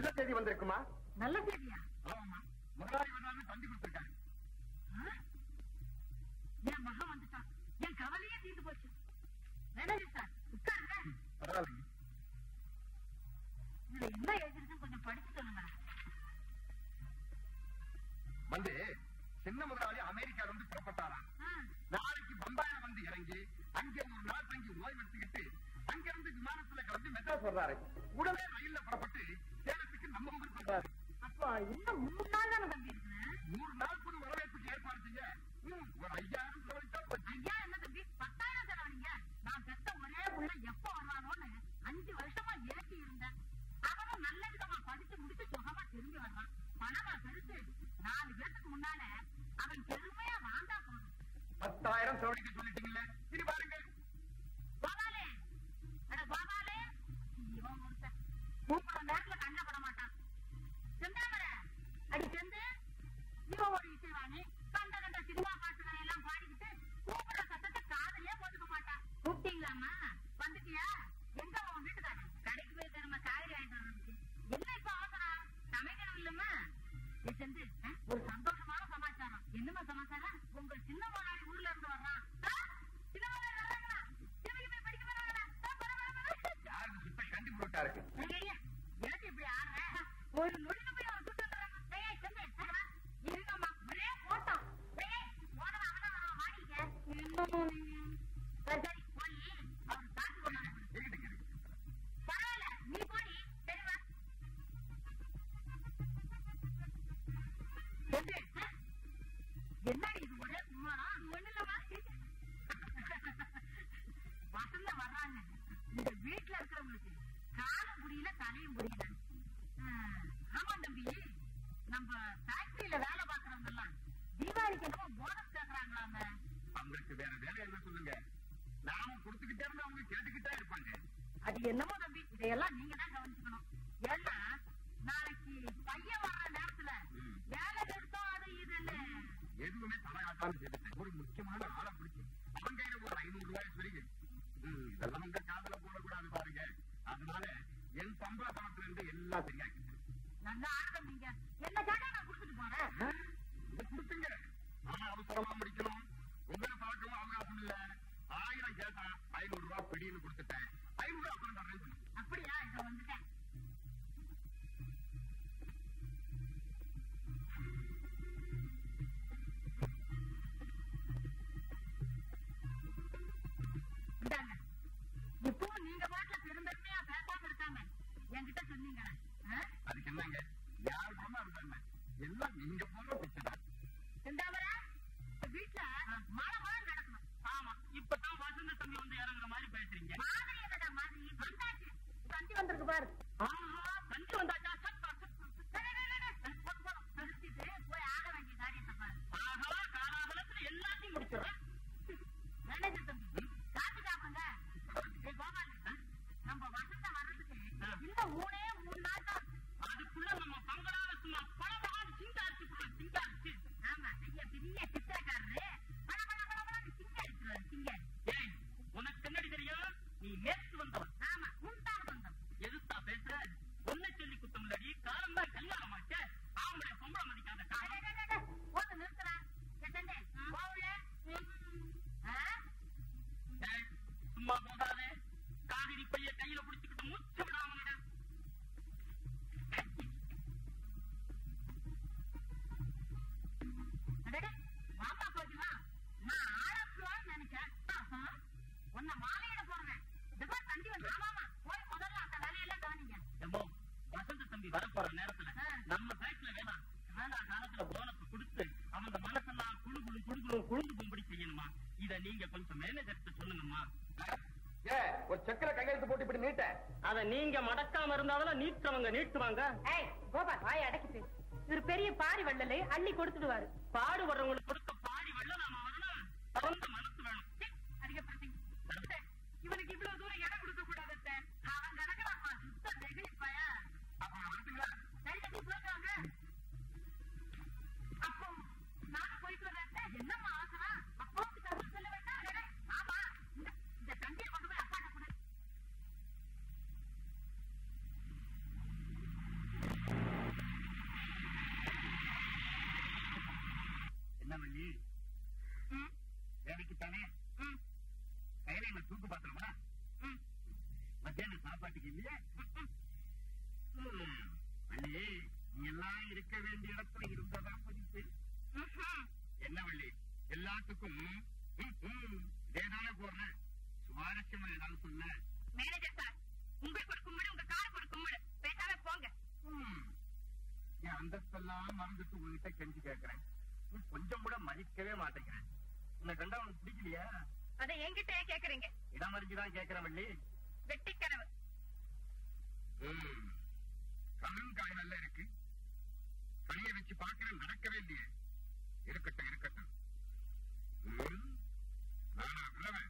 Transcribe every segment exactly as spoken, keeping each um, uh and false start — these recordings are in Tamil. நல்ல செய்தி வந்திருக்குமா? நல்ல செய்தியா? ஆமா, முதலாளி வந்தாலும் தண்ணி கொடுத்துருக்காரு. என் மகன் வந்துட்டான், என் கவலையே தீர்ந்து போச்சு. வேணாங்க சார், உட்காருங்க. பரவாயில்லைங்க. இதுல என்ன எழுதிருக்குன்னு கொஞ்சம் படிச்சு சொல்லுங்க. வந்து சின்ன முதலாளி அமெரிக்கால இருந்து புறப்பட்டாராம். நாளைக்கு பம்பாயில வந்து இறங்கி அங்க ஒரு நாள் தங்கி ஓய்வு எடுத்துக்கிட்டு அங்கிருந்து விமானத்துல கலந்து மெட்ராஸ் வர்றாரு. உடனே ரயில்ல புறப்பட்டு சேலத்துக்கு நம்ம ஊர் போறாரு. அப்ப இன்னும் மூணு நாள் தானே தம்பி இருக்கு. நூறு நாள் கூட வரவேற்புக்கு ஏற்பாடு செய்ய ஒரு ஐயாயிரம் செலவழித்தா போச்சு. ஐயா என்ன தம்பி பத்தாயிரம் செலவழிங்க? நான் பெற்ற ஒரே உள்ள எப்ப வர்றானோன்னு அஞ்சு வருஷமா இறக்கி இருந்தேன். அவனும் நல்ல விதமா படிச்சு முடிச்சு சுகமா திரும்பி வர்றான். பணமா பெருத்து நாலு பேருக்கு முன்னால அவன் பெருமையா வாழ்ந்தா போதும். பத்தாயிரம் செலவழிக்க சொல்லிட்டீங்களே, இது பாருங்க. பாபாலே அட பாபாலே, இவன் முழுத்த மூப்பன நேரத்துல கண்ண பட மாட்டான். செந்தாமர அடி செந்து, இவன் ஒரு இசைவாணி கண்ட கண்ட சினிமா பாட்டுகளை எல்லாம் பாடிக்கிட்டு கூப்பிட சத்தத்தை காதலே போட்டுக்க மாட்டான். கூப்பிட்டீங்களாமா? வந்துட்டியா? எங்க உன் வீட்டுக்காரு? கடைக்கு போயிருக்க நம்ம காவிரி ஆயிட்டு வந்துச்சு. என்ன இப்ப அவசரம்? சமைக்கணும் இல்லம்மா? நீ செந்து, ஒரு சந்தோஷமான சமாச்சாரம். என்னமா சமாச்சாரம்? உங்க சின்ன முதலாளி ஊர்ல இருந்து வர்றான். சின்ன முதலாளி வர்றாங்களா? திரும்பி போய் படிக்க போறாங்களா? யாருக்கு சுத்த கண்டி போட்டா இருக்கு? எனக்கு இப்படி ஆடுறேன். ஒரு நொடிக்கு போய் அவன் சுட்டு செந்து இருக்கம்மா ஒரே ஓட்டம். ஓடவாங்க வாங்கிக்க. சரி போய் அவரு தாக்கி போனாங்க. பரவாயில்ல, நீ போய் தெரியுமா என்ன இது ஒரே ஒண்ணுலமா வசந்த வர்றாங்க. இந்த வீட்டுல இருக்கிறவங்களுக்கு காலம் புரியல, தலையும் புரியல. ஆமா தம்பி, நம்ம ஃபேக்டரியில வேலை பாக்குறவங்க எல்லாம் தீபாவளிக்கு என்னமோ போனஸ் கேக்குறாங்களாங்க. அவங்களுக்கு வேற வேலை என்ன சொல்லுங்க, நாம கொடுத்துக்கிட்டே இருந்தா அவங்க கேட்டுக்கிட்டே இருப்பாங்க. அது என்னமோ தம்பி, இதையெல்லாம் நீங்க தான் கவனிச்சுக்கணும். ஏன்னா நாளைக்கு பையன் வர்ற நேரத்துல வேலை எடுத்தோம் அது இதுன்னு எதுவுமே தலையாட்டாலும் கேட்டு ஒரு முக்கியமான ஆளை பிடிக்கும். அவங்க ஒரு ஐநூறு ரூபாய் சரிங்க. இதெல்லாம் இந்த காதல போடக்கூடாது பாருங்க. அதனால என் சம்பாதனத்துல இருந்து எல்லாம் சரியாக்கிட்டு நல்லா ஆரம்பிங்க. என்ன கேட்டா நான் கொடுத்துட்டு போறேன். இதை கொடுத்துங்க, ஆனா அவசரமா முடிக்கணும். உங்களை பார்க்கவும் அவகாசம் இல்ல. ஆயிரம் கேட்டா ஐநூறு ரூபாய் பிடின்னு கொடுத்துட்டேன். ஐநூறு ரூபாய் நான் அப்படியா இதை வந்துட்டேன். இப்பவும் நீங்க பாட்டுல பெருந்தன்மையா பேசாம இருக்காங்க. என்கிட்ட சொன்னீங்க அதுக்கு என்னங்க? யாரு போனா இருக்காங்க எல்லாம் நீங்க போன பிச்சை. செந்தாமரா, வீட்டுல மழை மழை நடக்கணும். ஆமா, இப்பதான் வசந்த தம்பி வந்து இறங்குற மாதிரி பேசுறீங்க. மாதிரி என்னடா மாதிரி? வந்தாச்சு, தம்பி வந்திருக்கு பாரு. ஆமா, தம்பி வந்தாச்சா? கருத்திட்டு போய் ஆக வேண்டிய காரியத்தை பாரு. ஆகலா காலாகலத்துல எல்லாத்தையும் முடிச்சிடும். வேண்டாம் தம்பி, காத்து காப்புங்க. நம்ம வசந்த வரதுக்கு இந்த ஊரே மூணு நாள் தான். அதுக்குள்ள நம்ம பங்களால சும்மா பழமான சிங்காச்சு சிங்காச்சு. ஆமா, ஐயா பெரிய சித்திரக்காரரு சிங்காச்சு சிங்காச்சு. ஏய், உனக்கு என்னடி தெரியும்? நீ நேற்று வந்தவன். ஆமா, உண்டாக வந்தவன். எதுத்தா பேசுற? ஒன்ன சொல்லி குத்தம்லடி காலம் தான் கல்யாணம் ஆச்சு. அவங்களுடைய பொம்பளை மதிக்காத காலம் போட்டு நிறுத்துறான். சும்மா போதாது, காவிரி பைய கையில குடிச்சுக்கிட்டு மூச்சு விடாம. வாப்பா போச்சுமா, நான் ஆரம்பம் நினைக்கிறேன். உன்னை மாலையிட போடுறேன். தம்பி வந்து ஆமாமா போய் முதல்ல அந்த வேலையெல்லாம் கவனிங்க. வசந்த தம்பி வரப்போற நேரத்துல நம்ம சைட்ல வேணாம் வேணா காலத்துல போனஸ் கொடுத்து அவங்க மனசெல்லாம் குழு குழு குழுகுழு குழுந்து கும்படி செய்யணுமா? இதை நீங்க கொஞ்சம் மேனேஜர்கிட்ட சொல்லுங்கம்மா. ஏ, ஒரு சக்கரை கையெழுத்து போட்டு இப்படி நீட்ட அத நீங்க மடக்காம இருந்தாலும் நீட்டவங்க நீட்டுவாங்க. ஏய் கோபால், வாய் அடக்கிட்டு. ஒரு பெரிய பாரி வள்ளலை அள்ளி கொடுத்துடுவாரு. பாடுபடுறவங்களுக்கு கொடுத்த பாரி வள்ள நாம வரணும். தகுந்த மனசு வேணும். அதிகப்படுத்தி இவனுக்கு இவ்வளவு தூரம் இடம் கொடுக்க கூடாது. அவன் கணக்கு சுத்த நெகிழ்ப்பாய போயிருக்காங்க. அப்போ நான் போயிட்டு வரேன். என்னம்மா ஆசனம்? அப்போ தகவல் சொல்ல வேண்டாம். ஆமா, இந்த தம்பியை கொண்டு போய் அப்பாட்ட கூட மல்லி வேலைக்கு தானே கையில தூக்கு பாத்திரமா மத்தியான சாப்பாட்டுக்கு இல்லையா? வள்ளி நீ எல்லாம் இருக்க வேண்டிய இடத்துல இருந்ததா மதிப்பு என்ன வள்ளி? எல்லாத்துக்கும் வேதால போடுறேன் சுவாரஸ்யமா ஏதாவது சொன்ன மேனேஜர் சார் உங்களுக்கு ஒரு கும்பல் உங்க கார் ஒரு கும்பல் பேசாம போங்க. என் அந்தஸ்தெல்லாம் மறந்துட்டு உங்ககிட்ட கெஞ்சி கேட்கிறேன், கொஞ்சம் கூட மதிக்கவே மாட்டேங்கிறேன். உன்னை கண்டா உனக்கு பிடிக்கலையா? அதை என்கிட்ட கேக்குறீங்க? இடம் மறிஞ்சுதான் கேட்கிறேன் வள்ளி. வெட்டி கனவு கடன் காயில இருக்கு, கையை வச்சு பாக்குறேன், நடக்கவே இல்லையே. இருக்கட்டும் இருக்கட்டும், நானா Vilavan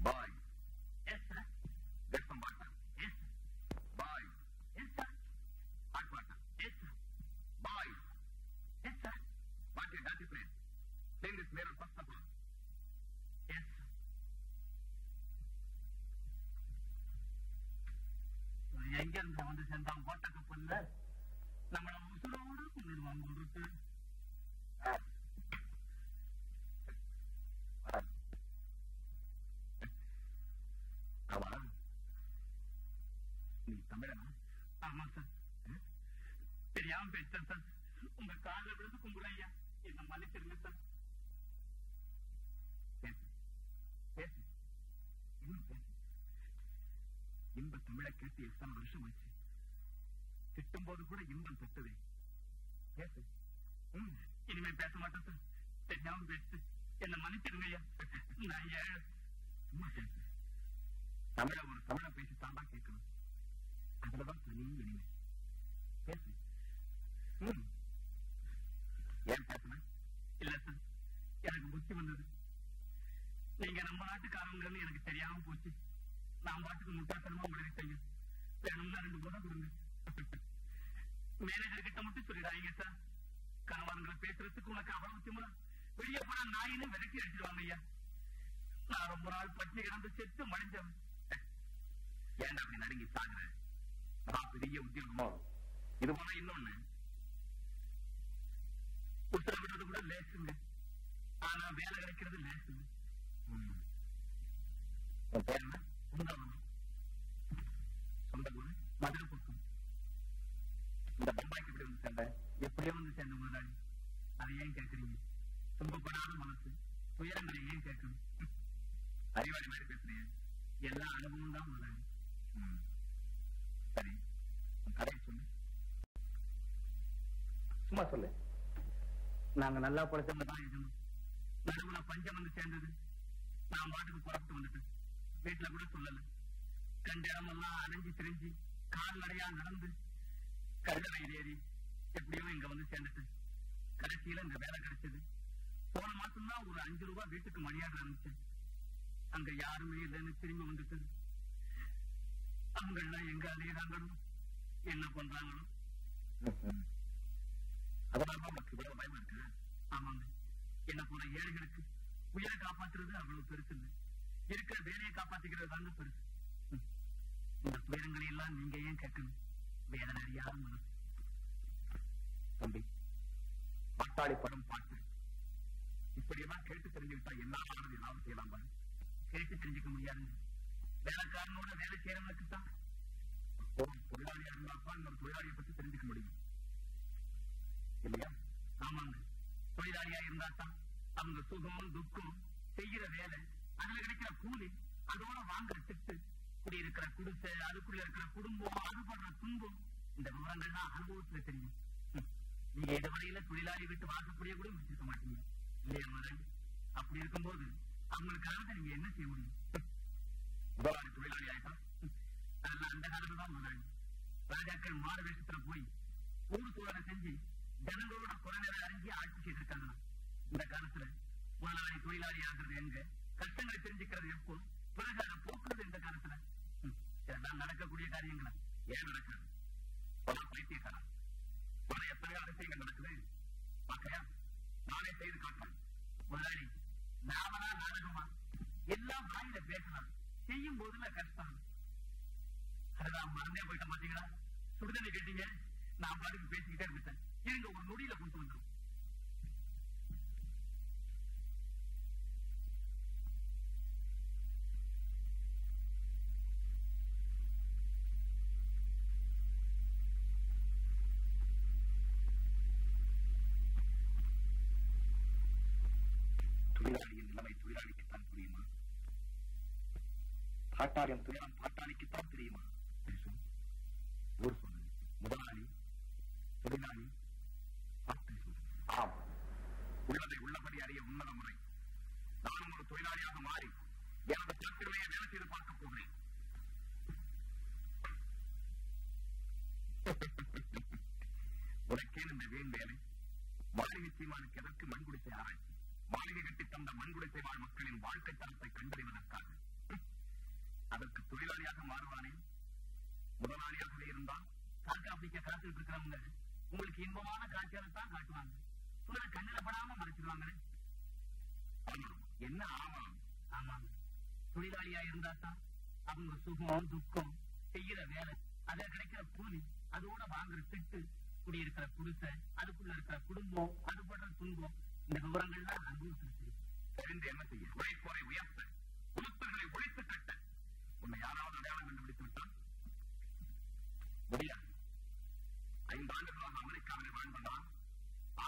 Boy. Yes, sir. There's some water. எங்கிருந்து வந்து சேர்ந்தான் போட்டக்கு புல்ல நம்மள உசுரோட கொண்டுடுவான் போட்டு நீ தமிழனா? ஆமா சார். தெரியாம பேசிட்டேன் சார். உங்க காலில் விழுந்து கும்புறையா, என்ன மன்னிச்சிருங்க சார். பேசு பேசு இன்னும் பேசு. இன்ப தமிழை கேட்டு எத்தனை வருஷம் ஆச்சு? திட்டும் போது கூட இன்பம் தட்டுதே. பேசு. ம் இனிமே பேச மாட்டேன் சார். தெரியாம பேசு, என்ன மன்னிச்சிருங்கய்யா. நான் ஏழை. சும்மா பேசு. தமிழை ஒரு தமிழை பேசி தாண்டா கேட்கணும். அதுலதான் தனி இனிமே. பேசு. ம் ஏன் பேசுனேன்? இல்ல சார், எனக்கு புத்தி வந்தது. நீங்க நம்ம நாட்டுக்காரங்கன்னு எனக்கு தெரியாம போச்சு. நான் பாட்டுக்கு முட்டாசனமா உதவி செய்யும். வேணும்னா ரெண்டு போதும் கொடுங்க. மேனேஜர் கிட்ட மட்டும் சொல்லிடாங்க சார். கணவன்களை பேசுறதுக்கு உனக்கு அவ்வளவு திமிரா? வெளியே போனா நாயின்னு விலக்கி அடிச்சிருவாங்க ஐயா. நான் ரொம்ப நாள் பட்டினி கிடந்து செத்து மடிஞ்சவன். ஏன்டா அப்படி நடுங்கி சாகுற? நான் பெரிய உத்தியோகமா இது போனா இன்னொன்னு உத்தரவிடுறது கூட லேசுங்க. ஆனா வேலை கிடைக்கிறது லேசுங்க. மதுரை பக்கம் இந்த பம்பாய்க்கு இப்படி வந்து சேர்ந்த எப்படியோ வந்து சேர்ந்த முதலாளி. அதை ஏன் கேட்கறீங்க? துன்பப்படாத மனசு துயரங்களை ஏன் கேட்கணும்? அறிவாளி மாதிரி பேசுறேன். எல்லா அனுபவம் தான் முதலாளி. சரி, கதையை சொல்லு. சும்மா சொல்லு. நாங்க நல்லா பொழைச்சவங்க தான் எதுவும். நடுவுல பஞ்சம் வந்து சேர்ந்தது. நான் பாட்டுக்கு புறப்பட்டு வந்துட்டேன். வீட்டுல கூட சொல்லல. கண்ட இடமெல்லாம் அலைஞ்சி திரிஞ்சு கால்நடையா நடந்து கருதரையில் ஏறி எப்படியோ இங்க வந்து சேர்ந்துட்டேன். கடைசியில இந்த வேலை கிடைச்சது. போன மாசம் தான் ஒரு அஞ்சு ரூபா வீட்டுக்கு மணியாட ஆரம்பிச்சேன். அங்க யாருமே இல்லைன்னு திரும்பி வந்துட்டது. அவங்கெல்லாம் எங்க அலையிறாங்களும் என்ன பண்றாங்களும். அதனால நமக்கு இவ்வளவு பயமா இருக்கு. ஆமாங்க, என்ன போல ஏழைகளுக்கு உயிரை காப்பாற்றுறது அவ்வளவு பெருசு இல்லை. இருக்கிற வேலையை காப்பாத்திக்கிறது தாங்க பெருசு. இந்த துயரங்களை எல்லாம் நீங்க ஏன் கேட்கணும்? வேதனை யாரும் மனசு. தம்பி, பட்டாளி படம் பாட்டு இப்படியெல்லாம் கேட்டு தெரிஞ்சுக்கிட்டா என்ன ஆனது? ஏதாவது செய்யலாம் பாரு. கேட்டு தெரிஞ்சுக்க முடியாதுங்க. வேலைக்காரனோட வேலை செய்யறவனுக்கு தான் ஒரு தொழிலாளியா இருந்தாப்பா இந்த தொழிலாளியை பத்தி தெரிஞ்சுக்க முடியும் இல்லையா? ஆமாங்க, தொழிலாளியா இருந்தாத்தான் அவங்க சுகமும் துக்கம், செய்யற வேலை, அதுல கிடைக்கிற கூலி, அதோட வாங்குற திட்டு, இப்படி இருக்கிற குடிசை, அதுக்குள்ள இருக்கிற குடும்பம், அதுபடுற துன்பம், இந்த விவரங்கள் தான் அனுபவத்துல தெரியும். நீங்க இதுவரையில தொழிலாளி விட்டு வாங்கக்கூடிய கூட வச்சிருக்க மாட்டீங்க இல்லையா முதலாளி? அப்படி இருக்கும்போது அவங்களுக்காக நீங்க என்ன செய்ய முடியும்? முதலாளி தொழிலாளி ஆயிட்டா அதெல்லாம் அந்த காலத்துல தான் முதலாளி. ராஜாக்கள் மாறு வேஷத்துல போய் ஊர் சூழலை செஞ்சு ஜனங்களோட குறைநிலை அறிஞ்சி ஆட்சி செய்திருக்காங்க. இந்த காலத்துல முதலாளி தொழிலாளி ஆகிறது எங்க? கஷ்டங்களை தெரிஞ்சுக்கிறது எப்போ? பிறகு அதை போக்குறது இந்த காலத்துல. இதெல்லாம் நடக்கக்கூடிய காரியங்களா? ஏன் நடக்காது? பைத்தியக்காரன் பல எத்தனையோ அதிசயங்கள் நடக்குது. பார்க்கலையா? நானே செய்து காட்டுறேன். முதலாளி நாமனா நாடகமா எல்லாம் வாயில பேசலாம், செய்யும் போதுல கஷ்டம். அதுதான் மறந்தே போயிட்ட மாட்டீங்களா? சுடுதண்ணி கேட்டீங்க, நான் பாட்டுக்கு பேசிக்கிட்டே இருந்துட்டேன். எங்க ஒரு நொடியில கொண்டு வந்துடும். தொழிலாளியின் நிலைமை தொழிலாளிக்குத்தான் புரியுமா? பாட்டாளியின் துயரம் பாட்டாளிக்குத்தான் தெரியுமா? ஊர் சொன்னது முதலாளி தொழிலாளி ஆம். உள்ளதை உள்ளபடி அறிய உன்னத முறை. நானும் ஒரு தொழிலாளியாக மாறி எனது பத்திரமையை வேலை செய்து பார்க்க போகிறேன். உனக்கே இந்த வீண் வேலை. மாளிகை சீமானுக்கு எதற்கு மண்குடிசை ஆராய்ச்சி? மாளிகை கட்டி தந்த மண்குடிசை வாழ் மக்களின் வாழ்க்கை தரத்தை கண்டறிவதற்காக. அதற்கு தொழிலாளியாக மாறுவானே? முதலாளியாகவே இருந்தால் காக்கா பிடிக்க காத்துட்டு இருக்கிறவங்க உங்களுக்கு இன்பமான காட்சியாகத்தான் காட்டுவாங்க. உங்களை கண்ணில படாம மறைச்சிருவாங்களே. என்ன ஆமாம்? ஆமாங்க, தொழிலாளியா இருந்தா தான் அவங்க சுகம், துக்கம், செய்யற வேலை, அதுல கிடைக்கிற கூலி, அதோட வாங்குற திட்டு, குடியிருக்கிற குடிசை, அதுக்குள்ள இருக்கிற குடும்பம், அது போன்ற துன்பம், இந்த விவரங்கள்லாம் அனுபவிச்சிருக்கு. தெரிந்து என்ன செய்ய? உழைப்போரை உயர்த்த, குழுத்தங்களை ஒழித்து கட்ட உன்னை யாராவது அடையாளம் கண்டுபிடித்து விட்டால் முடியாது. ஐந்து ஆண்டுகளாக அமெரிக்காவிலே வாழ்ந்து கொண்டால்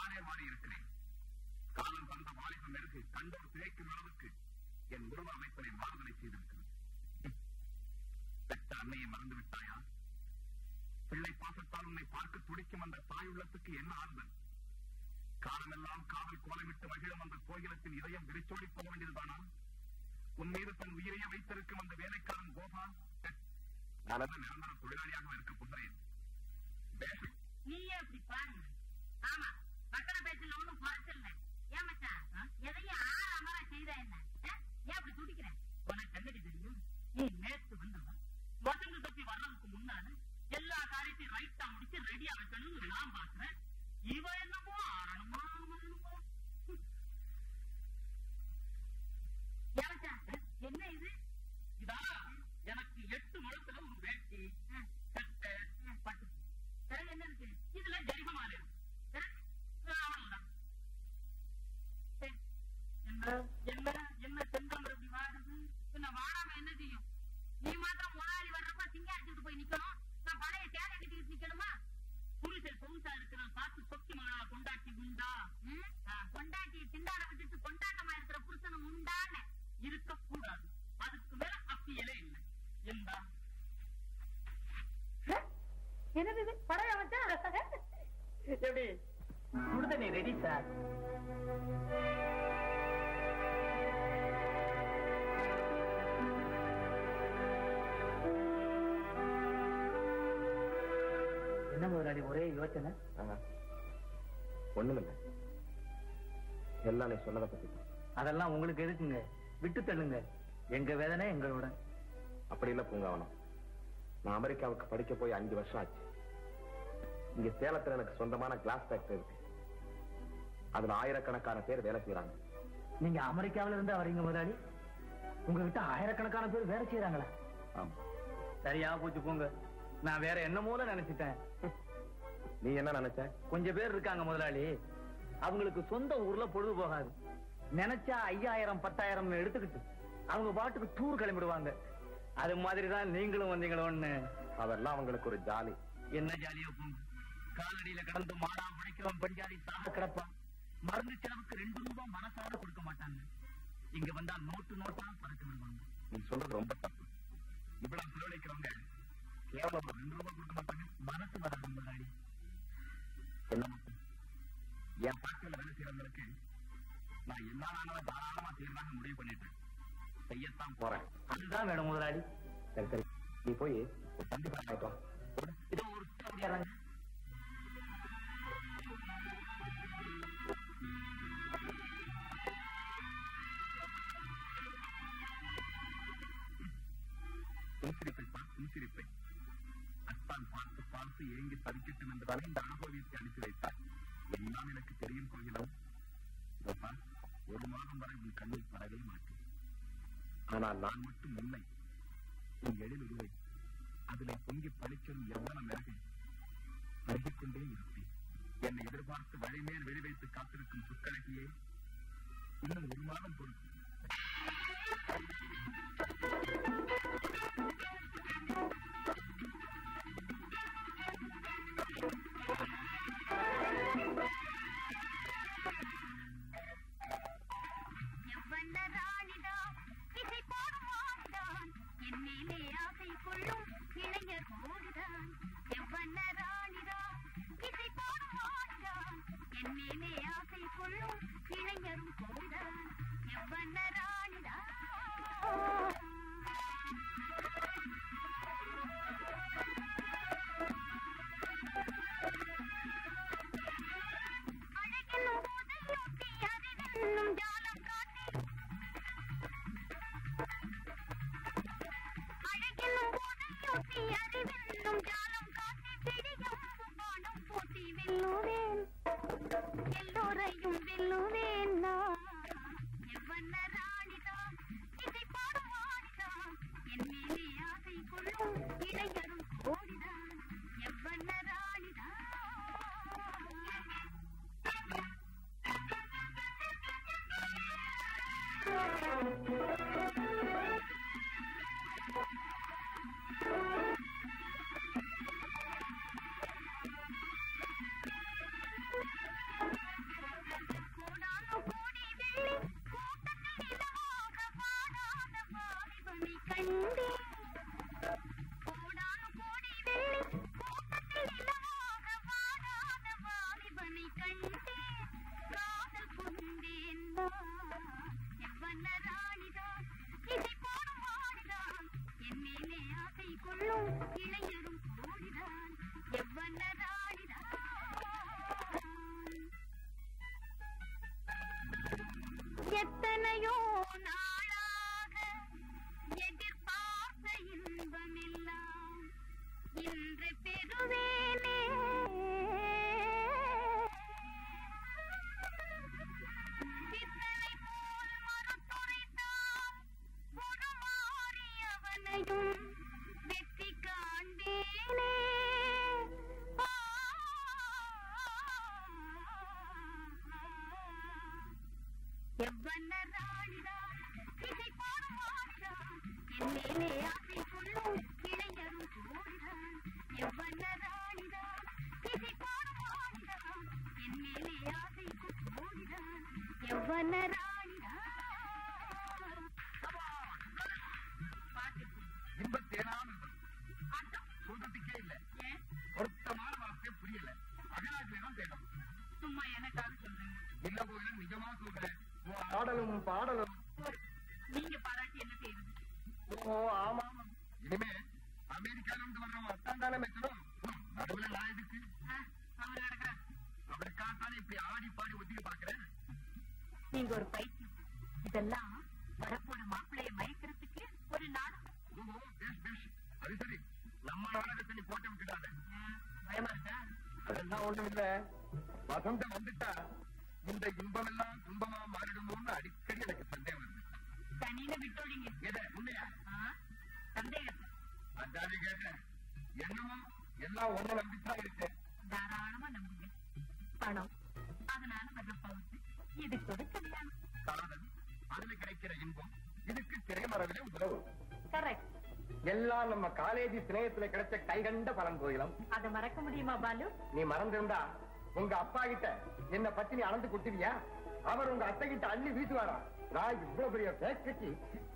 ஆணை மாறி இருக்கிறேன். காலம் தந்த வாலிபம் இருக்கு கண்டோர் திரைக்கும் அளவுக்கு என் உருவ அமைப்பினை மாறுதலை செய்திருக்கிறேன். பெற்ற அன்னையை மறந்து விட்டாயா? பிள்ளை பாசத்தால் உன்னை பார்க்க துடிக்கும் அந்த தாய் உள்ளத்துக்கு என்ன ஆறுதல்? காலமெல்லாம் காவல் கோலமிட்டு மகிழும் அந்த கோயிலத்தின் இதயம் விரிச்சோடி போக வேண்டியதுதானா? உன் மீது தன் உயிரையே வைத்திருக்கும் அந்த வேலைக்காரன் கோபால் நல்லது நிரந்தர தொழிலாளியாக இருக்க போகிறேன். பக்கன பேச்சுல ஒண்ணும் குறைச்சல. ஏமாச்சா எதையும் ஆறு அமரா செய்த என்ன? ஏன் அப்படி துடிக்கிறேன்? உனக்கு கண்ணடி தெரியும். நீ மேற்கு வந்தவன். வசந்த தொப்பி வர்றதுக்கு முன்னால எல்லா காரியத்தையும் ரைட்டா முடிச்சு ரெடியா வைக்கணும்னு நான் பாக்குறேன். இவ என்னமோ ஆறணுமா வரணுமோ? ஏமாச்சா என்ன இது? இதா எனக்கு எட்டு மணத்துல ஒரு வேட்டி சட்டை பட்டு சரி என்ன இருக்கு? இதுல ஜரிகமா இருக்கு. என்ன என்ன என்ன செந்தமர விவாதம் என்ன வாராம என்ன செய்யும்? நீ மாத்திரம் போராடி வர்றப்ப திங்க அடிச்சுட்டு போய் நிக்கணும். நான் பழைய தேரை கட்டிக்கிட்டு நிக்கணுமா? புரிசல் பொருசா இருக்கிற பார்த்து சொத்தி மகனா கொண்டாட்டி உண்டா? கொண்டாட்டி திண்டாட விட்டுட்டு கொண்டாட்டமா இருக்கிற புருஷனும் உண்டான இருக்கக்கூடாது. அதுக்கு மேல அப்பியலே இல்லை. எந்த என்னது இது பழைய வச்சா எப்படி உடனே ரெடி சார். என்ன முதலாளி ஒரே யோசனை? ஒண்ணும் இல்லை, எல்லாம் நீ சொன்னதை பத்தி. அதெல்லாம் உங்களுக்கு எதுக்குங்க? விட்டு தள்ளுங்க, எங்க வேதனை எங்களோட. அப்படி இல்லை பூங்காவனம், நான் அமெரிக்காவுக்கு படிக்க போய் அஞ்சு வருஷம் ஆச்சு. இங்க சேலத்துல எனக்கு சொந்தமான கிளாஸ் ஃபேக்டரி இருக்கு. அதுல ஆயிரக்கணக்கான பேர் வேலை செய்யறாங்க. நீங்க அமெரிக்காவில இருந்து வரீங்க முதலாளி? உங்ககிட்ட ஆயிரக்கணக்கான பேர் வேலை செய்யறாங்களா? ஆமா, சரியா போச்சு போங்க. நான் வேற என்ன மூல நினைச்சிட்டேன். நீ என்ன நினைச்ச? கொஞ்சம் பேர் இருக்காங்க முதலாளி, அவங்களுக்கு சொந்த ஊர்ல பொழுது போகாது. நினைச்சா ஐயாயிரம் பத்தாயிரம் எடுத்துக்கிட்டு அவங்க பாட்டுக்கு டூர் கிளம்பிடுவாங்க. அது மாதிரிதான் நீங்களும் வந்தீங்களோன்னு. அதெல்லாம் அவங்களுக்கு ஒரு ஜாலி. என்ன ஜாலியா போங்க? காலடியில கடந்து மாடா பிடிக்கிறோம் பஞ்சாரி சாக கிடப்பான். மருந்து செலவுக்கு ரெண்டு ரூபாய் மனசார கொடுக்க மாட்டாங்க. இங்க வந்தா நோட்டு நோட்டா பறக்க விடுவாங்க. நீ சொல்றது ரொம்ப தப்பு. இவ்வளவு செலவழிக்கிறவங்க கேவலம் ரெண்டு ரூபாய் கொடுக்க மாட்டாங்க. மனசு வராது முதலாளி. என்ன மட்டும் என் பாட்டில வேலை செய்யறவங்களுக்கு நான் எல்லாரான தாராளமா செய்யறதாக முடிவு பண்ணிட்டேன். செய்யத்தான் போறேன். அதுதான் வேணும் முதலாளி. சரி சரி, நீ போய் கண்டிப்பா ஆயிட்டோம். இதோ ஒரு சிலங்க அத்தான் பார்த்து பார்த்து ஏங்கி தவிக்கட்டும் என்றுதானே இந்த அனுபவியத்தை அனுப்பி வைத்தார். எல்லாம் எனக்கு தெரியும் கோயிலும். ஒரு மாதம் வரை உன் கண்ணில் படவே மாட்டேன். ஆனால் நான் மட்டும் இல்லை, உன் எழில் உருவை அதில் பொங்கி பழிச்சொல்லும் எவ்வளவு மிளகை அருகிக்கொண்டே இருப்பேன். என்னை எதிர்பார்த்து வழிமேல் வெளி வைத்து காத்திருக்கும் சுக்கழகியே, இன்னும் ஒரு மாதம் பொறுப்பு.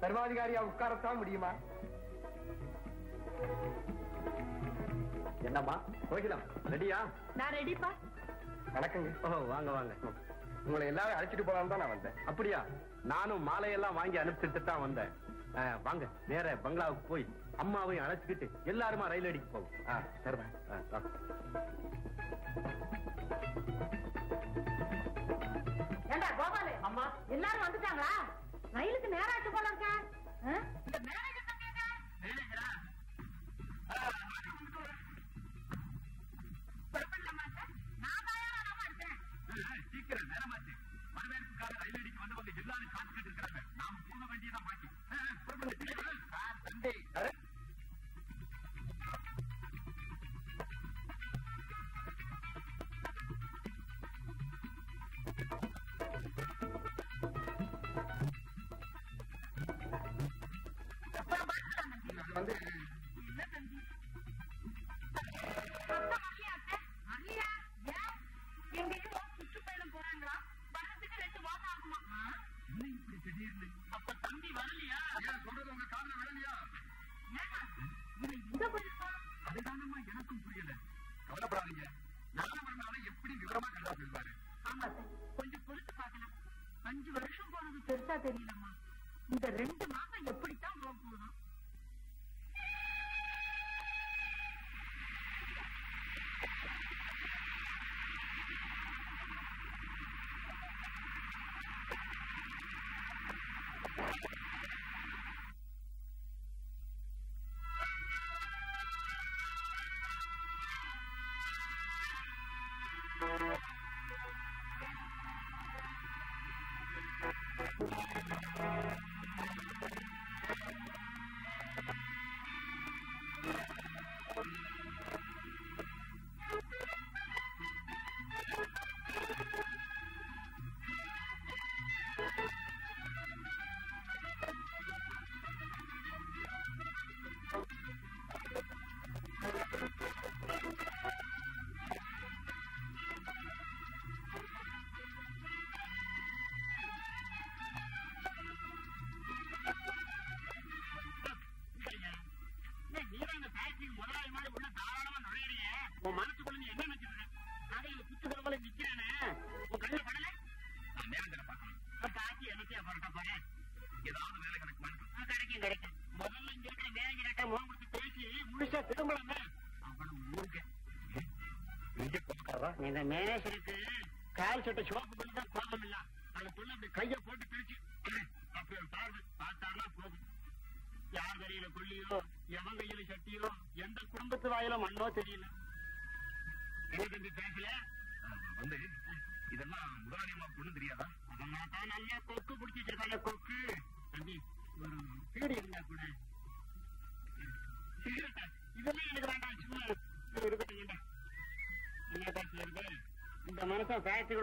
சர்வாதிகாரியா உட்காரத்தான் முடியுமா? என்னம்மா போய்க்கலாம், ரெடியா? நான் ரெடிப்பா. வணக்கங்க. ஓஹோ, வாங்க வாங்க. உங்களை எல்லாரும் அழைச்சிட்டு போகலாம் தான் நான் வந்தேன். அப்படியா? நானும் மாலையெல்லாம் வாங்கி அனுப்பிச்சுட்டு தான் வந்தேன். வாங்க நேர பங்களாவுக்கு போய் அம்மாவையும் அழைச்சிக்கிட்டு எல்லாருமா ரயில் அடிக்கு போவோம். சரிதான். ஏண்டா கோபாலு, அம்மா எல்லாரும் வந்துட்டாங்களா? ரயிலுக்கு நேராச்சு போல இருக்க. சீக்கிரம் நேரமாச்சு. வரவேற்புக்காக ரயில் அடிக்கு வந்து வந்து எல்லாரும் காத்துக்கிட்டு இருக்கிறாங்க. நாம போக வேண்டியதான் பாக்கி.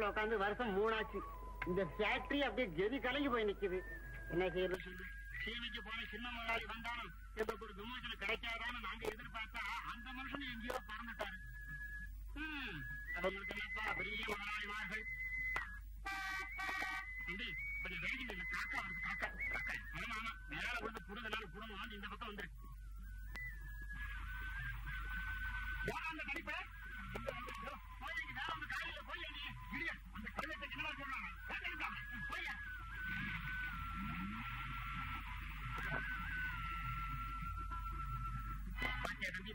உட்காந்து வருஷம் மூணாச்சு. இந்த ஃபேக்டரி அப்படியே கெதி கலங்கி போய் நிக்குது. என்ன செய்யறது? சின்னமங்காளி வந்தாலும் எங்களுக்கு ஒரு விமோசனை கிடைக்காதான்னு நாங்க எதிர்பார்த்தா அந்த மனுஷன் எங்கேயோ பறந்துட்டாரு. அவங்களுக்கு என்னப்பா பெரிய முதலாளி வார்கள். காக்கா வருது, காக்கா காக்கா ஆமா ஆமா மேல வந்து புடுங்கனால புடுங்கன்னு இந்த பக்கம் வந்துரு. அந்த கடிப்பா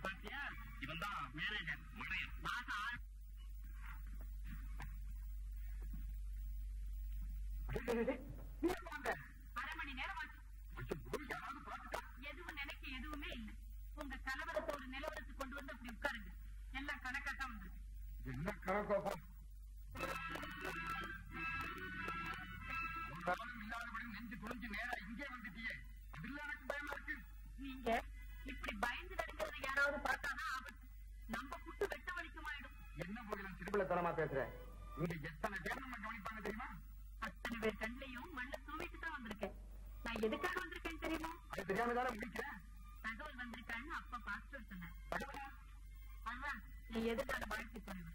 பாத்தியா இவன் தான் மேனேஜர் மடையன் பாத்தா அரை மணி நேரம் எதுவும் நினைக்க எதுவுமே இல்லை. உங்க கலவரத்தோட நிலவரத்து கொண்டு வந்து அப்படி உட்காருங்க. எல்லாம் கணக்கா தான் வந்துருக்கு. என்ன கணக்கா இல்லாதபடி நெஞ்சு குளிஞ்சு நேரம் இங்கே வந்துட்டியே, அதுல எனக்கு பயமா இருக்கு. நீங்க இப்படி பயந்து நடக்கிறது யாராவது பார்த்தானா ஆபத்து, நம்ம புட்டு வெட்ட வலிக்குமாயிடும். என்ன போய் திருப்பிள்ள தரமா பேசுறேன். நீங்க எத்தனை பேர் நம்ம கவனிப்பாங்க தெரியுமா? அத்தனை பேர் கண்ணையும் மண்ண தூவிட்டு தான் வந்திருக்கேன். நான் எதுக்காக வந்திருக்கேன்னு தெரியுமா? அது தெரியாமதான முடிக்கிறேன். தகவல் வந்திருக்கான்னு அப்ப பாஸ்டர் சொன்னேன். அதான் நீ எதுக்காக வாழ்த்து சொல்லுவேன்.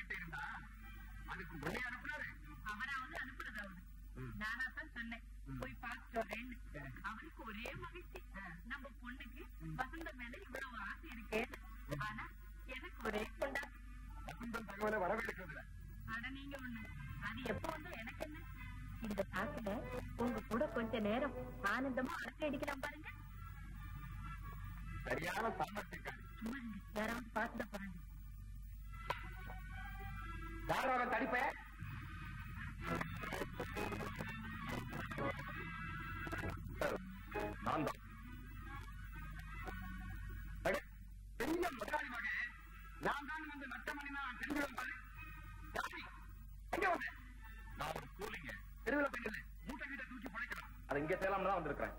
கிட்ட இருந்தா அதுக்கு ஒரே அனுப்புறாரு. அவராவது அனுப்புறதாவது நானா தான் சொன்னேன் போய் பார்த்து வரேன்னு. அவருக்கு ஒரே மகிழ்ச்சி. நம்ம பொண்ணுக்கு வசந்த மேல இவ்வளவு ஆசை இருக்கேன், ஆனா எனக்கு ஒரே கொண்டா வசந்தம் தகவலை வரவேற்கிறது. ஆனா நீங்க ஒண்ணு, அது எப்ப வந்து எனக்கு என்ன இந்த காசுல உங்க கூட கொஞ்ச நேரம் ஆனந்தமா அரட்டை அடிக்கலாம் பாருங்க. சரியான சாமர்த்தியம். சும்மா யாராவது பார்த்துட போறாங்க. யாராவது தடிப்ப நான் தான் பெரிய முதலாளி வகை. நான் தான் வந்து நட்டமணி நான் தெரிஞ்சிடும் பாரு. எங்க வந்து நான் ஒரு கூலிங்க தெருவில் போயிட்டு மூட்டை வீட்டை தூக்கி பழைக்கலாம். அது இங்க சேலம் தான் வந்திருக்கிறேன்.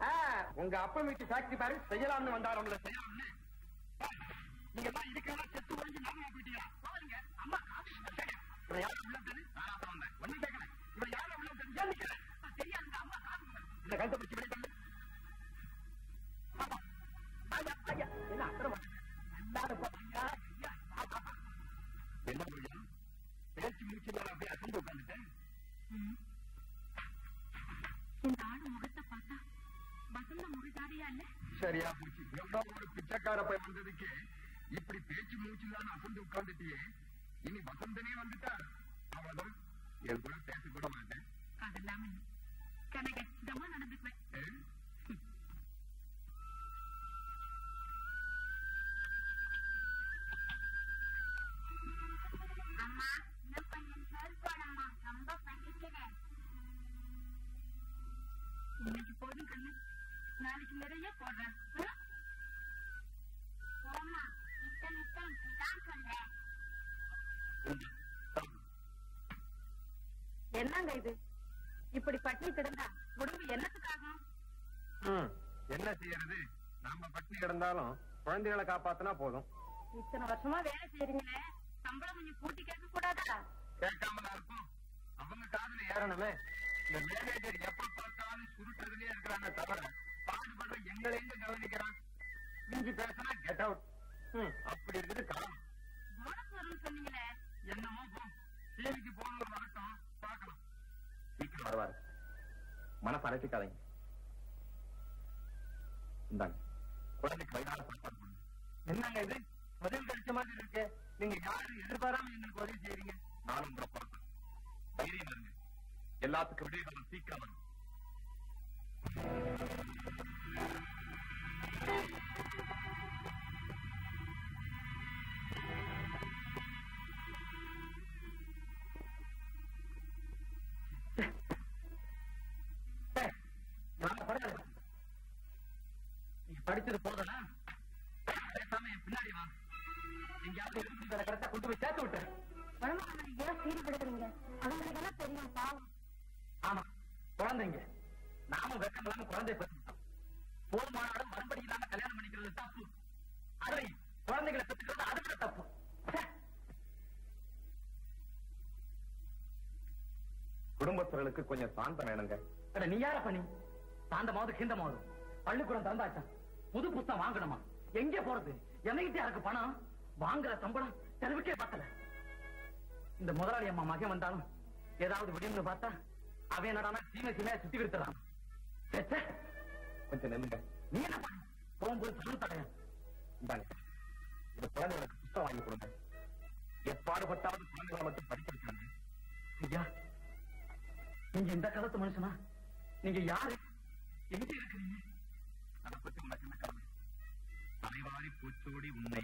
உங்க அப்பா வீட்டு ஃபேக்டரி பாரு செய்யலாம்னு வந்தாரு. செய்யலாம்னு நீங்க தான் இதுக்கெல்லாம் செத்து குறைஞ்சி நாமளா போயிட்டீங்களா? பாருங்க அம்மா காசு இவரை யாரும் உள்ள தெரியும். நானாத்தான் வந்தேன் ஒன்னும் கேட்கல. இவரை யாரும் உள்ள தெரிஞ்சா நிக்கிறேன் தெரியாது. அம்மா காசு இந்த கழுத்தை பிடிச்சி விட பண்ணு. என்ன அப்புறம் என்ன முடியும் பேச்சு முடிச்சு அப்படியே அசந்து உட்காந்துட்டேன். இந்த ஆடு முகத்தை பார்த்தா வசந்த முகதாரியா இல்ல? சரியா போச்சு. ஒரு பிச்சைக்கார போய் வந்ததுக்கு இப்படி பேச்சு முடிச்சுதான் அசந்து உட்கார்ந்துட்டியே. இனி வசந்தனே வந்துட்டா அவ்வளவுதான். என் கூட பேச கூட மாட்டேன். அதெல்லாம் கனகமா நடந்துக்குவேன். அம்மா இன்னும் கொஞ்சம் சோறு போடமா, ரொம்ப பசிக்கிறேன். இன்னைக்கு போதும் கண்ணு, நாளைக்கு நிறைய போடுறேன். ஆமா இத்தனை இத்தனை இப்படிதான் சொல்றேன். என்னங்க இது இப்படி பட்டினி கிடந்தா உடம்பு என்னத்துக்காகும்? என்ன செய்யறது, நாம பட்டினி கிடந்தாலும் குழந்தைகளை காப்பாத்தினா போதும். இத்தனை வருஷமா வேலை செய்யறீங்களே, சம்பளம் கொஞ்சம் கூட்டி கேட்க கூடாதா? கேட்காம இருக்கும், அவங்க காதுல ஏறணுமே. இந்த மேனேஜர் எப்ப பார்த்தாலும் சுருட்டதுலயே இருக்கிறாங்க தவிர பாடுபடுற எங்களை எங்க கவனிக்கிறான். மிஞ்சி பேசினா கெட் அவுட். அப்படி இருக்குது காரணம். சொன்னீங்களே என்னமோ டிவிக்கு போன வழக்கம் பார்க்கலாம். சீக்கிரம் வருவாரு, மனசு அழைச்சிக்காதீங்க. இந்தாங்க குழந்தைக்கு வயதான சாப்பாடு பண்ணுங்க. என்னங்க இது பதில் கிடைச்ச மாதிரி இருக்கு. நீங்க யாரும் எதிர்பாராம எங்களுக்கு உதவி செய்யறீங்க. நானும் உங்களை பொறுத்தேன். தைரியம் வருங்க, எல்லாத்துக்கும் விடையே நம்ம சீக்கிரம் வருங்க. நீங்க படிச்சது போதும்னா பின்னாடி வாங்க. எங்கேயாவது கரெக்டா கொண்டு போய் சேர்த்து விட்டேன். ஆமா குழந்தைங்க நாமும் வெக்கம் இல்லாம குழந்தைய பெற்றுக்கிட்டோம். போதுமான இடம் மறுபடி இல்லாம கல்யாணம் பண்ணிக்கிறது தப்பு. அதை குழந்தைகளை பெற்றுக்கிறது அதுக்கு தப்பு. குடும்பத்தினருக்கு கொஞ்சம் சாந்தம் வேணுங்க. நீ யார பண்ணி சாந்தமாவது கிண்டமாவது பள்ளிக்கூடம் திறந்தாச்சா, புது புத்தகம் வாங்கணுமா, எங்கே போறது, என்னகிட்ட யாருக்கு பணம், வாங்குற சம்பளம் செலவுக்கே பத்தல. இந்த முதலாளி அம்மா மகன் வந்தாலும் ஏதாவது விடுன்னு பார்த்தா அவன் என்னடானா சீமை சீமையா சுத்தி விடுத்துறான். கொஞ்சம் நெல்லுங்க, நீ என்ன பண்ண போகும்போது சொல்லு தடையா இந்த குழந்தையோட புத்தகம் வாங்கி கொடுங்க. எப்பாடுபட்டாவது குழந்தைகளை மட்டும் படிச்சிருக்காங்க. ஐயா, நீங்க இந்த காலத்து மனுஷனா? நீங்க யாரு, எங்க இருக்கிறீங்க? அதை பத்தி உனக்கு என்ன கவலை? தலைவாரி பூச்சோடி உன்னை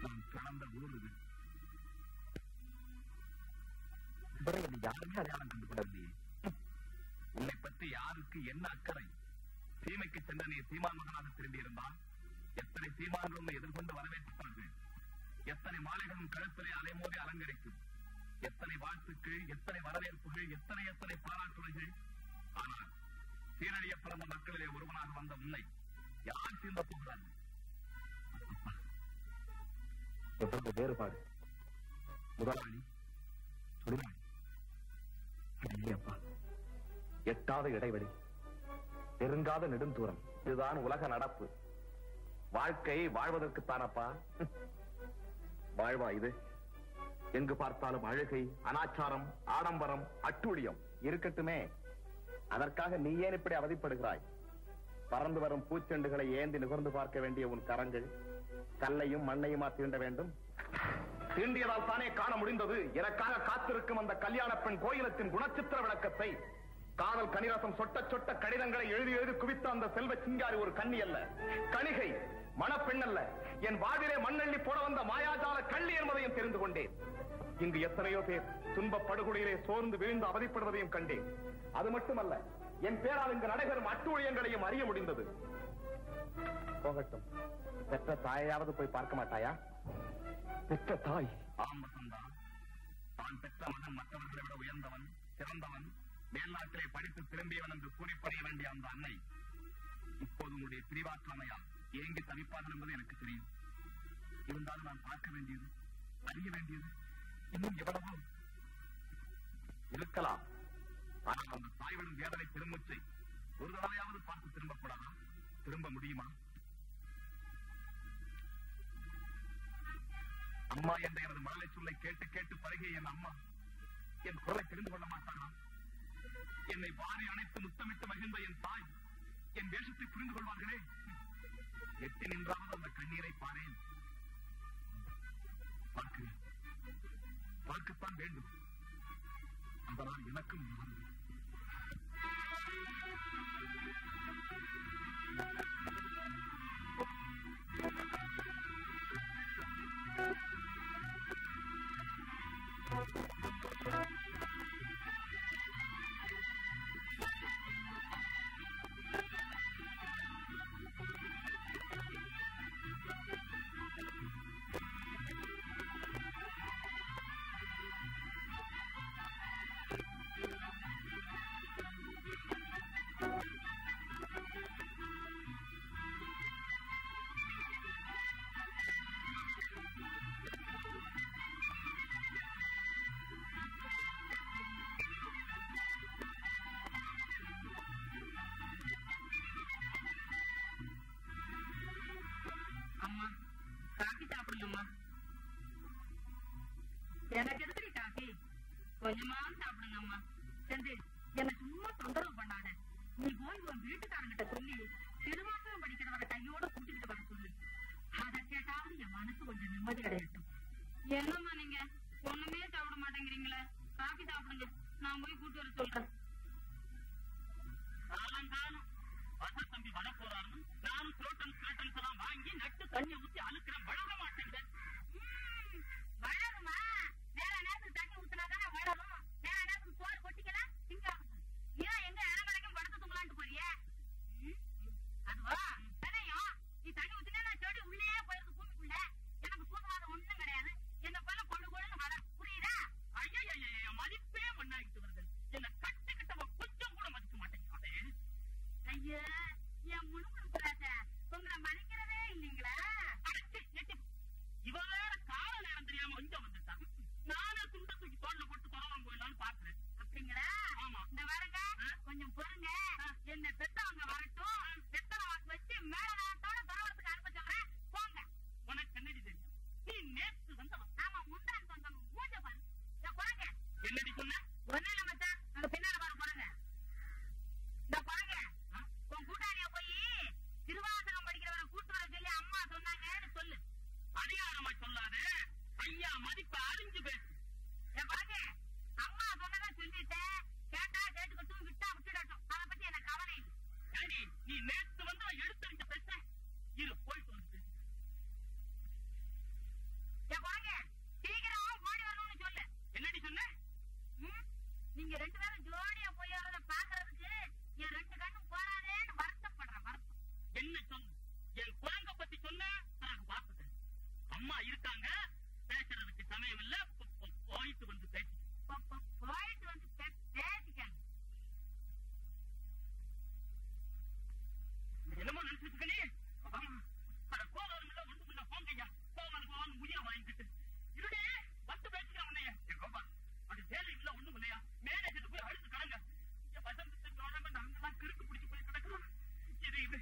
நான் பிறந்த ஊர் இது. யாருமே அடையாளம் கண்டுகொள்ளவில்லை. உன்னை பற்றி யாருக்கு என்ன அக்கறை? சீமைக்கு சென்ற நீ சீமான் மகனாக திரும்பி இருந்தால் எத்தனை சீமான்களும் எதிர்கொண்டு வரவேற்பார்கள், எத்தனை மாலைகளும் கழுத்தலை அலைமோதி அலங்கரிக்கும், எத்தனை வாழ்த்துக்கு, எத்தனை வரவேற்புகள், எத்தனை எத்தனை பாராட்டுரைகள். ஆனால் சீரழிய பிறந்த மக்களிலே ஒருவனாக வந்த உன்னை யார் சீண்ட போகிறார்கள்? எவ்வளவு வேறுபாடு! முதலாளி, தொழிலாளி, எட்டாத இடைவெளி, நெருங்காத நெடுந்தூரம், இதுதான் உலக நடப்பு. வாழ்க்கையை வாழ்வதற்குத்தானப்பா. வாழ்வா இது? எங்கு பார்த்தாலும் அழுகை, அனாச்சாரம், ஆடம்பரம், அட்டூழியம் இருக்கட்டுமே. அதற்காக நீ ஏன் இப்படி அவதிப்படுகிறாய்? பறந்து வரும் பூச்செண்டுகளை ஏந்தி நுகர்ந்து பார்க்க வேண்டிய உன் கரங்கள் கல்லையும் மண்ணையுமா தீண்ட வேண்டும்? தீண்டியதால் தானே காண முடிந்தது எனக்காக காத்திருக்கும் அந்த கல்யாண பெண் கோயிலத்தின் குணச்சித்திர விளக்கத்தை. காதல் கனிரசம் சொட்ட சொட்ட கடிதங்களை எழுதி எழுதி குவித்த அந்த செல்வ சிங்காரி ஒரு கன்னி அல்ல, கணிகை, மணப்பெண் அல்ல, என் வாதிலே மண்ணள்ளி போட வந்த மாயாஜால கள்ளி என்பதையும் தெரிந்து கொண்டேன். இங்கு எத்தனையோ பேர் துன்ப படுகொலையிலே சோர்ந்து விழுந்து அவதிப்படுவதையும் கண்டேன். அது மட்டுமல்ல, என் பேரால் இங்கு நடைபெறும் அட்டூழியங்களையும் அறிய முடிந்தது. போகட்டும், பெற்ற தாயாவது போய் பார்க்க மாட்டாயா? பெற்ற தாய்? ஆம் வசந்தா, தான் பெற்ற மகன் மற்றவர்களை விட உயர்ந்தவன், சிறந்தவன், மேல்நாட்டிலே படித்து திரும்பியவன் என்று கூறிப்படைய வேண்டிய அந்த அன்னை இப்போது உங்களுடைய பிரிவாற்றாமையால் ஏங்கி தவிப்பார்கள் என்பது எனக்கு தெரியும். இருந்தாலும் நான் பார்க்க வேண்டியது, அறிய வேண்டியது இன்னும் எவ்வளவோ இருக்கலாம். ஆனால் அந்த தாய்விடும் வேதனை பெருமூச்சை ஒரு தடவையாவது பார்த்து திரும்பக்கூடாதா? திரும்ப முடியுமா? அம்மா என்ற எனது மழலை சொல்லை கேட்டு கேட்டு பருகிய என் அம்மா என் குரலை தெரிந்து கொள்ள மாட்டாரா? என்னை வாரி அணைத்து முத்தமிட்டு மகிழ்ந்த என் தாய் என் வேஷத்தை புரிந்து கொள்வார்களே? எட்டி நின்றாவது அந்த கண்ணீரை பாரேன். பார்க்கிறேன், பார்க்கத்தான் வேண்டும். அதனால் எனக்கும் எனக்கு எதுக்கு காஃபி? கொஞ்சமா சாப்பிடுங்கம்மா. சென்று என்ன சும்மா தொந்தரவு பண்ணாத. நீ போய் உன் வீட்டுக்காரங்கிட்ட சொல்லி திருவாசகம் படிக்கிறவரை கையோட கூட்டிட்டு வர சொல்லு. அதை கேட்டாலும் என் மனசு கொஞ்சம் நிம்மதி கிடையாது. என்னம்மா நீங்க ஒண்ணுமே சாப்பிட மாட்டேங்கிறீங்களா? காஃபி சாப்பிடுங்க, நான் போய் கூட்டு வர சொல்றேன். காலங்காலம் வச தம்பி வர போறாரு. நானும் புரோட்டன் பிளட்டன்ஸ் எல்லாம் வாங்கி நட்டு தண்ணி ஊற்றி அழுக்கிறேன், வளர மாட்டேங்க. வளருமா? வேற நேரத்துக்கு தண்ணி ஊத்தினாதானே வளரும். வேற நேரத்துக்கு போர் கொட்டிக்கலாம். எங்க எங்க அரை மறைக்கும் படுத்து தூங்கலான்ட்டு போறியே? போய் சொல்லாத. ஐயா மதிப்பு அறிஞ்சு பேசு. பாக்கே அம்மா சொன்னதா சொல்லிட்டேன். கேட்டா கேட்டுக்கிட்டும் விட்டா விட்டுடட்டும். அதை பத்தி எனக்கு கவலை இல்லை. சரி நீ நேற்று வந்து எடுத்துக்கிட்ட பேச இரு போயிட்டு வந்து பேசு. பாக்கே சீக்கிரம் ஓடி வரணும்னு சொல்லு. என்னடி சொன்ன? நீங்க ரெண்டு பேரும் ஜோடியா போய் வரத பாக்குறதுக்கு என் ரெண்டு கண்ணும் போறாதேன்னு வருத்தப்படுறேன். வருத்தம் என்ன சொன்ன? என் குழந்தை பத்தி சொன்ன நான் பாத்துட்டேன். அம்மா இருக்காங்க, பேசுறதுக்கு சமயம் இல்ல. போயிட்டு வந்து பேசி போயிட்டு வந்து பேசிக்காங்க. என்னமோ நினைச்சிட்டு இருக்கே. கோவம்ல ஒன்றுக்குள்ள போங்கய்யா. கோவம் கோவம் முடியா வாங்கிட்டு இருடே வந்து பேசிக்காங்க. கோபா அது வேலை இல்ல ஒண்ணும் இல்லையா? மேனேஜர் போய் அடுத்து கலங்க. வசந்தோட நாங்கதான் கிறுக்கு பிடிச்சி போய் கிடக்கிறோம். இது இது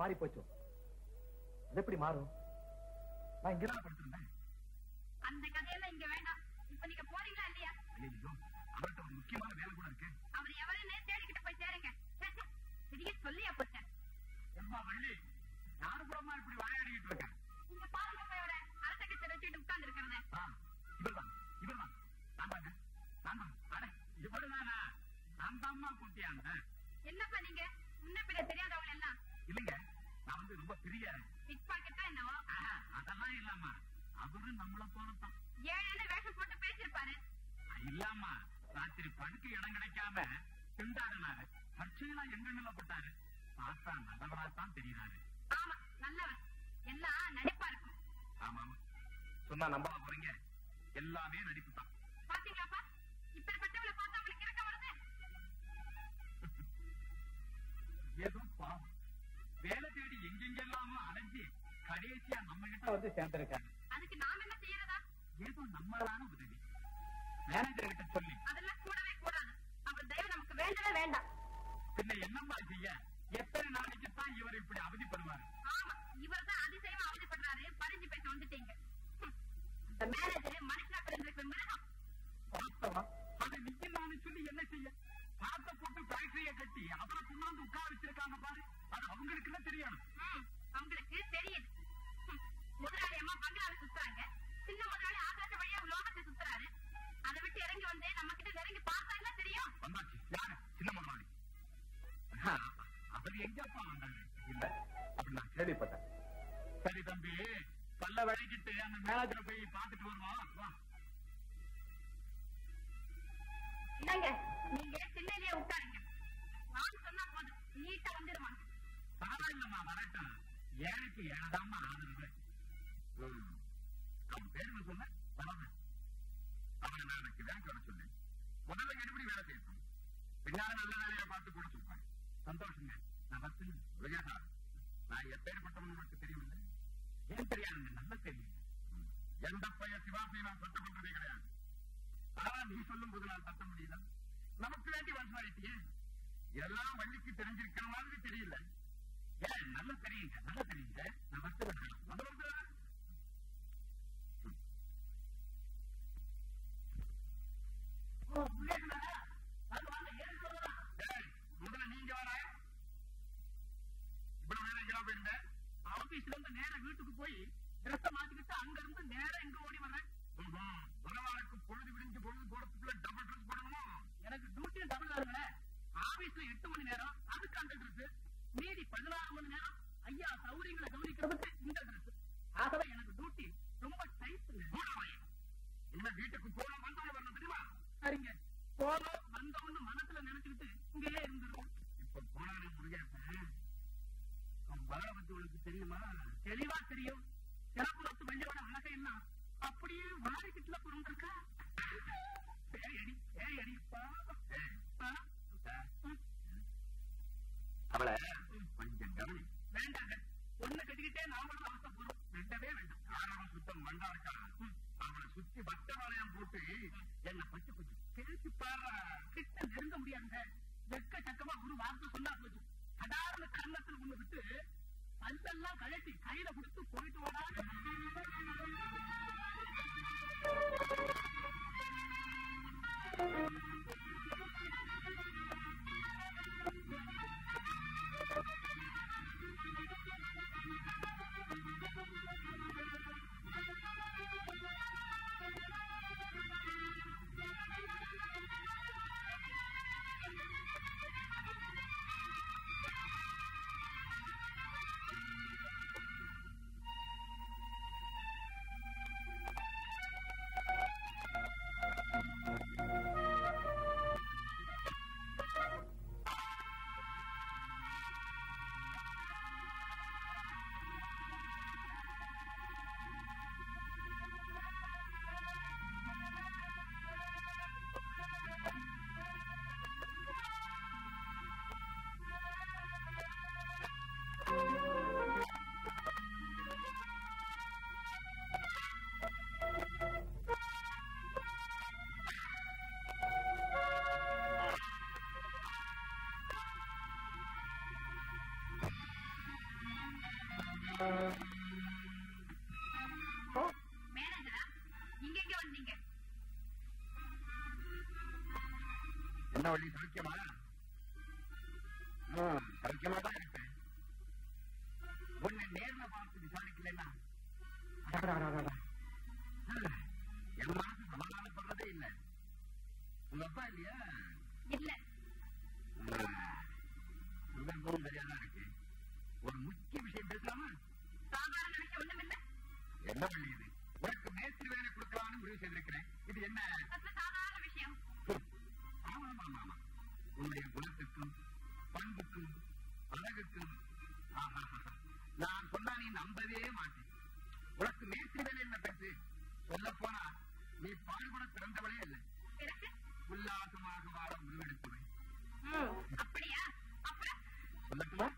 மாறி போச்சு. அது எப்படி மாறும்? நான் இங்கதான் படுத்திருந்தேன். அந்த கதையெல்லாம் இங்க வேண்டாம். இப்ப நீங்க போறீங்களா இல்லையா? அவர்கிட்ட ஒரு முக்கியமான வேலை கூட இருக்கு. அவர் எவருன்னே தேடிக்கிட்டு போய் தேடுங்க. பெரிய சொல்லியா போச்சேன். யாருப்புறமா இப்படி வாயாடிக்கிட்டு இருக்கேன். உங்க பாருங்க போயோட அரசை கிட்ட வச்சுட்டு உட்கார்ந்து இருக்கிறத. இவர்தான் இவர்தான் நான் தாங்க. நான் தான் அட இவருதானா? நான் தான்மா குட்டியாங்க. என்னப்பா நீங்க முன்ன பின்ன தெரியாதவங்க எல்லாம் இல்லைங்க. நான் வந்து ரொம்ப பெரிய பிக் பாக்கெட்டா என்னவோ அதெல்லாம் இல்லாமா அவரு நம்மள போலதான் ஏழு வேஷம் போட்டு பேசிருப்பாரு. இல்லாமா ராத்திரி படுக்க இடம் கிடைக்காம திண்டாடினாரு. பட்சையெல்லாம் எங்கெங்கெல்லாம் போட்டாரு. பார்த்தா நல்லவராத்தான் தெரியுறாரு. ஆமா நல்லவர். எல்லாம் நடிப்பா இருக்கும். ஆமா ஆமா சொன்னா நம்ப போறீங்க. எல்லாமே நடிப்பு தான். பாத்தீங்களாப்பா இப்ப பட்டவளை பார்த்தா அவளுக்கு இறக்க வருது. ஏதோ பாவம் வேலை தேடி எங்கெங்கெல்லாமோ அடைஞ்சு கடைசியா நம்ம கிட்ட வந்து சேர்ந்திருக்காங்க. அதுக்கு நாம என்ன செய்யறதா? ஏதோ நம்மளான உதவி மேனேஜர் கிட்ட சொல்லி அதெல்லாம் கூடவே கூடாது. அவர் தயவு நமக்கு வேண்டவே வேண்டாம். பின்ன என்னமா செய்ய? எத்தனை நாளைக்குத்தான் இவர் இப்படி அவதிப்படுவாரு? ஆமா இவர் தான் அதிசயமா அவதிப்படுறாரு. பறிஞ்சு பேச வந்துட்டீங்க. அந்த மேனேஜர் மனுஷனா பிறந்திருக்கிற மிருகம். பார்த்தவா அதை நிக்கலாம்னு சொல்லி என்ன செய்ய? காத்த போட்டு ஃபேக்டரியை கட்டி அவரை கொண்டாந்து உட்கார வச்சிருக்காங்க பாரு. அது அவங்களுக்கு தான் தெரியணும். அவங்களுக்கு தெரியுது. முதலாளி அம்மா பங்களாவை சுத்துறாங்க. சின்ன முதலாளி ஆகாச வழியா லோகத்தை சுத்துறாரு. அதை விட்டு இறங்கி வந்து நம்ம கிட்ட நெருங்கி பார்த்தா என்ன தெரியும்? சின்ன முதலாளி எங்கப்பா இல்ல அப்படி நான் கேள்விப்பட்டேன். சரி தம்பி, பல்ல வழிகிட்டு அந்த மேலாஜரை போய் பார்த்துட்டு வருவோம். இல்லங்க, நீங்க சின்னதிலே உட்காருங்க. நான் சொன்னா போதும், நீட்டா வந்துடுவாங்க. பரவாயில்லம்மா, வரட்டும். ஏழைக்கு ஏழதாமா ஆதரவு. அவன் பேர்ல சொன்ன பரவாயில்ல. அவன் நான் எனக்கு தான் சொல்ல சொன்னேன். முதல்ல கெடுபடி வேலை செய்யணும், பின்னால நல்ல வேலையா பார்த்து கூட சொல்றேன். சந்தோஷங்க, நான் வந்து விளையாட நான் எப்பேற்பட்டவங்க உங்களுக்கு தெரியவில்லை. ஏன் தெரியாதுங்க, நல்லா தெரியுங்க. எந்த பையன் சிவாசியை நான் சட்டம் பண்றதே கிடையாது. ஆனா நீ சொல்லும் போது நான் சட்டம் முடியல. நமக்கு வேண்டி வசமாயிட்டியே, எல்லாம் வள்ளிக்கு தெரிஞ்சிருக்கிற மாதிரி தெரியல. ஏன் நல்லா தெரியுங்க, நல்லா தெரியுங்க. நான் வந்து விடுறேன், முதல்ல வந்துடுறேன். முதல்ல நீங்க வர இவ்வளவு ஆபீஸ்ல இருந்து நேர வீட்டுக்கு போய் டிரெஸ் மாத்திக்கிட்டு அங்க இருந்து நேர எங்க ஓடி வரேன். உறவாளுக்கு பொழுது விரிஞ்சு பொழுது போறதுக்குள்ள டபுள் ட்ரெஸ் போடணும். எனக்கு டியூட்டி டபுள் ஆகுங்க. ஆபீஸ்ல எட்டு மணி நேரம் அதுக்கு அந்த ட்ரெஸ், மீதி பதினாறு மணி நேரம் ஐயா சௌரியங்களை கவனிக்கிறதுக்கு இந்த ட்ரெஸ். ஆகவே எனக்கு டியூட்டி ரொம்ப டைட். இன்னும் வீட்டுக்கு போகணும் வந்தோட வரணும் தெரியுமா? சரிங்க, போனோம் வந்தோம்னு மனசுல நினைச்சுக்கிட்டு இங்கேயே இருந்துருவோம். இப்ப போனாலே முடியாது. வளரவர்களுக்கு தெரியுமா? தெளிவா தெரியும். சிறப்பு வண்டியோட அழகை எல்லாம் அப்படியே வாழைக்கிட்டுல புரிஞ்சிருக்கா? பேயடி பேயடிப்பா. அவளை கொஞ்சம் கவனி. வேண்டாங்க, ஒண்ணு கட்டிக்கிட்டே நாமளும் அவசர போதும். வேண்டவே வேண்டாம். காரணம் சுத்தம் வண்டா இருக்கா? அவளை சுத்தி பட்ட வளையம் போட்டு என்னை பச்சை கொஞ்சம் பேசி பாரு. கிட்ட நெருங்க முடியாங்க. வெக்க சக்கமா ஒரு வார்த்தை சொன்னா போதும். சாதாரண கண்ணத்தில் ஒண்ணு விட்டு பல்பெல்லாம் கழட்டி கையில கொடுத்து போயிட்டு வரா. என்ன வழி சௌக்கியமா? சௌக்கியமா தான் இருப்பேன். ஒன்னு நேர்ல பார்த்து விசாரிக்கலன்னா என் மனசு சமாதானம் பண்றதே இல்லை. உங்க அப்பா இல்லையா? இல்ல, உங்களுக்கும் தெரியாதான் இருக்கு. ஒரு முக்கிய விஷயம் பேசலாமா? என்ன வழி இது? உனக்கு மேஸ்திரி வேலை கொடுக்கலாம்னு முடிவு செய்திருக்கிறேன். இது என்ன சாதாரண விஷயம்? உன்னுடைய குணத்துக்கும் பண்புக்கும் அழகுக்கும் நான் சொன்னா நீ நம்பவே மாட்டேன். உனக்கு மேஸ்திரி வேலை என்ன பேசு? சொல்ல போனா நீ பால்குண திறந்தவளே இல்லை. உல்லாசமாக வாழ முடிவெடுத்துவேன். சொல்லட்டுமா?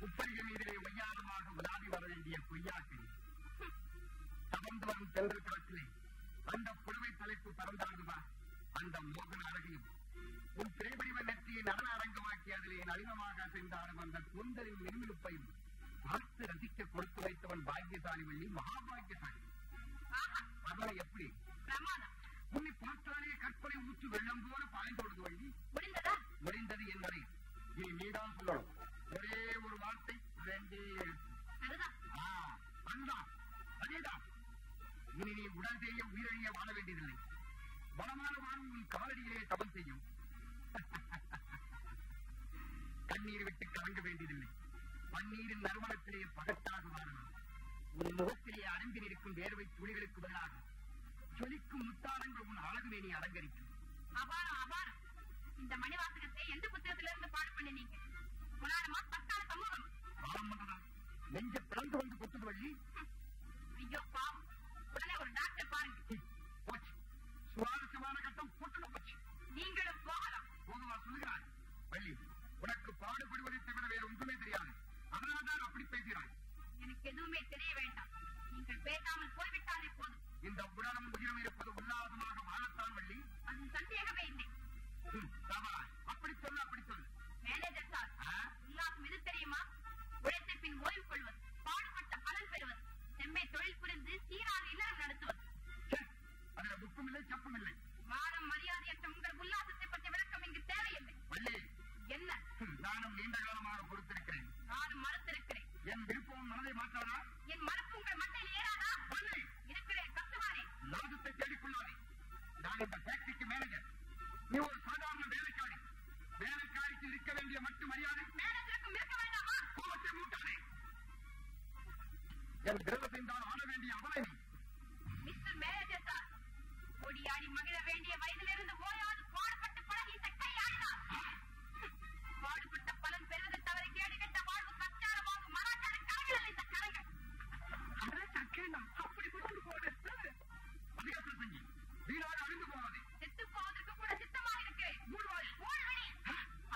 குப்பைகள் இதிலே ஒய்யாரமாக உலாவி வர வேண்டிய பொய்யாக்கு தவந்து வரும் சென்று கலத்திலே அந்த புலமை தலைப்பு பறந்தாடுவா. அந்த மோகன அழகையும் உன் திரைப்படிவ நெற்றியை நல அரங்கமாக்கி அதிலே நலிவமாக சென்றாலும் அந்த சுந்தரின் நெருமிழுப்பையும் பார்த்து ரசிக்க கொடுத்து வைத்தவன் பாக்கியசாலி வள்ளி, மகாபாக்கியசாலி. அவளை எப்படி உன்னை பார்த்தாலே கற்பனை ஊற்று வெள்ளம் போல பாய்ந்தோடுது வள்ளி. முடிந்ததா? முடிந்தது என்பதை நீ நீதான் சொல்லணும். ஒரே ஒரு வார்த்தை, ரெண்டே அதுதான். அதேதான். இனி நீ உடல் செய்ய உயிரழிய வாழ வேண்டியதில்லை. வளமான வாழும் நீ காலடியிலே தபம் செய்யும். விட்டு கலங்க வேண்டியதில்லை. பன்னீரின் நறுமணத்திலே பகட்டாக வாழலாம். உன் முகத்திலே அடங்கியிருக்கும் வேர்வை துளிகளுக்கு பதிலாக ஜொலிக்கும் முத்தாளங்கள் உன் அழகுமே நீ அலங்கரிக்கும். அபாரம் அபாரம். இந்த மணிவாசகத்தை எந்த புத்தகத்திலிருந்து பாடு பண்ணினீங்க? புராணமா பத்தாள சமூகம்? ஆமாம், நெஞ்ச பிளந்து வந்து கொத்துது வள்ளி. ஐயோ பாவம், உடனே ஒரு டாக்டர் பாருங்க. போச்சு, சுவாரஸ்யமான கட்டம் போட்டு போச்சு. நீங்களும் போகலாம். போகவா சொல்கிறாய் வள்ளி? உனக்கு பாடுபடுவதை தவிர வேறு ஒன்றுமே தெரியாது. அதனால்தான் அப்படி பேசுகிறாய். எனக்கு எதுவுமே தெரிய வேண்டாம். நீங்கள் பேசாமல் போய்விட்டாலே போதும். இந்த புராணம் உயிரம் இருப்பது உல்லாதமாக வாழத்தான் வள்ளி. அது சந்தேகமே இல்லை. அப்படி சொல்லு, அப்படி சொல்லு. மேனேஜர் சார், உங்களுக்கு இது தெரியுமா? உழைத்த பின் ஓய்வு கொள்வது, பாடுபட்ட பலன் பெறுவது, செம்மை தொழில் புரிந்து சீரான இல்லறம் நடத்துவது. அதில் துக்கம் இல்லை சப்பம் இல்லை. வாரம் மரியாதையற்ற உங்கள் உல்லாசத்தை பற்றி விளக்கம் இங்கு தேவையில்லை. என்ன? நானும் நீண்ட காலமாக கொடுத்திருக்கிறேன். நானும் மறுத்திருக்கிறேன். என் விருப்பம் மனதை மாற்றாதா? என் மறுப்பு உங்கள் மண்ணில் ஏறாதா? இருக்கிறேன், கத்துவாரே, லாபத்தை தேடிக்கொள்ளாதே. நான் இந்த ஃபேக்டரிக்கு மேனேஜர், நீ ஒரு சாதாரண வேலைக்காரி. வேலைக்காரிக்கு இருக்க வேண்டிய மட்டும் மரியாதை மேனேஜருக்கு இருக்க வேண்டாமா? கோபத்தை மூட்டாதே. என் கிரகத்தை தான் ஆள வேண்டிய அவளை நீ. மிஸ்டர் மேனேஜர் சார், கொடியாடி மகிழ வேண்டிய வயதிலிருந்து ஓயாவது பாடுபட்டு பழகிட்ட கையாடினார். பாடுபட்ட பலன் பெறுவது தவிர கேடு கட்ட வாழ்வு சச்சாரமாக மராட்டாத கலைஞர்கள் இந்த கலைஞர். அப்படி கொண்டு போகிறது வீடாக அறிந்து போகாதே. செத்து போவதற்கு கூட சித்தமாக இருக்கிறேன்.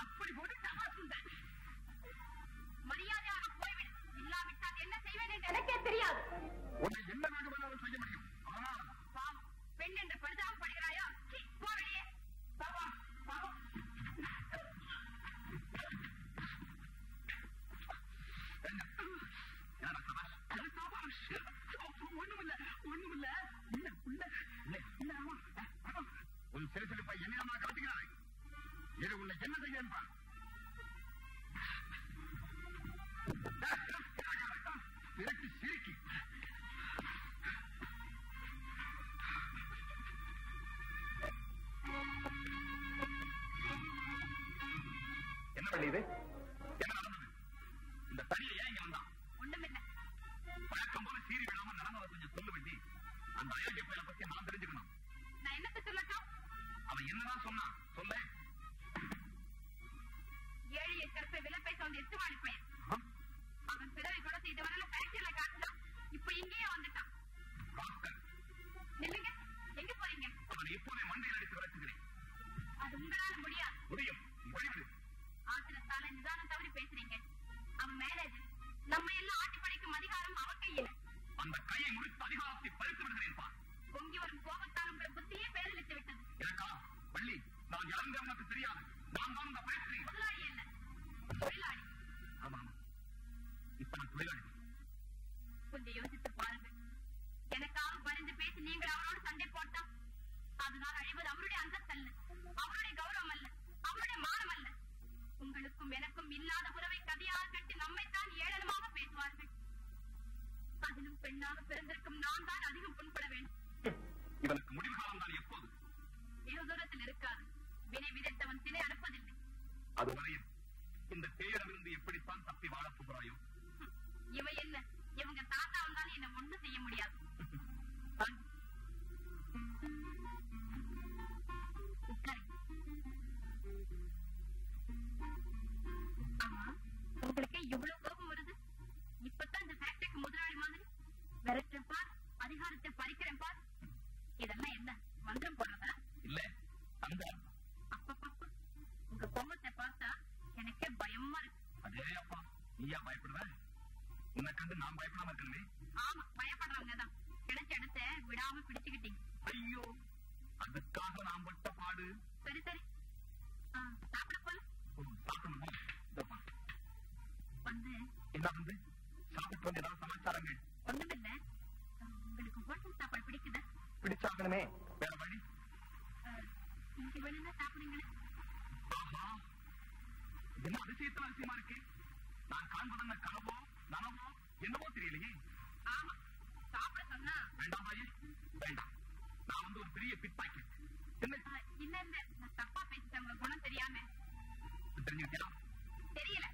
அப்படி ஒரு சகாசுந்தர் மரியாதையாக போய்விடு. இல்லாவிட்டால் என்ன செய்வேன் என்று எனக்கே தெரியாது. உன்னை என்ன வேண்டுமென்றாலும் செய்ய முடியும். ஆனால் பெண் என்று பரிதாபம் படுகிறாயா? போவடியே பாவம் பாவம். ஒண்ணுமில்ல ஒண்ணுமில்ல உன் சிறு சிறுப்பை என்னிடமா காட்டுகிறாய். இது உன்னை என்ன செய்யப்பா? சிறக்கி சிரிக்கி என்ன பண்ணியது? என்ன நடந்தது? இந்த தனியை ஏன் இங்க வந்தான்? ஒண்ணுமில்லை. வழக்கம் போல சீறி விடாம நடந்ததை கொஞ்சம் சொல்லு வேண்டி. அந்த அயோக்கிய பையனை பத்தி நான் தெரிஞ்சுக்கணும். நான் என்னத்தை சொல்லட்டும்? அவன் என்னதான் சொன்னான் சொல்ல? ஏழையை கற்பை விலப்பை சொந்த எத்துவாளி பையன். அவன் பிறவை குடத்தை இதுவரையில பேக்டரியில காட்டுதான். இப்ப இங்கேயே வந்துட்டான். நில்லுங்க, எங்க போறீங்க? அவன் இப்போதே மண்டையில் அடித்து வளர்த்துக்கிறேன். அது உங்களால முடியாது. முடியும், முடிவு. ஆத்திரத்தால நிதானம் தவறி பேசுறீங்க. அவன் மேனேஜர். நம்ம எல்லாம் ஆட்டி படைக்கும் அதிகாரம் அவன் கையில். அந்த கையை முடித்து அதிகாரத்தை பறித்து விடுகிறேன்பா. பொங்கி வரும் கோபத்தால் உங்கள் புத்தியே பேரழித்து விட்டது. எனக்கா பள்ளி? நான் யாருங்க உனக்கு தெரியாது. நான் தான் அந்த பேசி முதலாளி. என்ன தொழிலாளி? ஆமாம், இப்ப நான் தொழிலாளி. கொஞ்சம் யோசித்து பாருங்க. எனக்காக பணிந்து பேசி நீங்கள் அவரோட சண்டை போட்டா அதனால் அழிவது அவருடைய அந்தஸ்தல்ல, அவருடைய கௌரவம் அல்ல, அவருடைய மானம் அல்ல. உங்களுக்கும் எனக்கும் இல்லாத உறவை கதையாக கட்டி நம்மைத்தான் ஏளனமாக பேசுவார்கள். அதிலும் பெண்ணாக பிறந்திருக்கும் நான் தான் அதிகம் புண்பட வேண்டும். இவனுக்கு முடிவு காலம் எப்போது? வெகு தூரத்தில் இருக்காது. வினை விதைத்தவன் தினை அறுப்பதில்லை. அதுவரையில் இந்த பேரிலிருந்து எப்படித்தான் தப்பி வாழப் போகிறாயோ? இவ என்ன, இவங்க தாத்தாவும் தான் என்னை ஒன்றும் செய்ய முடியாது. உங்களுக்கு எவ்வளவு கோபம் வருது? இப்பதான் இந்த ஃபேக்டரிக்கு முதலாளி மாதிரி விரட்டேன் பார், அதிகாரத்தை பறிக்கிறேன் பார். இதெல்லாம் என்ன மந்திரம் போடுறதா? இல்ல, அந்த அப்பப்பா உங்க கோபத்தை பார்த்தா எனக்கே பயமா இருக்கு. அதே அப்பா, நீயா பயப்படுவ? உன்னை கண்டு நான் பயப்படாம இருக்கேன். ஆமா, பயப்படுறவங்கதான். கிடைச்ச இடத்த விடாம பிடிச்சுக்கிட்டீங்க. ஐயோ, அதுக்காக நான் பட்ட பாடு. சரி சரி, சாப்பிட போல. வந்து என்ன வந்து சாப்பிட்டு வந்து ஏதாவது சமாச்சாரங்கள்? ஒண்ணும் இல்ல. உங்களுக்கு ஹோட்டல் சாப்பாடு பிடிக்குதா? பிடிச்சாக்கணுமே, வேற வழி. இங்க வேணும்னா சாப்பிடுங்களேன். என்ன அதிசயத்தான் அதிசயமா இருக்கு? நான் காண்பதென்ன கனவோ நனவோ என்னவோ தெரியலையே. ஆமா, சாப்பிட சொன்னா வேண்டாம் பாய், வேண்டாம். நான் வந்து ஒரு பெரிய பிட் பாக்கெட். என்ன இல்ல இல்ல, நான் தப்பா பேசிட்டேன். உங்க குணம் தெரியாம தெரிஞ்சுக்கிட்டா தெரியல.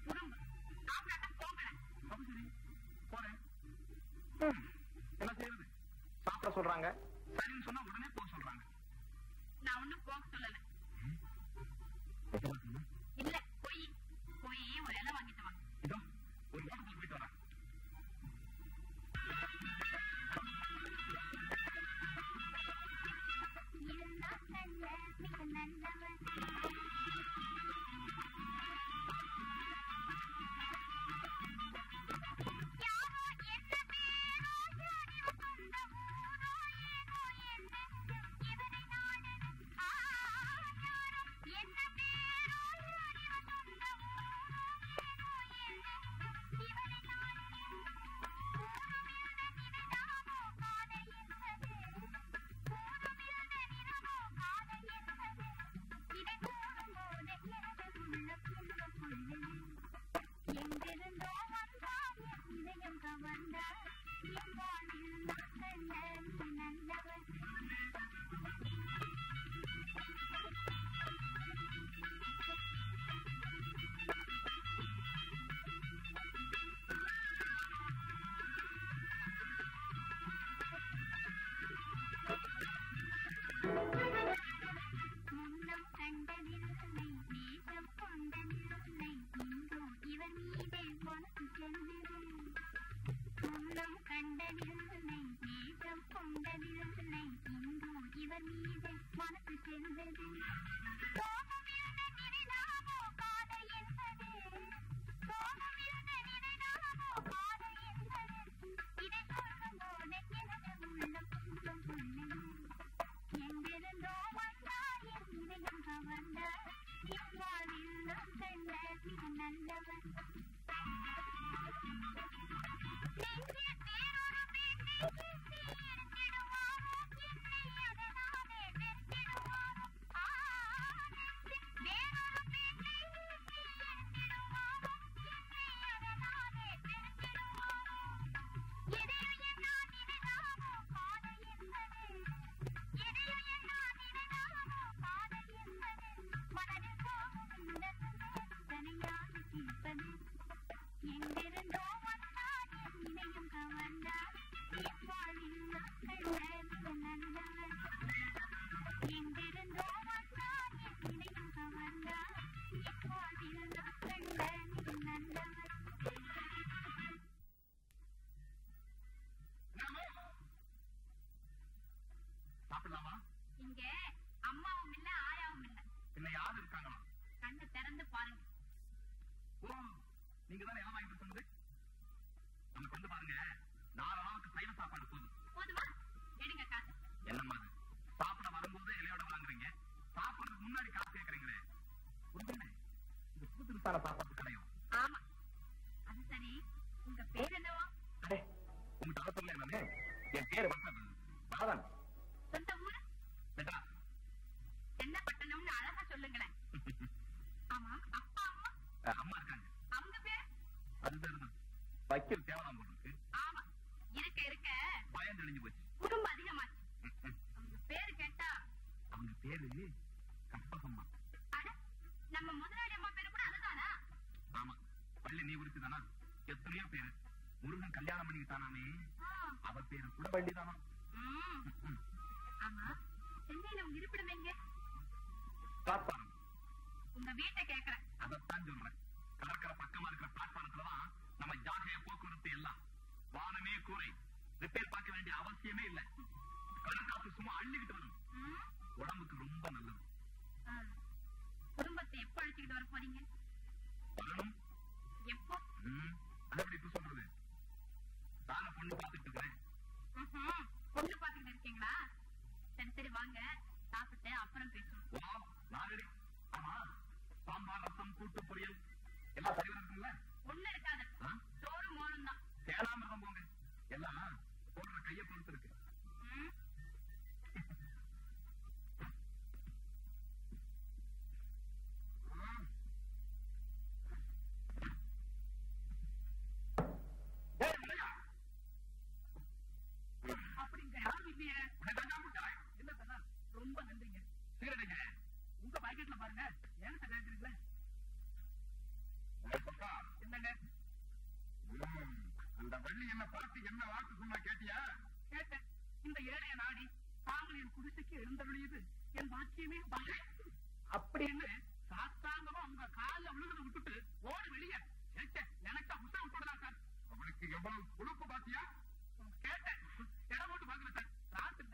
உங்க பாக்கெட்ல பாருங்க. அந்த பள்ளி என்ன பார்த்து என்ன வார்த்தை சொன்னா கேட்டியா? கேட்டேன். இந்த ஏழைய நாடி தாங்கள் என் குடிசைக்கு எழுந்தருளியது என் பாக்கியமே அப்படின்னு சாஸ்தாங்கமா உங்க கால விழுந்து விட்டுட்டு ஓடு வெளிய கேட்டேன். நினைச்சா முட்டை விட்டுடா சார். அவனுக்கு எவ்வளவு உழுப்பு பாத்தியா? கேட்டேன். இடம் போட்டு பாக்கல சார். ராத்திரி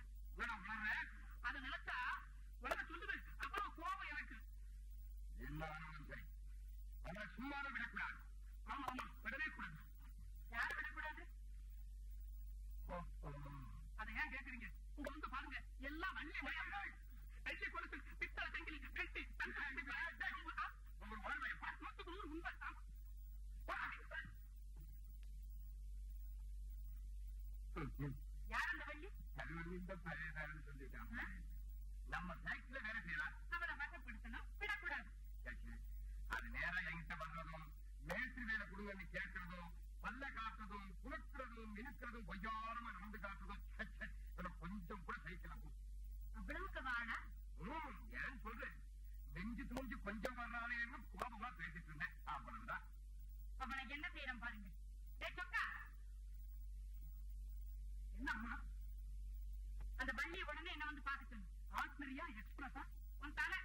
அதை நினைச்சா உடனே சொல்லுது. அப்புறம் கோபம் எனக்கு எல்லாரும் சரி. அவனை சும்மாவே விடக்கூடாது. ஆமா ஆமா விடவே கூடாது. யாரை விடக்கூடாது? அதை ஏன் கேட்கறீங்க? உங்க வந்து பாருங்க எல்லாம் வண்டி வயல்கள் வெட்டி கொடுத்து பித்தளை தங்கில் வெட்டி உங்களுடைய பத்து நூறு உண்மை யார் அந்த வள்ளி? இந்த பழையதாரன்னு சொல்லிட்டாங்க. நம்ம சைக்கிள் வேலை செய்யலாம். அவரை வசப்படுத்தணும், விடக்கூடாது. அது நேரம் என்கிட்ட வர்றதும் மேற்று வேலை கொடுங்கன்னு கேட்கறதும் பல்ல காட்டுறதும் குளிக்கிறதும் இருக்கிறதும் பொய்யாரமா நடந்து காட்டுறதும் கொஞ்சம் கூட சைக்கிள் ஏன் சொல்றேன். நெஞ்சு தூஞ்சி கொஞ்சம் வர்றாலே கோபமா பேசிட்டு இருந்தேன். அப்புறம் தான் அவனுக்கு என்ன பேரம் பாருங்க. என்னம்மா அந்த வண்டியை உடனே என்ன வந்து பாத்துட்டு ஆஸ்திரியா எக்ஸ்பிரஸா உன் தலை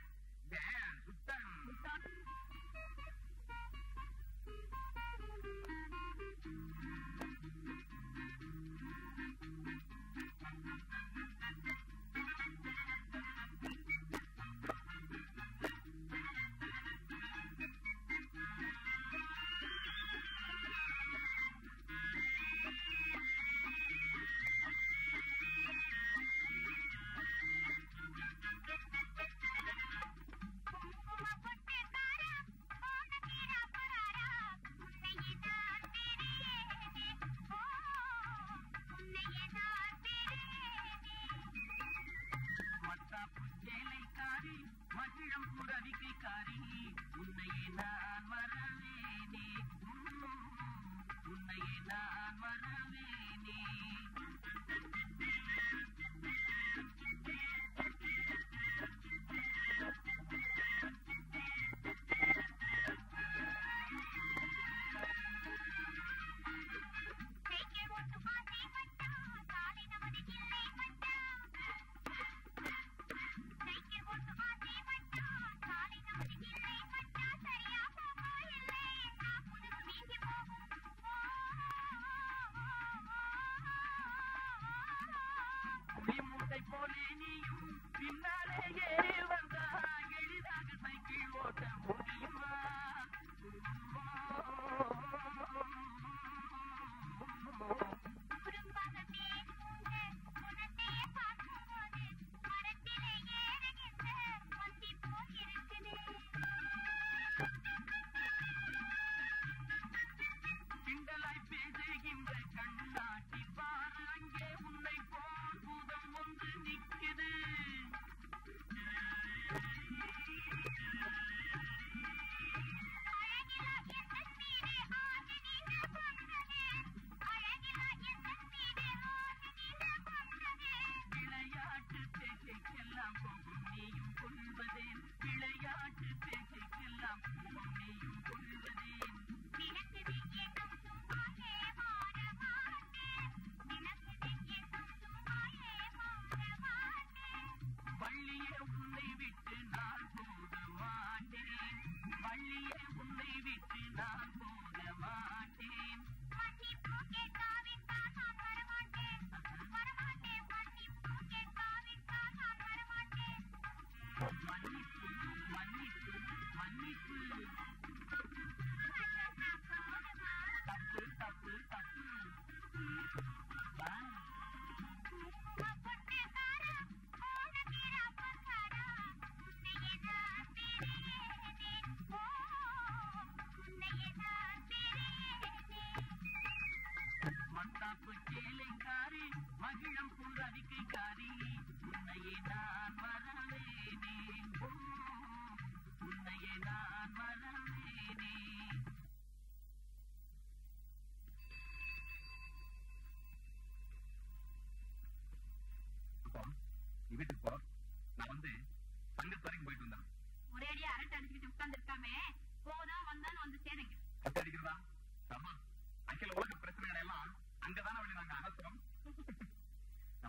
வாழ்க்கையில உலக பிரச்சனைகளை எல்லாம் அங்கதான வழி நாங்க அலசுறோம்.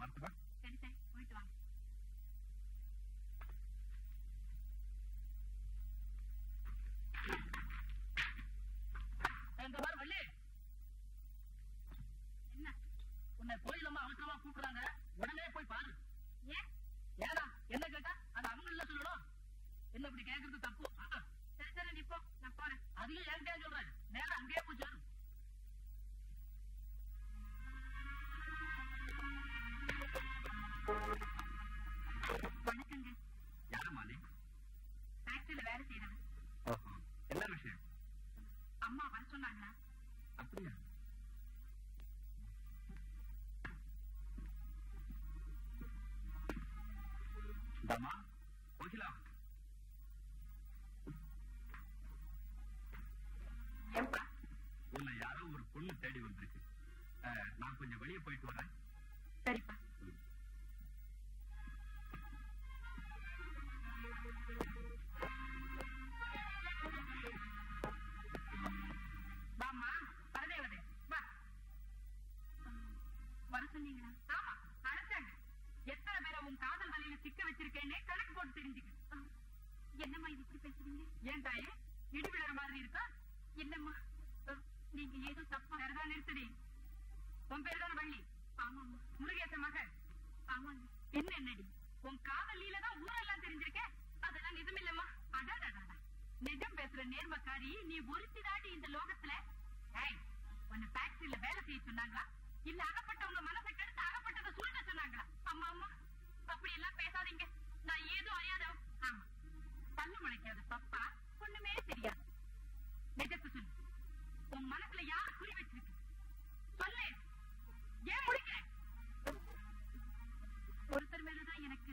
என்ன உன்னை கோயில் அம்மா அவசரமா கூப்பிடுறாங்க, உடனே போய் பாரு. ஏன் ஏடா என்ன கேட்டா அது அவங்க இல்ல சொல்லணும். என்ன இப்படி கேட்கறது தப்பு. சரி சரி நீ போ, நான் போறேன். அதையும் ஏன்டா சொல்றேன், நேரம் அங்கேயே போய் சொல்லு. வணக்கங்க. யாரம்மா நீ? ஃபேக்டரியில வேலை செய்யறேன். என்ன விஷயம்? அம்மா வர சொன்னாங்க. அப்படியா? அம்மா கோகிலா உன்னை யாரோ ஒரு பொண்ணு தேடி வந்திருக்கு. நான் கொஞ்சம் வெளியே போயிட்டு வரேன். சரிப்பா. வாமா பரதேவதே வா. வர சொன்னீங்களா? ஆமா அழைச்சாங்க. எத்தனை பேரை உன் காதல் வலையில சிக்க வச்சிருக்கேன்னே கணக்கு போட்டு தெரிஞ்சுக்க. என்னம்மா இது இப்படி பேசுறீங்க? ஏன் தாயே இடி விழுற மாதிரி இருக்கா? என்னம்மா நீங்க ஏதோ தப்பா வேறதா? நிறுத்தடி. உன் பேர் தானே வள்ளி? ஆமாம்மா. முருகேச மகன்? ஆமாங்க. என்ன என்னடி உன் காதலியிலதான் ஊரெல்லாம் தெரிஞ்சிருக்கேன். அதெல்லாம் நிஜமில்லம்மா. அடாடா நிஜம் பேசுற நேர்மக்காரி நீ ஒருத்தி தாட்டி இந்த லோகத்துல. உன்னை ஃபேக்டரியில வேலை செய்ய சொன்னாங்களா இல்ல அகப்பட்டவங்க மனசை கெடுத்து அகப்பட்டதை சூழ்நிலை சொன்னாங்களா? அம்மா அம்மா அப்படி எல்லாம் பேசாதீங்க. நான் ஏதும் அறியாதவ. ஆமா தள்ளு முளைக்காத பப்பா ஒண்ணுமே தெரியாது. நிஜத்தை சொல்லு. உன் மனசுல யாரு குறி வச்சிருக்கு சொல்லு. ஏன் முடிக்க? ஒருத்தர் மேலதான் எனக்கு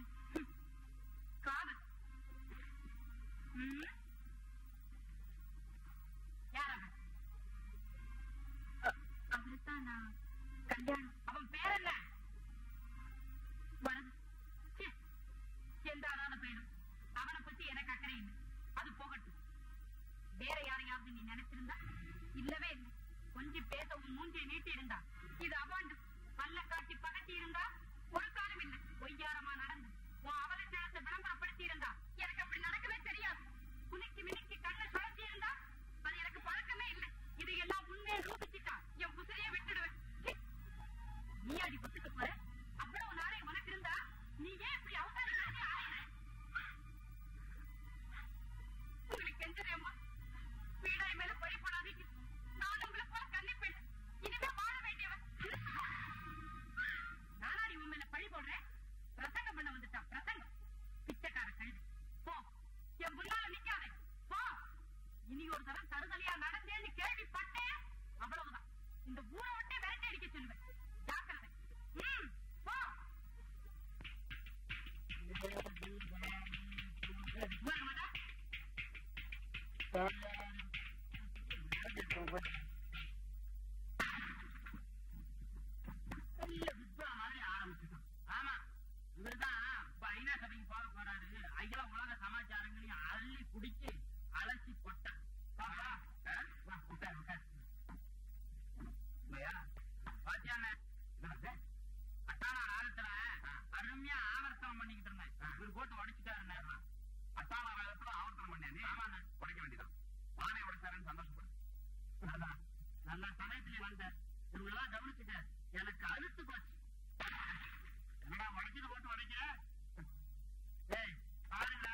காதல். யாராக? அவளுதான் நான் கல்யாணம். அவன் பேர் என்ன? வரது. எந்த அழகான பேரும். அவனை பத்தி எனக்கு அக்கறை இல்லை. அது போகட்டும். வேற யாரையாவது நீ நினைச்சிருந்தா? இல்லவே இல்லை. கொஞ்சம் பேச உன் மூஞ்சியை நீட்டி இருந்தா இது அவாண்டு. பல்ல காட்டி பகட்டி இருந்தா ஒரு காலம் இல்லை. ஒய்யாரமா நடந்து உன் அவளை சேர்த்து விளம்பரப்படுத்தி இருந்தா எனக்கு அப்படி நடக்கவே தெரியாது. குனிக்கி மினிக்கி கண்ணை சுழத்தி இருந்தா அது எனக்கு பழக்கமே இல்லை. இது எல்லாம் உண்மையை ரூபிச்சுட்டா என் புசிலையே விட்டுடுவேன். நீ அடி புத்துக்க போற. அவ்வளவு நாளை உனக்கு இருந்தா நீ ஏன் இப்படி அவசரமே ஆயிரு? உங்களுக்கு எஞ்சதேம்மா. வீடாய் மேல பழி போடாதீங்க. நான் உங்களை போல கண்ணி பெண். இனிமே வாழ வேண்டியவன் நானாடி உன் மேல பழி போடுறேன். பிரசங்கம் பண்ண வந்துட்டான். பிரசங்கம் பிச்சைக்கார கழுது. போ என் முன்னால நிக்காதே. போ. இனி ஒரு தரம் தருதலையா நடந்தேன்னு கேள்விப்பட்டேன். அவ்வளவுதான். இந்த ஊரை விட்டே விரட்டி அடிக்க சொல்லுவேன். ஜாக்கிரதை. ம் போ. ஆரம்பிச்சுட்டான். ஆமா இவர்தான் இப்ப ஐநா சபைக்கு போக போறாரு. அகில உலக சமாச்சாரங்களையும் அள்ளி குடிச்சு அலசி கொட்டான். பட்டாளா ராகத்துல அருமையா ஆவர்த்தனம் பண்ணிக்கிட்டு இருந்தேன். இவர் போட்டு உடைச்சுட்டாரு. பட்டாளா ராகத்துல ஆவர்த்தனம் பண்ணாரு. ஆமாண்ணா உடைக்க வேண்டியதான். பானை உடைச்சாருன்னு சந்தோஷப்படும். நல்லா சமயத்திலே வந்தேன். இவங்கெல்லாம் கவனிச்சுட்டேன். எனக்கு அழுத்து போச்சு. உடைக்கிட்டு போட்டு உடைக்கிறேன்.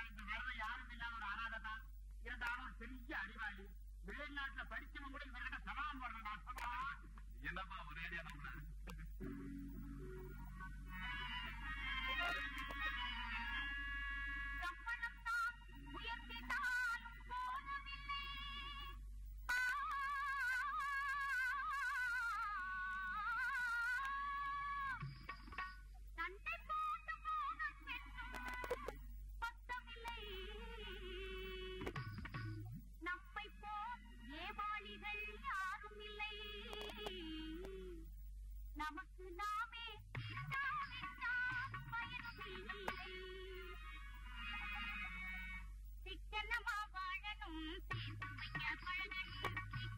இந்த வேலை யாரும் இல்லாத ஒரு அனாதைதான். இருந்தாலும் ஒரு பெரிய அறிவாளி. வெளிநாட்டுல படிச்சவங்க கூட இவர்கிட்ட சமாளம் போடுறேன். என்னப்பா ஒரே நேரம் சிக்கனமா வாழணும்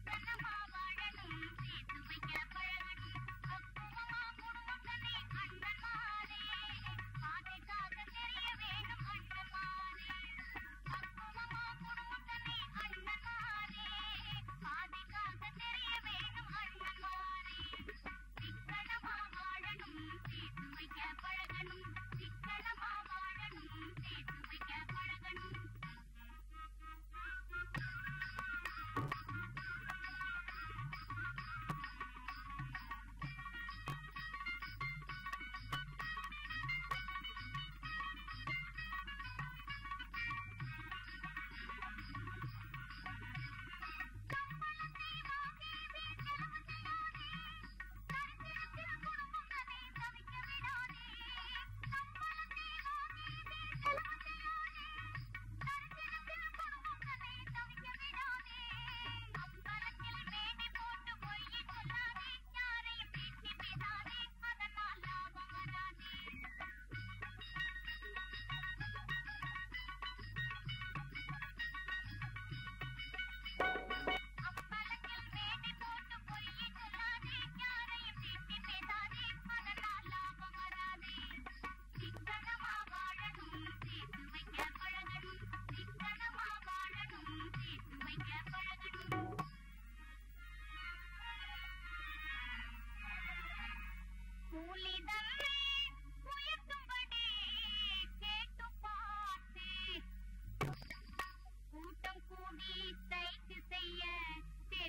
சிக்கனமா வாழணும்.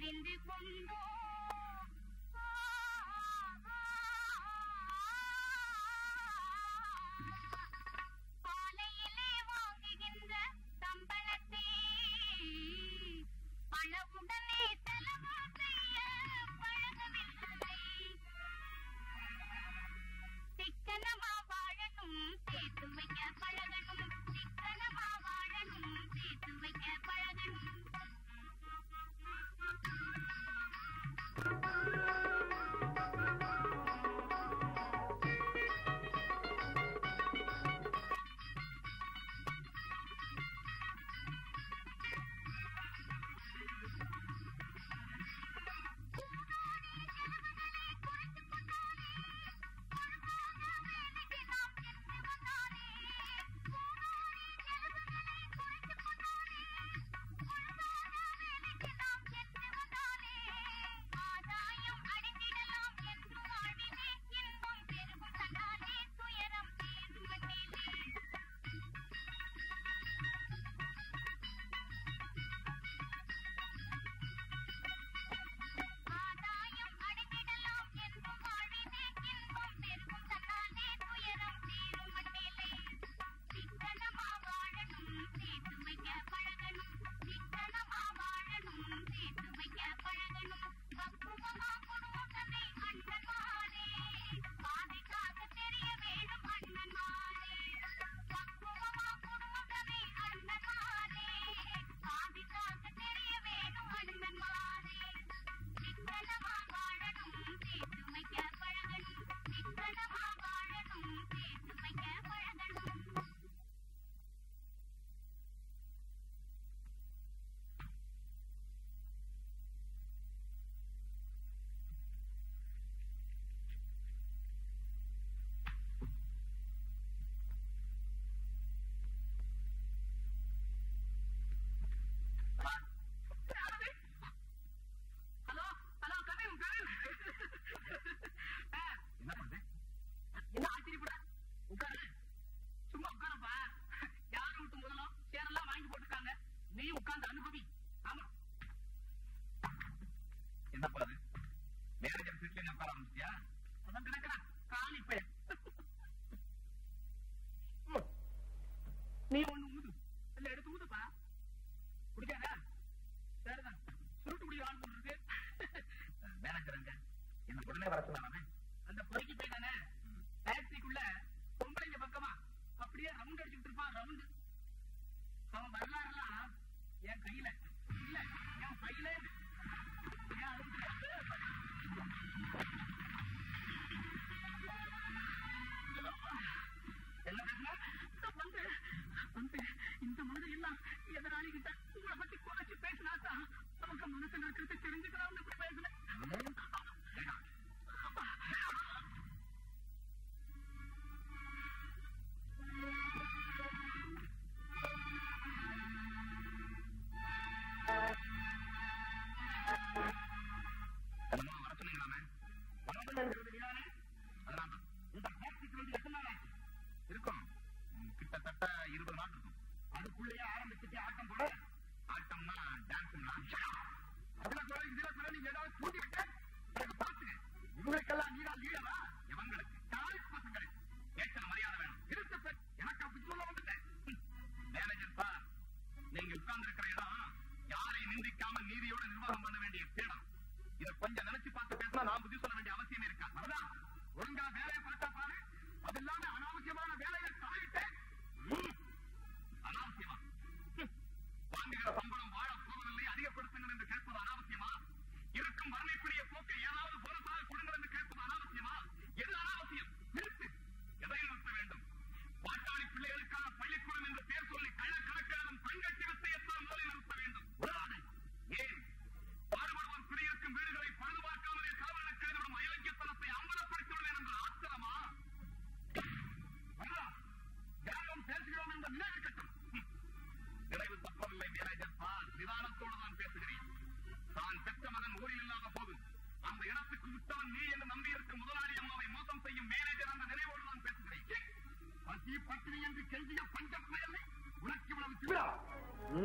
தெரிந்து கொண்டோ பாலையிலே வாங்குகின்ற தம்பளத்தே பணவுடனே தலவா செய்ய பழகவில்லை. சிக்கனமா வாழனும் சேர்த்து வைக்க பழகணும், சிக்கனமா வாழனும் சேர்த்து வைக்க பழகணும்.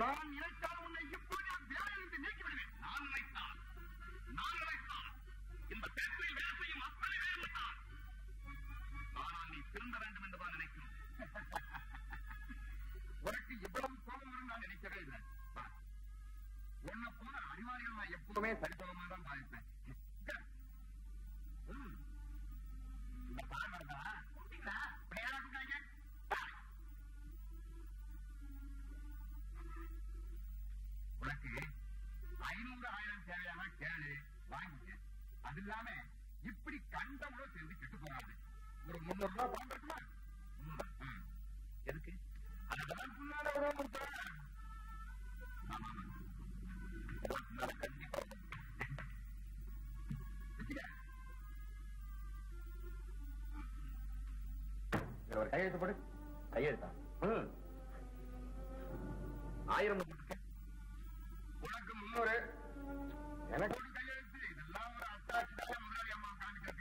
நான் இழைத்தால் உன்னை இப்போது வேலை என்று நீக்கிவிடுவேன். நான் இழைத்தால் திருந்த வேண்டும் என்று தான் நினைக்கிறோம். உனக்கு இவ்வளவு கோபம் நான் நினைக்கவே இல்லை. உன்னை போல அறிவாளிகள் நான் எப்போதுமே சரிசமமாக தான் பாதிப்பேன். உனக்கு ஐநூறு ஆயிரம் தேவையான கேளு வாங்கிக்க. அது இல்லாம இப்படி கண்டவங்க சேர்ந்து கெட்டு போறாங்க. ஒரு முன்னூறு ரூபாய் பணம் இருக்குமா? எதுக்கு? அதெல்லாம் பின்னால கண்டிப்பா ஒரு கையெழுத்து போடு. கையெழுத்தா? ஆயிரம் உனக்கு முன்னூறு எனக்கு ஒரு கையெழுத்து. இதெல்லாம் ஒரு அத்தாட்சியாக முதலாளி அம்மா காமிக்கிறதுக்கு.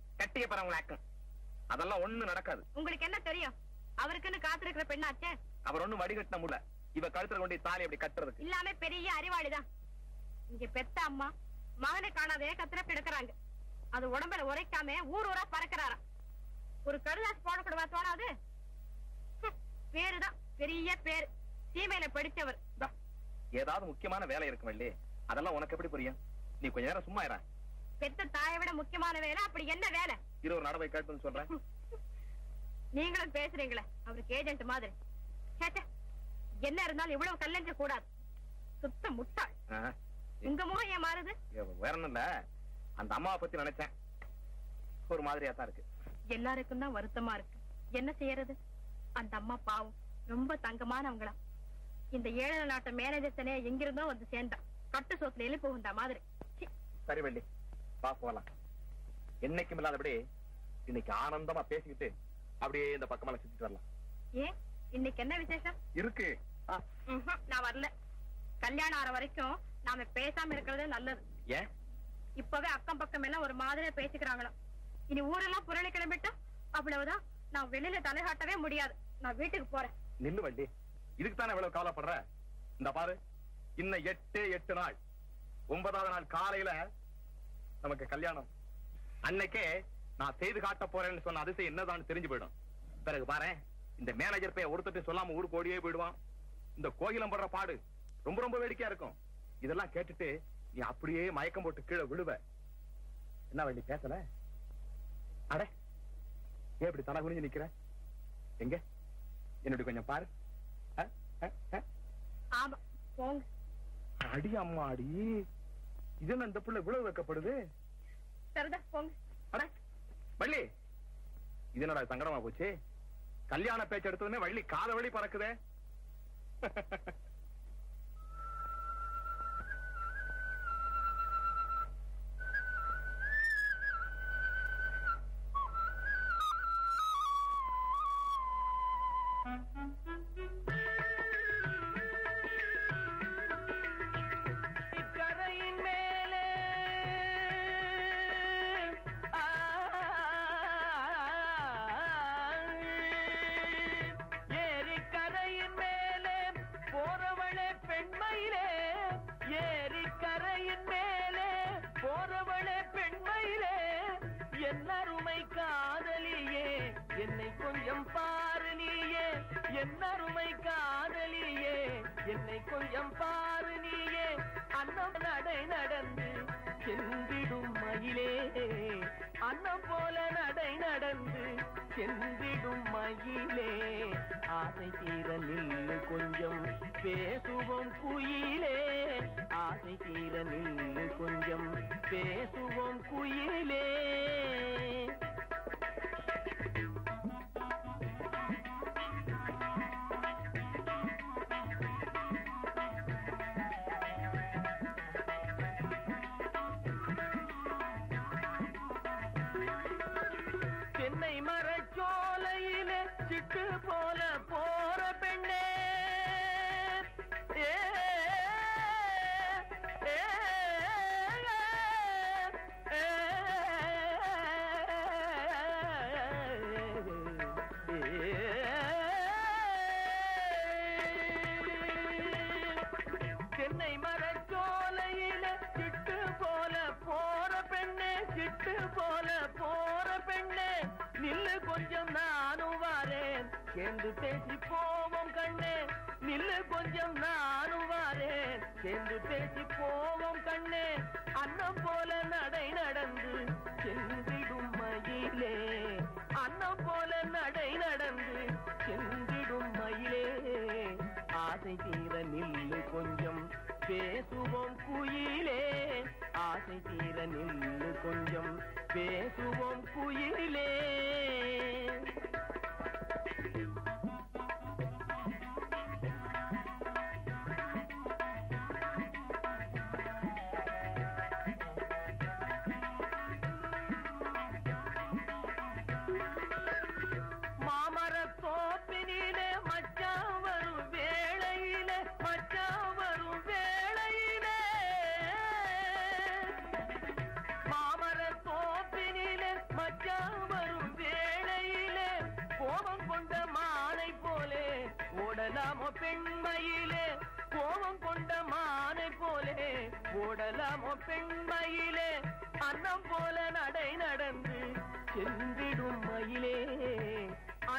கட்டிக்க போறவங்களாக்கும். அதெல்லாம் ஒண்ணு நடக்காது. உங்களுக்கு என்ன தெரியும்? அவருக்குன்னு காத்திருக்கிற பெண்ணாச்சே. அவர் ஒண்ணு வடிகட்டின முல்ல, இவ கழுத்துல கொண்டு தாலி அப்படி கட்டுறது இல்லாம பெரிய அறிவாளிதான். இங்க பெத்த அம்மா மகனை காணாதே கத்திர கிடக்குறாங்க. அது உடம்புல உரைக்காம ஊர் ஊரா பறக்கிறாரா? ஒரு கடுதாசு போடக்கூடவா தோணாது? பேருதான் பெரிய பேரு, சீமையில படிச்சவர். ஏதாவது முக்கியமான வேலை இருக்கும். அதெல்லாம் உனக்கு எப்படி புரியும்? நீ கொஞ்ச நேரம் சும்மா இரு. பெத்த தாயை விட முக்கியமான வேலை அப்படி என்ன வேலை? இரு ஒரு நடவை காட்டுன்னு சொல்றேன். நீங்களும் பேசுறீங்களே அவருக்கு ஏஜென்ட் மாதிரி. என்ன இருந்தாலும் இவ்வளவு கல்லஞ்ச கூடாது. சுத்த முட்டாள். உங்க முகம் ஏன் மாறுது? வேற ஒண்ணும் இல்ல, அந்த அம்மாவை பத்தி நினைச்சேன். ஒரு மாதிரியா தான் இருக்கு. எல்லாருக்கும் தான் வருத்தமா இருக்கு. என்ன செய்யறது? அந்த அம்மா பாவம் ரொம்ப தங்கமானவங்களா. இந்த ஏழை நாட்டு மேனேஜர் தனியா எங்கிருந்தோ வந்து சேர்ந்தான். கட்டு சோத்துல எழுப்பி வந்த மாதிரி. சரி வள்ளி பா போலாம். என்னைக்கும் இல்லாதபடி இன்னைக்கு ஆனந்தமா பேசிக்கிட்டு அப்படியே இந்த பக்கமால சுத்திட்டு வரலாம். ஏன் இன்னைக்கு என்ன விசேஷம் இருக்கு? நான் வரல. கல்யாணம் ஆற வரைக்கும் நாம பேசாம இருக்கிறது நல்லது. ஏன் இப்பவே அக்கம் பக்கம் எல்லாம் ஒரு மாதிரியா பேசிக்கிறாங்களோ? இனி ஊரெல்லாம் புரளி கிளம்பிட்டா அவ்வளவுதான். நான் வெளியில தலைகாட்டவே முடியாது. நான் வீட்டுக்கு போறேன். நில்லு வண்டி, இதுக்குத்தானே இவ்வளவு கவலைப்படுற? இந்த பாரு, இன்னும் எட்டு எட்டு நாள் ஒன்பதாவது நாள் காலையில நமக்கு கல்யாணம். அன்னைக்கே நான் செய்து காட்ட போறேன்னு சொன்ன அதிசயம் என்னதான் தெரிஞ்சு போயிடும். பிறகு பாரு, இந்த மேனேஜர் பைய ஒருத்தட்டையும் சொல்லாம ஊருக்கு ஓடியே போயிடுவான். இந்த கோகிலம் படுற பாடு ரொம்ப ரொம்ப வேடிக்கையா இருக்கும். இதெல்லாம் கேட்டுட்டு நீ அப்படியே மயக்கம் போட்டு கீழே விழுவ. என்ன வண்டி பேசல? அட ஏன் இப்படி தலை குனிஞ்சு நிக்கிற? எங்க என்னுடைய கொஞ்சம் பாரு. அடி அம்மா அடி, இது இந்த பிள்ளை விழவு வைக்கப்படுது. வள்ளி இது என்னடா சங்கடமா போச்சு? கல்யாண பேச்சு எடுத்ததுமே வள்ளி காத வழி பறக்குதே.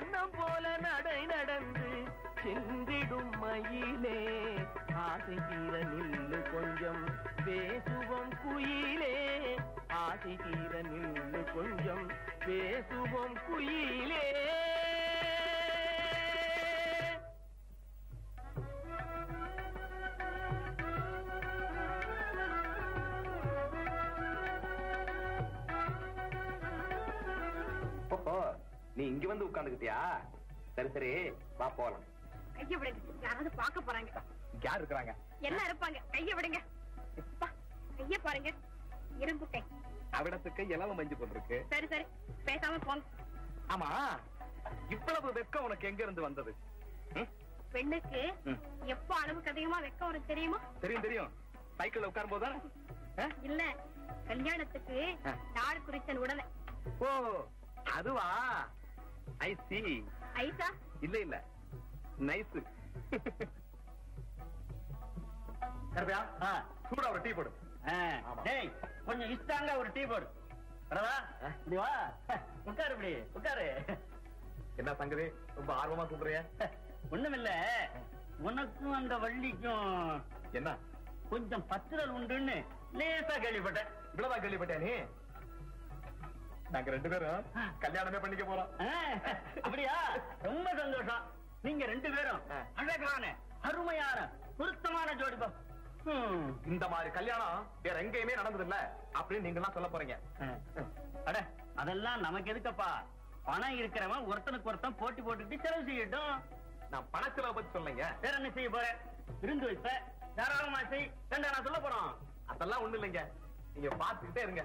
வண்ணம் போல நடை நடந்து சிந்திடும் மயிலே, ஆசை தீர நில்லு கொஞ்சம் பேசுவோம் குயிலே, ஆசை தீர நில்லு கொஞ்சம் பேசுவோம் குயிலே. நீ இங்க வந்து உட்கார்ந்துக்கிட்டியா? சரி சரி வா போலாம். கைய விடுங்க, யாராவது பார்க்க போறாங்க. யார் இருக்காங்க? எல்லாம் இருப்பாங்க. கைய விடுங்க. கைய பாருங்க, இரும்பு கை. அவடத்துக்கு எல்லாம் மஞ்சு போட்டுருக்கு. சரி சரி பேசாம போங்க. ஆமா, இவ்வளவு வெக்கம் உனக்கு எங்க இருந்து வந்தது? பெண்ணுக்கு எப்ப அளவுக்கு அதிகமா வெக்கம் உனக்கு தெரியுமா? தெரியும் தெரியும். சைக்கிள்ல உட்காரும் போதுதானே? இல்ல, கல்யாணத்துக்கு நாள் குறிச்சன் உடனே. ஓ அதுவா? I see. ஐசா? இல்லை இல்லை, நைசு. கருப்பியா, சூடா ஒரு டீ போடு. டேய், கொஞ்சம் இஷ்டாங்க ஒரு டீ போடு. வரவா, இப்படி வா, உட்காரு இப்படி, உட்காரு. என்ன சங்கதி, ரொம்ப ஆர்வமா கூப்பிடுறியா? ஒண்ணும் இல்லை, உனக்கும் அந்த வள்ளிக்கும் என்ன கொஞ்சம் பத்திரல் உண்டுன்னு லேசா கேள்விப்பட்டேன். இவ்வளவா கேள்விப்பட்டேன்? நீ நாங்க ரெண்டு பேரும் கல்யாணமே பண்ணிக்க போறோம். அப்படியா? ரொம்ப சந்தோஷம். நீங்க ரெண்டு பேரும் அழகான அருமையான பொருத்தமான ஜோடிப்பா. இந்த மாதிரி கல்யாணம் வேற எங்கேயுமே நடந்தது இல்ல அப்படின்னு நீங்க எல்லாம் சொல்ல போறீங்க. அட அதெல்லாம் நமக்கு எதுக்கப்பா, பணம் இருக்கிறவன் ஒருத்தனுக்கு ஒருத்தன் போட்டி போட்டுக்கிட்டு செலவு செய்யட்டும். நான் பண செலவு பத்தி சொல்லுங்க, வேற என்ன செய்ய போறேன்? இருந்து வைப்ப தாராளமா செய். ரெண்டா நான் சொல்ல போறோம். அதெல்லாம் ஒண்ணு இல்லைங்க, நீங்க பாத்துக்கிட்டே இருங்க.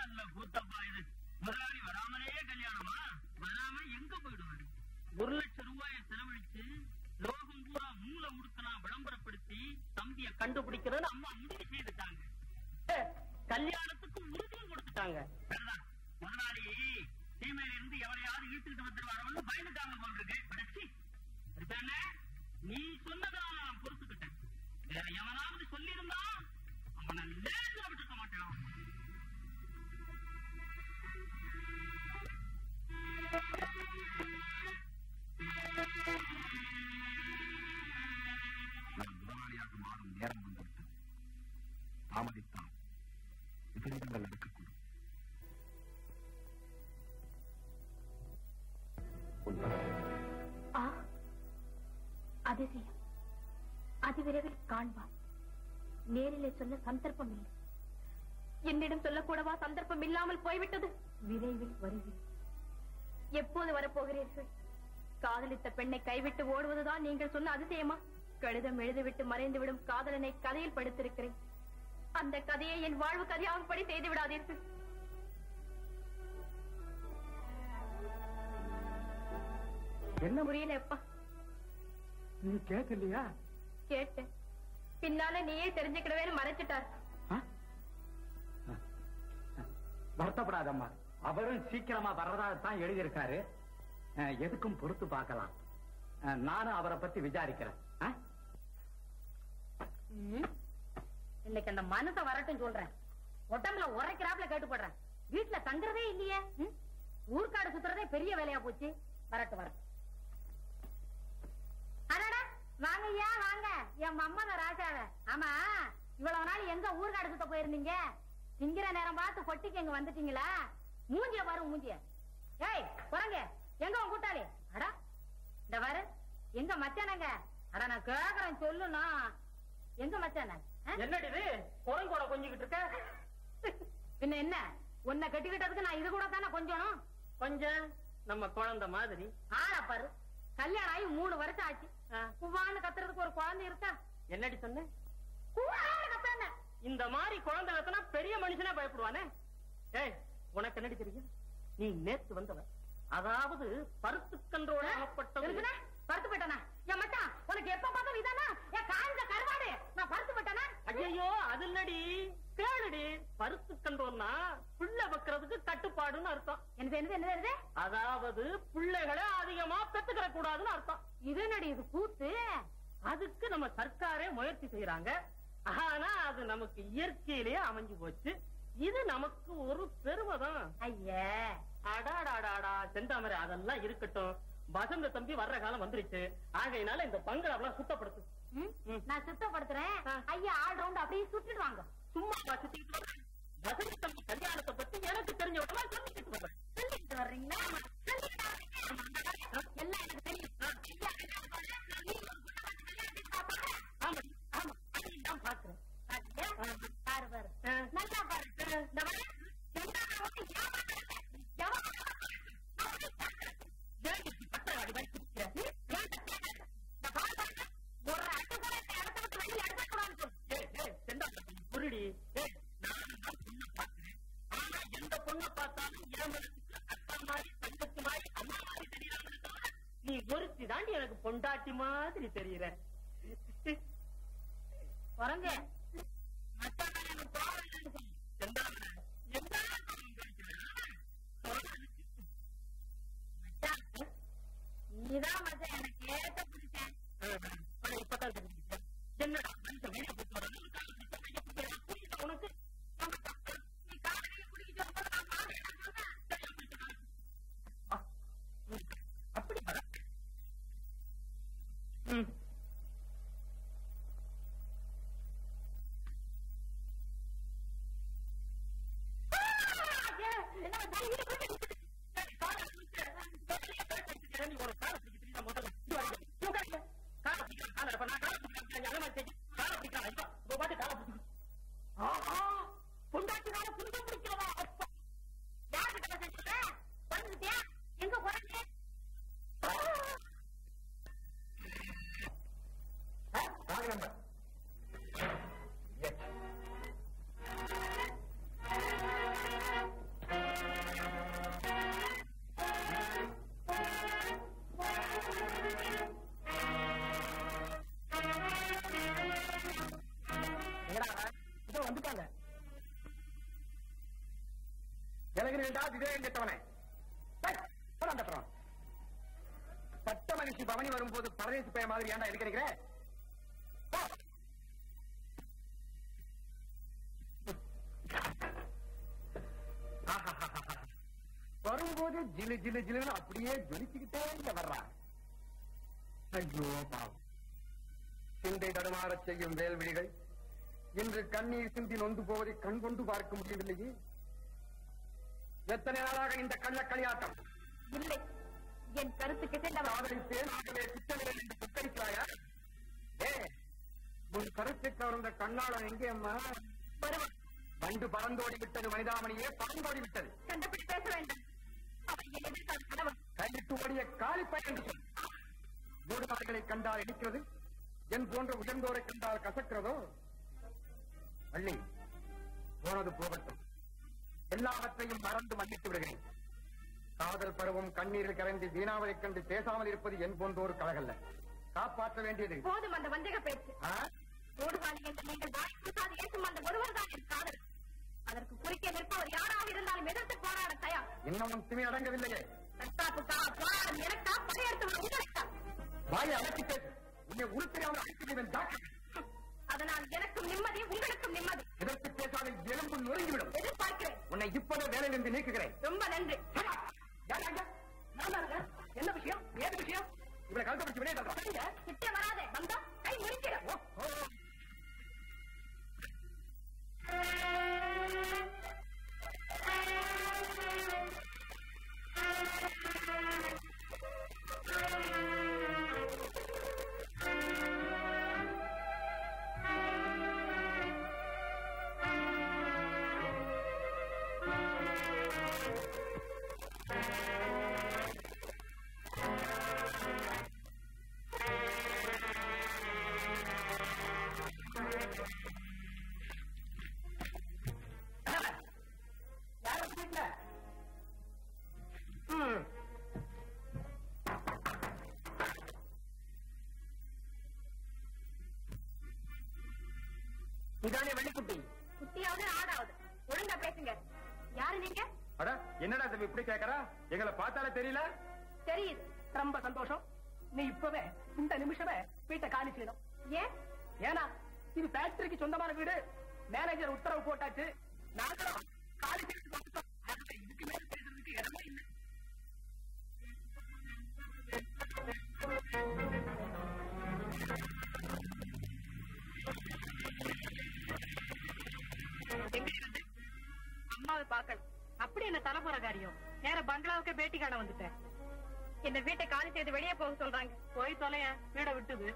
நல்ல கூத்தப்பா, இது முதலாளி வராமலேயே கல்யாணமா? வராம எங்க போயிடுவாரு? ஒரு லட்சம் ரூபாயை செலவழிச்சு லோகம் பூரா மூளை உடுத்தனா விளம்பரப்படுத்தி தம்பிய கண்டுபிடிக்கிறது அம்மா முடிவு செய்துட்டாங்க. கல்யாணத்துக்கு உறுதியும் கொடுத்துட்டாங்க. முன்னாடி சீமையில இருந்து எவரையாவது இழுத்துக்கிட்டு வந்துருவாங்க பயந்துட்டாங்க போன்றது. நீ சொன்னதான் நான் பொறுத்துக்கிட்டேன். வேற எவனாவது சொல்லியிருந்தா அவனை நேரத்தில் விட்டுக்க மாட்டான். முதலாளியாக மாறும் நேரம் வந்துவிட்டது. தாமதித்தால் விபரீதங்கள் நடக்கக்கூடும். அதிசயம் அதிவிரைவில் காண்பாய். நேரிலே சொல்ல சந்தர்ப்பம் இல்லை. என்னிடம் சொல்லக்கூடவா சந்தர்ப்பம் இல்லாமல் போய்விட்டது? விரைவில் வருகிறேன். எப்போது வரப்போகிறீர்கள்? காதலித்த பெண்ணை கைவிட்டு ஓடுவதுதான் நீங்கள் சொன்ன அதிசயமா? கடிதம் எழுதிவிட்டு மறைந்துவிடும் காதலனை கதையில் படுத்திருக்கிறேன். அந்த கதையை என் வாழ்வு கதையாகும்படி செய்து விடாதீர்கள். என்ன புரியல அப்பா? நீ கேட்கலையா? கேட்டேன், பின்னால நீயே தெரிஞ்சுக்கிடவேன்னு மறைச்சிட்டார். வருத்தப்படாதம்மா, அவரும் சீக்கிரமா வர்றதாகத்தான் எழுதியிருக்காரு. எதுக்கும் பொறுத்து பார்க்கலாம். நானும் அவரை பத்தி விசாரிக்கிறேன். இன்னைக்கு அந்த மனசை வரட்டும் சொல்றேன். உடம்புல உரைக்கிறாப்ல கேட்டுப்படுறேன். வீட்டுல தங்குறதே இல்லையே. ஊர்காடு சுத்துறதே பெரிய வேலையா போச்சு. வரட்டு வரட்டும். அடடா வாங்க ஐயா வாங்க. என் அம்மா தான் ராஜாவ. ஆமா, இவ்வளவு நாள் எங்க ஊர்காடு சுத்த போயிருந்தீங்க? திங்கிற நேரம் பார்த்து கொட்டிக்கு எங்க வந்துட்டீங்களா? மூஞ்சிய வரும் மூஞ்சிய. ஏய் குரங்க, எங்க உன் கூட்டாளி? அடா இந்த வரு. எங்க மச்சானங்க? அடா நான் கேக்குறேன் சொல்லுனா. எங்க மச்சான? என்னடி இது குரங்கோட கொஞ்சிக்கிட்டு இருக்க? பின்ன என்ன, உன்னை கட்டிக்கிட்டதுக்கு நான் இது கூட தானே கொஞ்சம் கொஞ்சம் நம்ம குழந்தை மாதிரி ஆளா பாரு. கல்யாணம் ஆகி மூணு வருஷம் ஆச்சு. குவான்னு கத்துறதுக்கு ஒரு குழந்தை இருக்கா? என்னடி சொன்ன? குவான்னு கத்தான. இந்த மாதிரி குழந்தை கத்துனா பெரிய மனுஷனா பயப்படுவானே. ஏய் உனக்கு என்னடி தெரியும்? நீ நேத்து வந்தவன். அதாவது பருத்து கன்றோட பருத்து போயிட்டானா? என் மச்சான் உனக்கு எப்ப பார்த்தோம் இதானா? என் காஞ்ச கருவாடு நான் பருத்து போயிட்டானா? ஐயோ அது இல்லடி, கேளுடி. மறுத்துக்கன்றோம்னா பிள்ளை வைக்கிறதுக்கு கட்டுப்பாடுன்னு அர்த்தம். என்னது என்னது என்னது? அதாவது பிள்ளைகளை அதிகமா பெத்துக்கிற கூடாதுன்னு அர்த்தம். இது என்னடி இது கூத்து? அதுக்கு நம்ம சர்க்காரே முயற்சி செய்யறாங்க. ஆனா அது நமக்கு இயற்கையிலேயே அமைஞ்சு போச்சு. இது நமக்கு ஒரு பெருமை தான். ஐயா அடாடாடாடா செந்தாமரை அதெல்லாம் இருக்கட்டும். வசந்த தம்பி வர்ற காலம் வந்துருச்சு. ஆகையினால இந்த பங்களாவெல்லாம் சுத்தப்படுத்து. நான் சுத்தப்படுத்துறேன் ஐயா. ஆல் ரவுண்ட் அப்படியே சுத்திடுவாங்க. சும்மா வசந்த தம்பி கல்யாணத்தை பத்தி எனக்கு தெரிஞ்ச உடனே சொல்லிட்டு சொல்லிட்டு வர்றீங்களா? எல்லாம் எனக்கு தெரியும். ஆமா ஆமா அதையும் பாக்குறேன். நல்லா பாரு. நீ ஒருத்தி தாண்டி எனக்கு பொண்டாட்டி மாதிரி தெரியற. வரங்க நீதான் மச்சா எனக்கு ஏத்த பிடிச்சேன். என்னடா உனக்கு அப்படி மாதிரி ஏண்டா இருக்கிறீங்க? வரும்போது ஜிலு ஜிலு ஜிலுன்னு அப்படியே ஜொலிச்சுக்கிட்டே இங்க வர்றா. சிந்தை தடுமாற செய்யும் வேல்விழிகள் இன்று கண்ணீர் சிந்தி நொந்து போவதை கண் கொண்டு பார்க்க முடியவில்லையே. எத்தனை நாளாக இந்த கள்ள களியாட்டம்? இல்லை, என் கருத்துக்கு சென்றவர்கள் கருத்துக்காரந்த கண்ணாளன் எங்கே அம்மா? வண்டு பறந்தோடி விட்டது, மனிதாமணியே பறந்தோடி விட்டது. பேச வேண்டும். கைவிட்டு ஓடிய காலிப்பயன் ஊடுகாடுகளை கண்டால் இடிக்கிறது, என் போன்ற உயர்ந்தோரை கண்டால் கசக்கிறதோ? அள்ளி போனது போகட்டும், எல்லாவற்றையும் மறந்து மன்னித்து விடுகிறேன். காதல் பருவம் கண்ணீரில் கரைந்து வீணாவதைக் கண்டு பேசாமல் இருப்பது என் போன்றோரு கழகல்ல. காப்பாற்ற வேண்டியது போதும். அந்த வஞ்சக பேச்சு அதற்கு குறுக்கே நிற்பவர் யாராக இருந்தாலும் எதிர்த்து போராட தயார். இன்னமும் துணி அடங்கவில்லையே. வாயை அழைத்து பேசு. உன்னை உருப்படியாக அழைத்து அதனால் எனக்கும் நிம்மதி உங்களுக்கும் நிம்மதி. எதிர்த்து பேசாத எலும்பு நொறுங்கிவிடும். எதிர்பார்க்கிறேன். உன்னை இப்போது வேலை நின்று நீக்குகிறேன். ரொம்ப நன்றி. என்ன விஷயம்? ஏது விஷயம்? இவளை கழுத்தை பிடிச்சு விளையாட கிட்ட வராதே. வந்தா கை முடிக்கிறேன். என்னடா தம்பி இப்படி கேக்குற? எங்களை பார்த்தாலே தெரியல. தெரியுது. ரொம்ப சந்தோஷம். நீ இப்பவே இந்த நிமிஷமே வீட்டை காலி செய்யணும். ஏன்? ஏன்னா இது ஃபேக்டரிக்கு சொந்தமான வீடு. மேனேஜர் உத்தரவு போட்டாச்சு. நாங்களும் காலி செய்யணும். இதுக்கு மேல பேசுறதுக்கு இடமே இல்லை. எங்க இருந்து அம்மாவை பார்க்கணும். அப்படி என்ன தலைப்புற காரியம்? நேர பங்களாவுக்கு பேட்டி காண வந்துட்டேன். என்ன வீட்டை காலி செய்து வெளியே போக சொல்றாங்க. போய் தொலையா, வீட விட்டுது.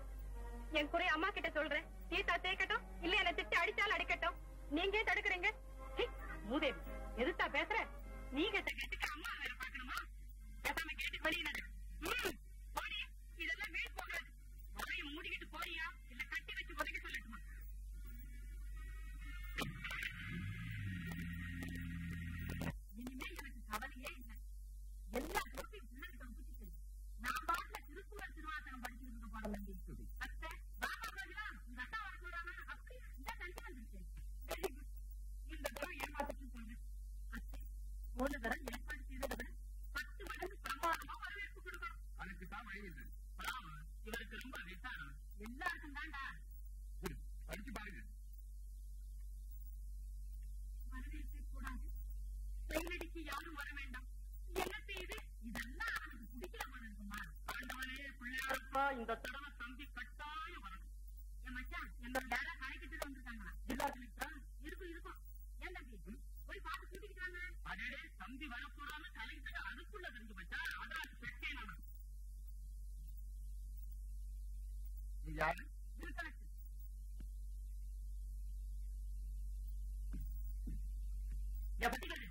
என் குறை அம்மா கிட்ட சொல்றேன். சீதா தேக்கட்டும், இல்ல என்ன திட்டு அடிச்சாலும் அடிக்கட்டும். நீங்க ஏன் தடுக்கிறீங்க? மூதேவி எதுத்தா பேசுற? நீங்க கேட்டுக்க அம்மா வேற பாக்கணுமா? பேசாம கேட்டு பண்ணிக்கினது. இதெல்லாம் வீடு போகாது. முறையை மூடிக்கிட்டு போறியா இல்ல கட்டி வச்சு உதவி சொல்லட்டுமா? கவலையே இல்லை. எல்லா போட்டியும் முன்னாடி படிச்சுட்டு நான் பாட்டுல திருக்குறள் திருவாசகம் படிச்சுட்டு போறேன். அத்தை அப்படி தனித்து வந்துருக்கேன். இந்த தடவை ஏமாத்திட்டு சொல்றேன். அத்தை மூணு தரம் ஏற்பாடு செய்ததை விட பத்து மடங்கு பிரமாணமா வரவேற்பு கொடுக்கணும். அதுக்கு தான் வழிவில்லை. இவருக்கு ரொம்ப விசாரம் எல்லாருக்கும் தான்டா. படிச்சு பாருங்க. வரவேற்க கூடாது. கையடிக்கு யாரும் வர வேண்டாம். என்ன செய்து இதெல்லாம் அவனுக்கு பிடிக்கலாமான் இருக்குமா? ஆண்டவனே பிள்ளையாளுப்பா, இந்த தடவை தம்பி கட்டாயம் வரணும். என் மச்சான் என்னோட யாரா காய்க்கிட்டு வந்துருக்காங்களா? ஜில்லா கலெக்டர் இருக்கும் இருக்கும். ஏன் தம்பி போய் பார்த்து கூட்டிக்கிட்டாங்க. அதே தம்பி வரக்கூடாது. கலெக்டர் அதுக்குள்ள தம்பி மச்சா அதான் பெட்டே. நான் யாரு கலெக்டர்? எப்படி கிடையாது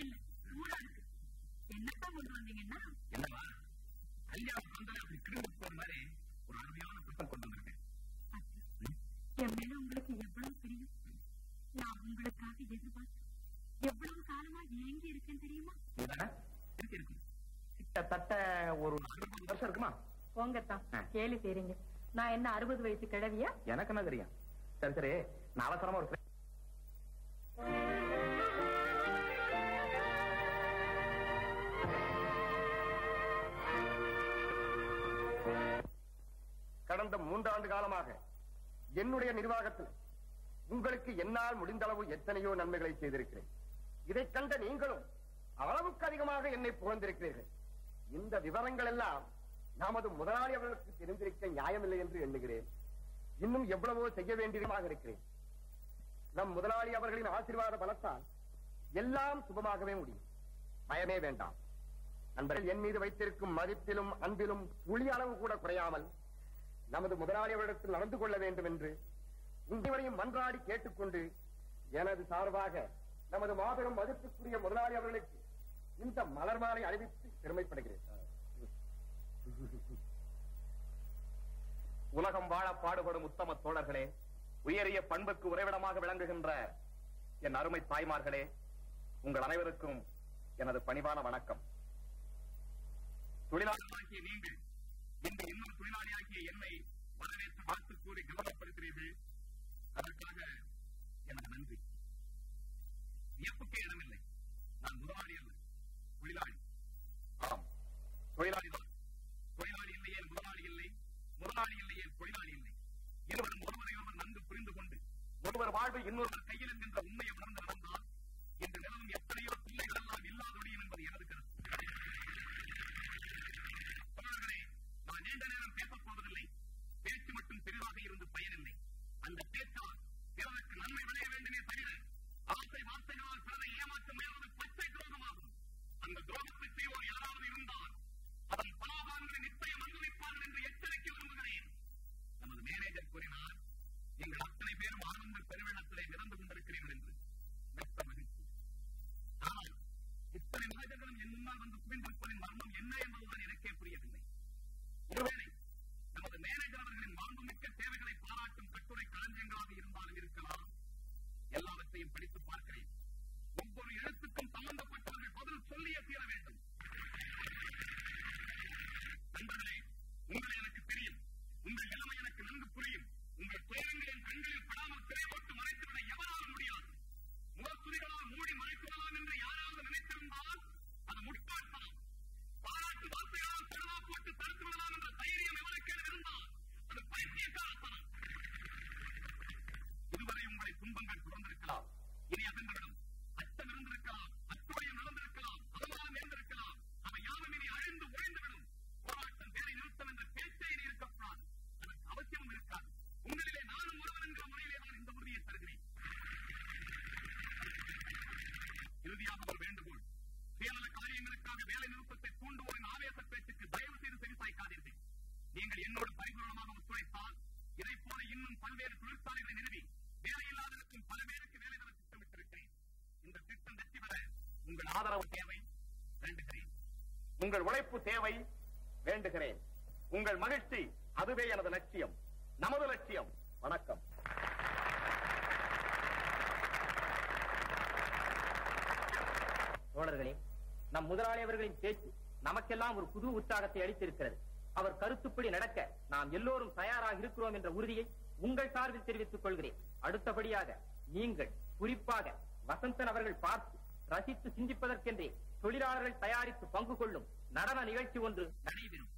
இல்ல ஊரா இருக்கு. என்ன கொண்டு வந்தீங்கன்னா என்னவா ஐயா வந்தா அப்படி கிரிமினல் போற மாதிரி ஒரு அருமையான புத்தகம் கொண்டு வந்திருக்கேன். என் மேல உங்களுக்கு எவ்வளவு பிரியம், நான் உங்களுக்காக எதிர்பார்த்தேன். எவ்வளவு காலமா ஏங்கி இருக்கேன்னு தெரியுமா? கிட்டத்தட்ட ஒரு அறுபது வருஷம் இருக்குமா? போங்கத்தான் கேள்வி செய்றீங்க. நான் என்ன அறுபது வயசு கிழவியா? எனக்கு என்ன தெரியும். சரி சரி, நான் அவசரமா ஒரு கடந்த மூன்றாண்டு காலமாக என்னுடைய நிர்வாகத்தில் உங்களுக்கு என்னால் முடிந்தளவு எத்தனையோ நன்மைகளை செய்திருக்கிறேன். இதை கண்ட நீங்களும் அளவுக்கு அதிகமாக என்னை புகழ்ந்திருக்கிறீர்கள். இந்த விவரங்கள் எல்லாம் நமது முதலாளி அவர்களுக்கு தெரிந்திருக்க நியாயமில்லை என்று எண்ணுகிறேன். இன்னும் எவ்வளவோ செய்ய வேண்டியதாக இருக்கிறேன். நம் முதலாளி அவர்களின் ஆசீர்வாத பலத்தால் எல்லாம் சுபமாகவே முடியும். பயமே வேண்டாம். நண்பர்கள் என் மீது வைத்திருக்கும் மதிப்பிலும் அன்பிலும் துளி அளவு கூட குறையாமல் நமது முதலாளி அவரிடத்தில் நடந்து கொள்ள வேண்டும் என்று உங்களையும் மன்றாடி கேட்டுக்கொண்டு எனது சார்பாக நமது மாபெரும் மதிப்புக்குரிய முதலாளி அவர்களுக்கு இந்த மலர் மாலை அணிவித்து பெருமைப்படுகிறேன். உலகம் வாழ பாடுபடும் உத்தம தோழர்களே, உயரிய பண்புக்கு உறைவிடமாக விளங்குகின்ற என் அருமை தாய்மார்களே, உங்கள் அனைவருக்கும் எனது பணிவான வணக்கம். தொழிலாளர்களாகிய நீங்கள் இன்று இன்னும் தொழிலாளியாகிய என்னை வரவேற்று பார்த்து கூறி கவனப்படுகிறீர்கள். அதற்காக எனக்கு நன்றி. வியப்புக்கே இடமில்லை. நான் முதலாளி அல்ல, தொழிலாளி. ஆம், தொழிலாளிதான். தொழிலாளி இல்லையே முதலாளி இல்லை, முதலாளி இல்லையே தொழிலாளி இல்லை. இருவரும் ஒருவரை ஒருவர் நன்கு புரிந்து கொண்டு ஒருவர் வாழ்வு இன்னொருவர் கையில் என்கின்ற உண்மையை உணர்ந்து நடந்தால் இன்று நிலவும் எத்தனையோ பிள்ளைகள் எல்லாம் இல்லாதொழியும் என்பது எனது கருத்து. நான் நீண்ட நேரம் பேசப் போவதில்லை. பேச்சு மட்டும் பெரிதாக இருந்து பயனில்லை. அந்த பேச்சால் பிறருக்கு நன்மை விளைய வேண்டுமே தவிர ஆசை வார்த்தைகளால் பிறரை ஏமாற்ற முயல்வது பச்சை துரோகமாகும். அந்த துரோகத்தை செய்வோர் யாராவது இருந்தால் அதன் பலாபாரங்களை நிச்சயம் அனுபவிப்பார்கள் என்று எச்சரிக்க விரும்புகிறேன். நமது மேனேஜர் கூறினார், நீங்கள் அத்தனை பேரும் ஆனந்த பெருவெள்ளத்திலே நிரந்து கொண்டிருக்கிறீர்கள் என்று. மிக்க மகிழ்ச்சி. ஆனால் இத்தனை மனிதர்களும் என் முன்னால் வந்து குவிந்திருப்பதின் மர்மம் என்ன என்பதுதான் எனக்கே புரியவில்லை. ஒருவேளை நமது மேனேஜர் அவர்களின் மாண்புமிக்க சேவைகளை பாராட்டும் கட்டுரை களஞ்சியங்களாக இருந்தாலும் இருக்கலாம். எல்லாவற்றையும் படித்து பார்க்கிறேன். ஒவ்வொரு எழுத்துக்கும் சம்பந்தப்பட்டவர்கள் பதில் சொல்லியே தீர வேண்டும். நண்பர்களே, உங்களை எனக்கு தெரியும். உங்கள் நிலைமை எனக்கு நன்கு புரியும். உங்கள் துயரங்களின் கண்களில் படாமல் திரை போட்டு மறைத்துவிட எவராலும் முடியாது. முகத்துறைகளால் மூடி மறைத்துவிடலாம் என்று யாராவது நினைத்திருந்தால் அது முடிப்பாட்பான். பாராட்டு வார்த்தைகளால் திருவா போட்டு தடுத்து விடலாம் என்ற தைரியம் எவருக்கு இருந்தால் அது பைத்தியக்காரத்தனம். இதுவரை உங்களை துன்பங்கள் தொடர்ந்திருக்கலாம். இனி அதன்களிடம் அச்சம் இருந்திருக்கலாம், அத்துறையம் நடந்திருக்கலாம், அதெல்லாம் நேர்ந்திருக்கலாம். அவை யாரும் இனி அழிந்து ஒழிந்துவிடும். போராட்டம் வேலை நிறுத்தம் என்ற பேச்சை இருக்கப்படாது. அதற்கு அவசியம் இருக்காது. உங்களிலே நானும் ஒருவன் என்ற முறையிலே நான் இந்த உறுதியை தருகிறேன். இறுதியாக ஒரு வேண்டுகோள். சுயநல காரியங்களுக்காக வேலை நிறுத்தத்தை தூண்டுவோரின் ஆவேச பேச்சுக்கு தயவு செய்து செவிசாய்க்காதீர்கள். நீங்கள் என்னோடு பரிபூரணமாக ஒத்துழைத்தால் இதை போல இன்னும் பல்வேறு தொழிற்சாலைகளை நிறுவி வேலையில்லாதவருக்கும் பல பேருக்கு வேலை தர திட்டமிட்டிருக்கிறேன். இந்த திட்டம் வெற்றி பெற உங்கள் ஆதரவு தேவை. வேண்டுகிறேன். உங்கள் உழைப்பு தேவை. வேண்டுகிறேன். உங்கள் மகிழ்ச்சி அதுவே எனது லட்சியம், நமது லட்சியம். வணக்கம். தோழர்களே, நம் முதலாளி அவர்களின் பேச்சு நமக்கெல்லாம் ஒரு புது உற்சாகத்தை அளித்திருக்கிறது. அவர் கருத்துப்படி நடக்க நாம் எல்லோரும் தயாராக இருக்கிறோம் என்ற உறுதியை உங்கள் சார்பில் தெரிவித்துக் கொள்கிறேன். அடுத்தபடியாக நீங்கள், குறிப்பாக வசந்தன் அவர்கள் பார்த்து ரசித்து சிந்திப்பதற்கென்றே தொழிலாளர்கள் தயாரித்து பங்கு கொள்ளும் நடன நிகழ்ச்சி ஒன்று நடைபெறும்.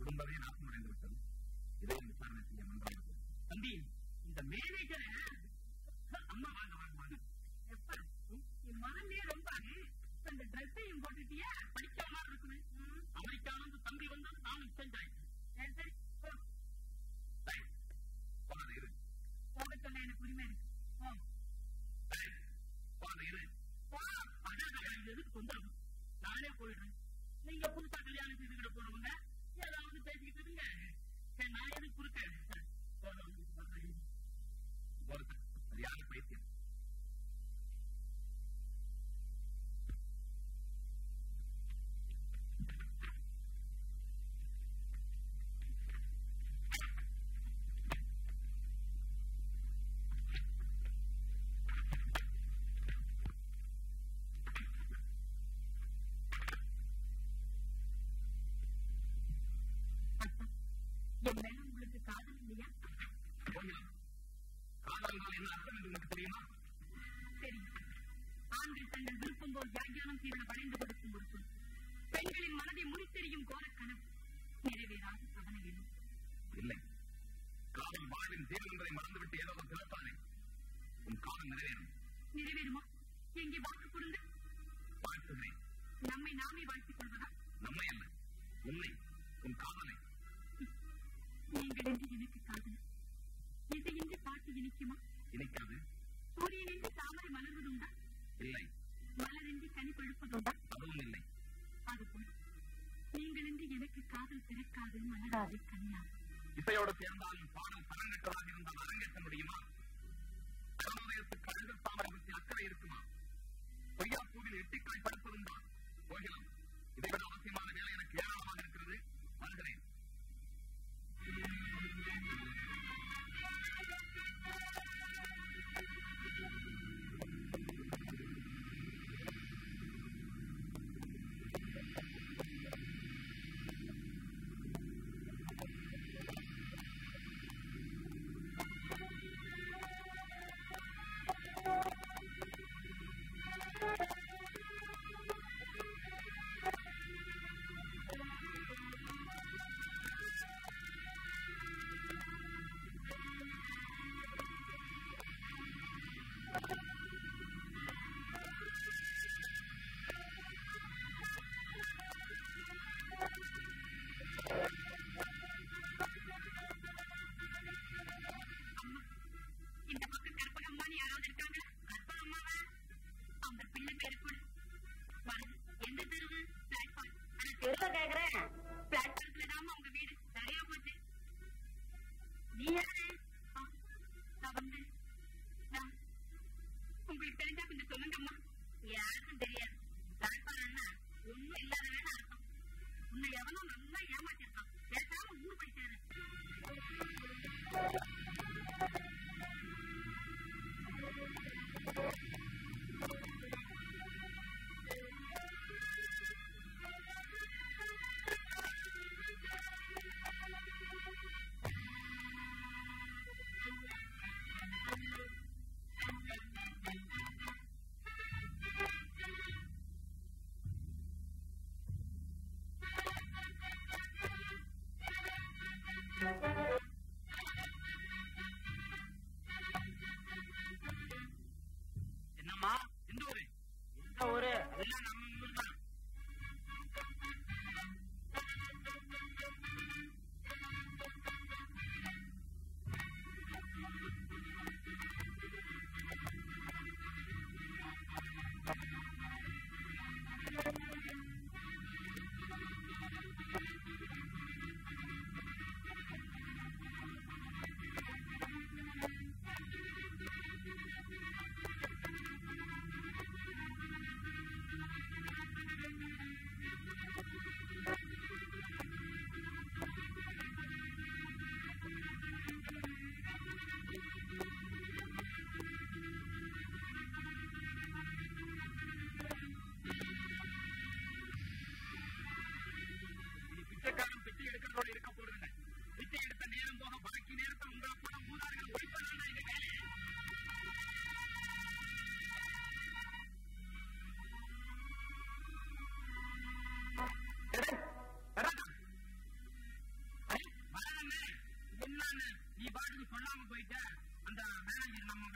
குடும்பமே நாசம் அடைந்திருக்கிறது. இதையும் விசாரணை செய்ய முன்பாக தம்பி இந்த மேனேஜரை அம்மா வாங்க வாங்க என் மகனே ரொம்ப அந்த டிரெஸ்ஸையும் போட்டுட்டியா படிக்காம இருக்குமே அமெரிக்கால இருந்து தம்பி வந்து நானும் எக்ஸ்டென்ட் ஆயிடுச்சு இரு போக சொன்ன எனக்கு உரிமை இருக்கு இரு பணம் தொந்தரவு நானே போயிடுறேன் நீங்க புதுசா கல்யாணம் செய்துக்கிட்ட போறவங்க ஏதாவது பேசிக்கிட்டு இருங்க நான் எதுக்கு கொடுக்க சரியான பைத்தியம் இசையோடு சேர்ந்தால் பாடல் தரங்கட்டதாக இருந்தால் அரங்கேற்ற முடியுமா? கழுகல் தாமரை பற்றி அக்கறை இருக்குமா? பொய்யாப்பூவில் எட்டிக்காய் படுப்பதுண்டா? போகலாம். இதைவிட அவசியமான வேலை எனக்கு ஏராளமாக இருக்கிறது. வருகிறேன்.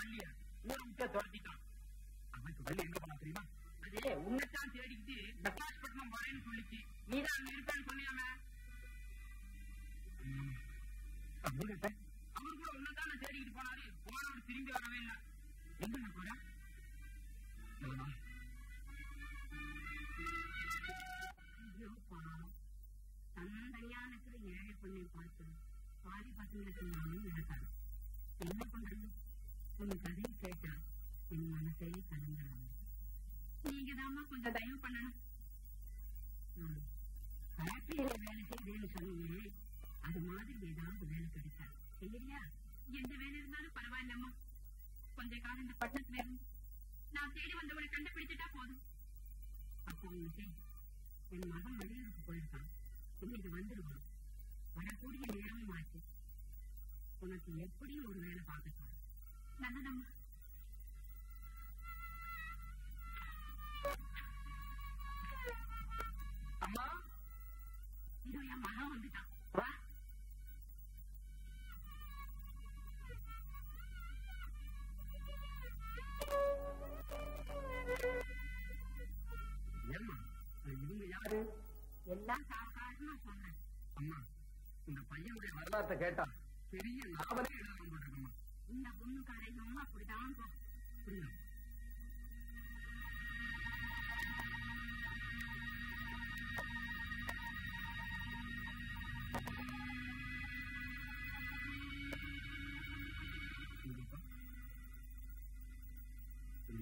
இல்லையா ஊருக்கு துரத்திட்டான். அவனுக்கு வழி எங்க போனா தெரியுமா? அதே உன்னைத்தான் தேடிக்கிட்டு டக்காஸ்பட்டினம் வரேன்னு சொல்லிச்சு. நீ தான் அங்க இருக்கான்னு சொன்னியாம அவரு கூட உன்னைத்தானே தேடிக்கிட்டு போனாரு. போனவர் திரும்பி வரவே இல்லை. எங்க நான் போறேன் தன் கல்யாணத்துல ஏழை பொண்ணை பார்த்து பாதி பசங்களுக்கு நானும் நடக்காது. என்ன பண்றது? உங்க கதையை கேட்டா என் மனசையே கலந்துறாங்க. நீங்க தாமா கொஞ்சம் தயவு பண்ணணும். ஃபேக்டரியில வேலை செய்யறேன்னு சொன்னீங்க, அது மாதிரி ஏதாவது வேலை கிடைச்சா இல்லையா? எந்த வேலை இருந்தாலும் பரவாயில்லம்மா, கொஞ்ச காலம் இந்த பட்டணத்துல இருந்து நான் தேடி வந்தவரை கண்டுபிடிச்சிட்டா போதும். அப்போ உங்களுக்கு என் மகன் வெளியூருக்கு போயிருக்கான், இன்னைக்கு வந்துடுவான். வரக்கூடிய நேரமும் ஆச்சு. உனக்கு எப்படியும் ஒரு வேலை பார்த்துக்கலாம். நல்லதம்மா. அம்மா, இது என் மகன் வந்துட்டான். இவங்க யாரு? எல்லாம் சாதாரணமா சொன்னேன். அம்மா, இந்த பையனுடைய வரலாற்றை கேட்டா பெரிய நாவலே எழுதணும் போட்டிருக்கோமா? இந்த பொண்ணு கடையும் அப்படிதான் புரியுது.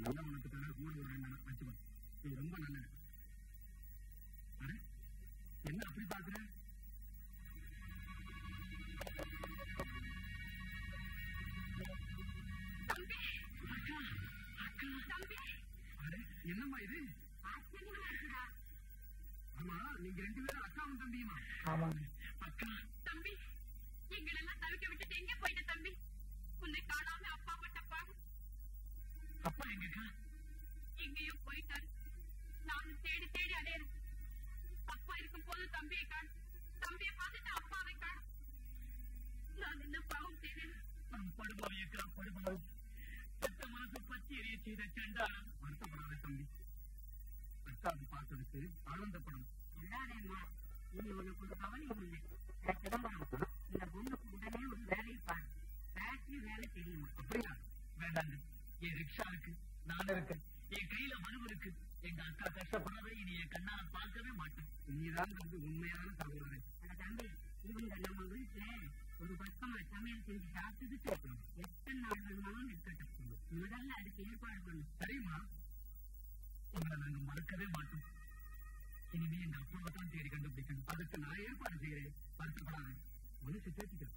நல்ல உனக்கு தர ஊர் வச்சுக்கோ. இது ரொம்ப நல்லது. என்ன அப்படி பாக்குற? என்னம்மா இது? ஆமா, நீங்க ரெண்டு பேரும் அக்காவும் தம்பியுமா? ஆமாங்க. அக்கா தம்பி, எங்களெல்லாம் தவிக்க விட்டுட்டு எங்க போயிட்ட தம்பி? உன்னை காணாம அப்பா பட்டப்பா. அப்பா எங்கக்கா? எங்கேயோ போயிட்டாரு. நானும் தேடி தேடி அடையிற. அப்பா இருக்கும் போது தம்பியை காணும், தம்பியை பார்த்துட்டு அப்பாவை காணும். நான் என்ன பாவம் செய்வேன்? நான் படுபாவியக்கா, படுபாவி. பெத்த மனசு பற்றி எரிய செய்த செண்டாளம். வருத்தப்படாத தம்பி, பெற்றாது பார்த்ததுக்கு ஆனந்தப்படும். எல்லாரேம்மா, இனி உனக்கு ஒரு கவலை உண்டு. சிதம்பரம், இந்த பொண்ணுக்கு உடனே ஒரு வேலையை பாரு. பேட்டரி வேலை தெரியுமா? அப்படியா? வேண்டாங்க. என் ரிக்ஷா இருக்கு, நான் இருக்கேன், என் கையில மனு இருக்கு. எங்க அக்கா கஷ்டப்படாத இனி என் கண்ணால பார்க்கவே மாட்டேன். இனிதான் வந்து உண்மையான தகவல். தம்பி, இவங்க நம்ம வீட்டுல ஒரு பக்கமா சமையல் செஞ்சு சாப்பிட்டு கேட்கணும். எத்தனை நாள் வேணுமாலும் இருக்கட்டும், முதல்ல அதுக்கு ஏற்பாடு பண்ணும். சரிம்மா, உங்களை நாங்க மறக்கவே மாட்டோம். இனிமே எங்க அப்பாவை தான் தேடி கண்டுபிடிக்கணும். அதுக்கு நான் ஏற்பாடு செய்யறேன். வருத்தப்படாத, மனசு தேர்த்திக்கிறேன்.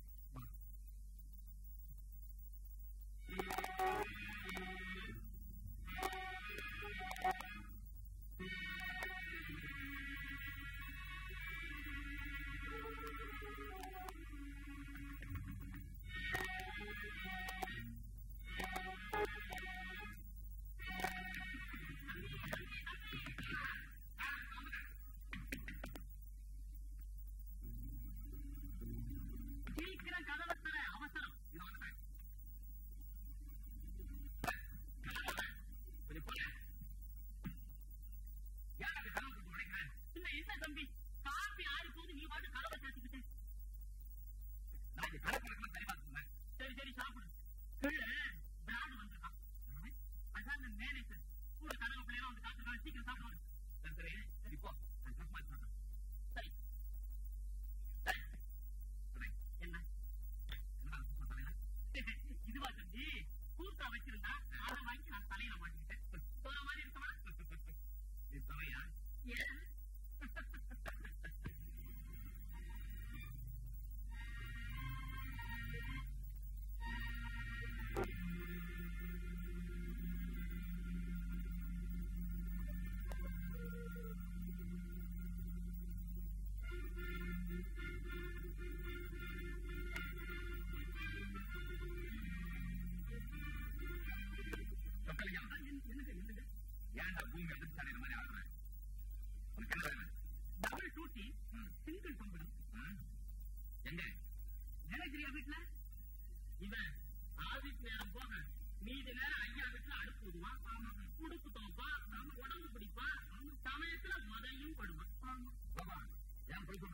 வரதன்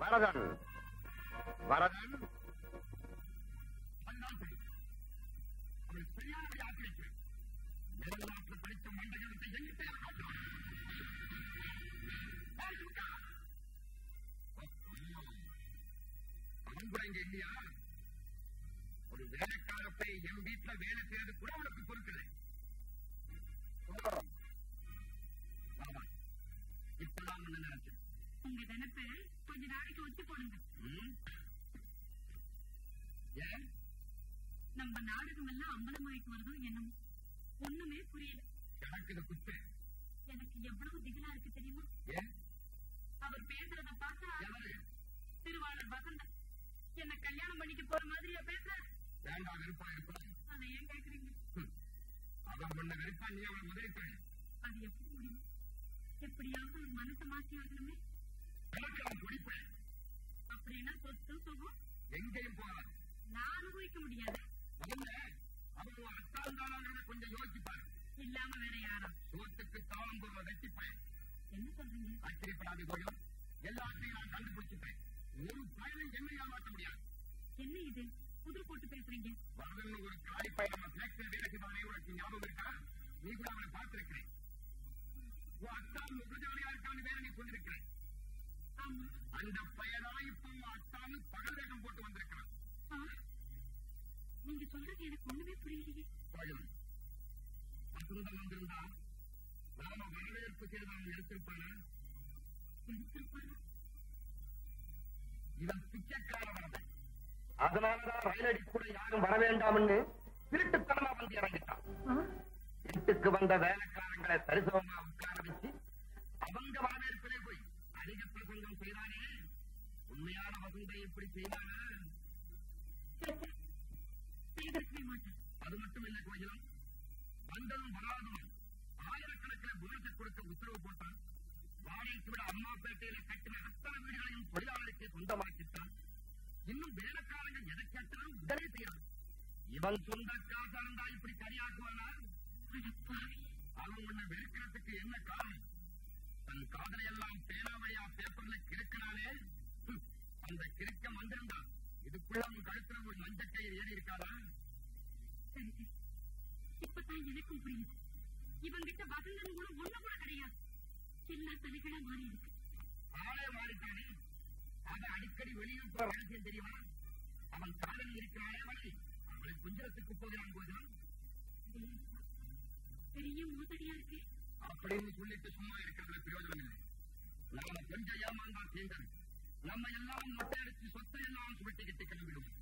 வரதன் வரதன் ஒரு வேலைக்காரத்தை என் வீட்டுல வேலை செய்து கூட உனக்கு பொறுக்கிறேன். உங்க தினத்தை கொஞ்ச நாளைக்கு ஒத்து போடுங்க. நம்ம நாடகம் எல்லாம் அம்பலமாயிட்டு வருதும் என்னமோ ஒண்ணுமே புரியல. எனக்கு எவ்வளவு திகிலா இருக்கு தெரியுமா? அவர் பேசுறத பார்த்தா திருவாளர் வசந்தன் என்ன கல்யாணம் பண்ணிக்க போற மாதிரியா பேச விருப்பா இருப்பேன். அதை ஏன் கேக்குறீங்க? அது எப்படி முடியும்? எப்படியாவது ஒரு மனச மாற்றி ஆகணுமே. எனக்கு அவன் பிடிப்பேன். அப்படின்னா சொத்து சுகம் எங்கேயும் போறான். நான் அனுபவிக்க முடியாது. அவங்க அத்தான் தானே கொஞ்சம் யோசிப்பாரு. இல்லாம வேற யாரும் சோத்துக்கு தாளம் போடுற வெட்டிப்பேன். என்ன சொல்றீங்க? அச்சரிப்படாத போயும் எல்லாத்தையும் நான் கண்டுபிடிச்சுப்பேன். ஒரு பயணம் என்ன ஏமாற்ற முடியாது. என்ன இது புது போட்டு பேசுறீங்க? வரதன் ஒரு காலை பயணம் பிளாக்ல வேலைக்கு போனே உனக்கு ஞாபகம் இருக்கா? நீ கூட அவனை பார்த்திருக்கிறேன். அத்தான் உபஜாலியா இருக்கான்னு வேற நீ சொல்லிருக்கிறேன். அந்த பயனா இப்போ அத்தான் பகல் வேகம் போட்டு வந்திருக்கான். நீங்க சொல்றது எனக்கு ஒண்ணுமே புரியலையே. பழம் அசுந்தம் வந்திருந்தா நாம வரவேற்பு செய்து அவன் எடுத்திருப்பானா? எடுத்திருப்பானா? இவன் பிச்சைக்கார வரவன். அதனாலதான் ரயிலடி கூட யாரும் வர வேண்டாம்னு திருட்டுத்தனமா வந்து இறங்கிட்டான். வீட்டுக்கு வந்த வேலைக்காரங்களை சரிசமமா உட்கார வச்சு அவங்க வரவேற்பிலே போய் அதிக பிரசங்கம் செய்தானே, உண்மையான வசந்தை எப்படி செய்தானா? அது மட்டும் இல்லை கோயிலும், வந்ததும் வராதவன் ஆயிரக்கணக்கில் போனத்தை கொடுக்க உத்தரவு போட்டான். வாடகைக்கு விட அம்மாப்பேட்டையில கட்டின அத்தனை வீடுகளையும் தொழிலாளருக்கு சொந்தமாக்கிட்டான். இன்னும் வேலைக்காரங்க எதை கேட்டாலும் உடனே செய்யறான். இவன் சொந்த காசா இருந்தா இப்படி கரியாக்குவானா? அவன் உன்னை வெறுக்கிறதுக்கு என்ன காரணம்? தன் காதலை எல்லாம் பேராவையா பேப்பர்ல கிழக்கினாலே அந்த கிழக்கம் வந்திருந்தான். இதுக்குள்ள அவன் கழுத்துல ஒரு மஞ்சக்கையில் ஏறி இருக்காதா? இப்பதான் எனக்கும் புரியுது. இவங்கிட்ட வசந்தன் கூட ஒண்ணு கூட கிடையாது. எல்லா தலைகளா மாறி இருக்கு. ஆளே மாறிட்டானே. அதை அடிக்கடி வெளியிட்ட ரகசியம் தெரியுமா? அவன் காதலில் இருக்கிற ஆயவனை அவளை குஞ்சரத்துக்கு போகிறான். போதும் பெரிய மோசடியா இருக்கு அப்படின்னு சொல்லிட்டு சும்மா இருக்கிறதுல பிரயோஜனம் இல்லை. நாம கொஞ்சம் ஏமாந்தான் சேர்ந்தது. நம்ம எல்லாம் மொட்டை அடிச்சு சொத்தை எல்லாம் சுட்டிக்கிட்டு கிளம்பிடுவோம்.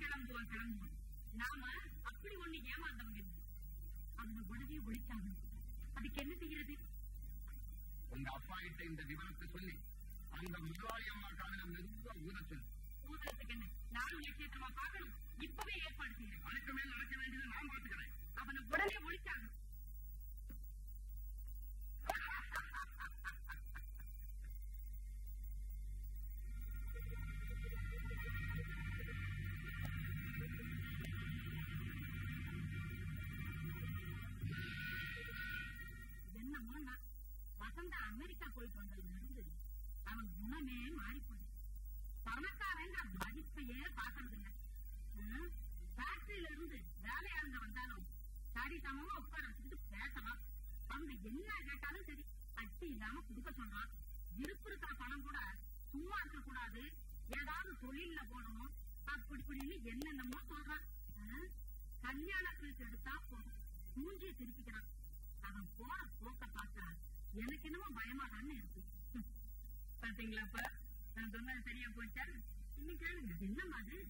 கிளம்புவோம் கிளம்புவோம் நாம அப்படி ஒண்ணு ஏமாந்த முடியும். அவங்க உடனே ஒழித்தாங்க. அதுக்கு என்ன செய்யறது? உங்க அப்பா கிட்ட இந்த விவரத்தை சொல்லி அந்த முதலாளி அம்மா காதல மெதுவா ஊத சொல்லு. ஊதத்துக்கு என்ன நானும் ஏற்றமா பார்க்கணும். இப்பவே ஏற்பாடு செய்யறேன். அதுக்கு மேல் நடக்க வேண்டியது நான் பார்த்துக்கிறேன். அவனை உடனே ஒழித்தாங்க. என்னமோனா வசந்த அமெரிக்கா போயிட்டு வந்ததுல இருந்து அவன் குணமே மாறி போயிடுச்சு. பணக்காரே நான் மதிப்பையே பாக்குறது இல்லை. ஃபேக்டரியில இருந்து வேலையா இருந்த வந்தாலும் சரி சமமா உட்கார வச்சுட்டு பேசலாம். அவங்க என்ன கேட்டாலும் சரி அச்சு இல்லாம கொடுக்க சொல்றான். விருப்பம் இருக்கிற பணம் கூட சும்மா இருக்கக்கூடாது, ஏதாவது தொழில போடணும் அப்படி இப்படின்னு என்னென்னமோ சொல்றான். கல்யாண பேச்சு எடுத்தா போதும் மூஞ்சியை திருப்பிக்கிறான். அவன் போற போக்க பார்த்தா எனக்கு என்னமோ பயமா தானே இருக்கு. பாத்தீங்களாப்பா நான் சொன்னது சரியா போயிட்டா? இன்னைக்கு என்ன மாதிரி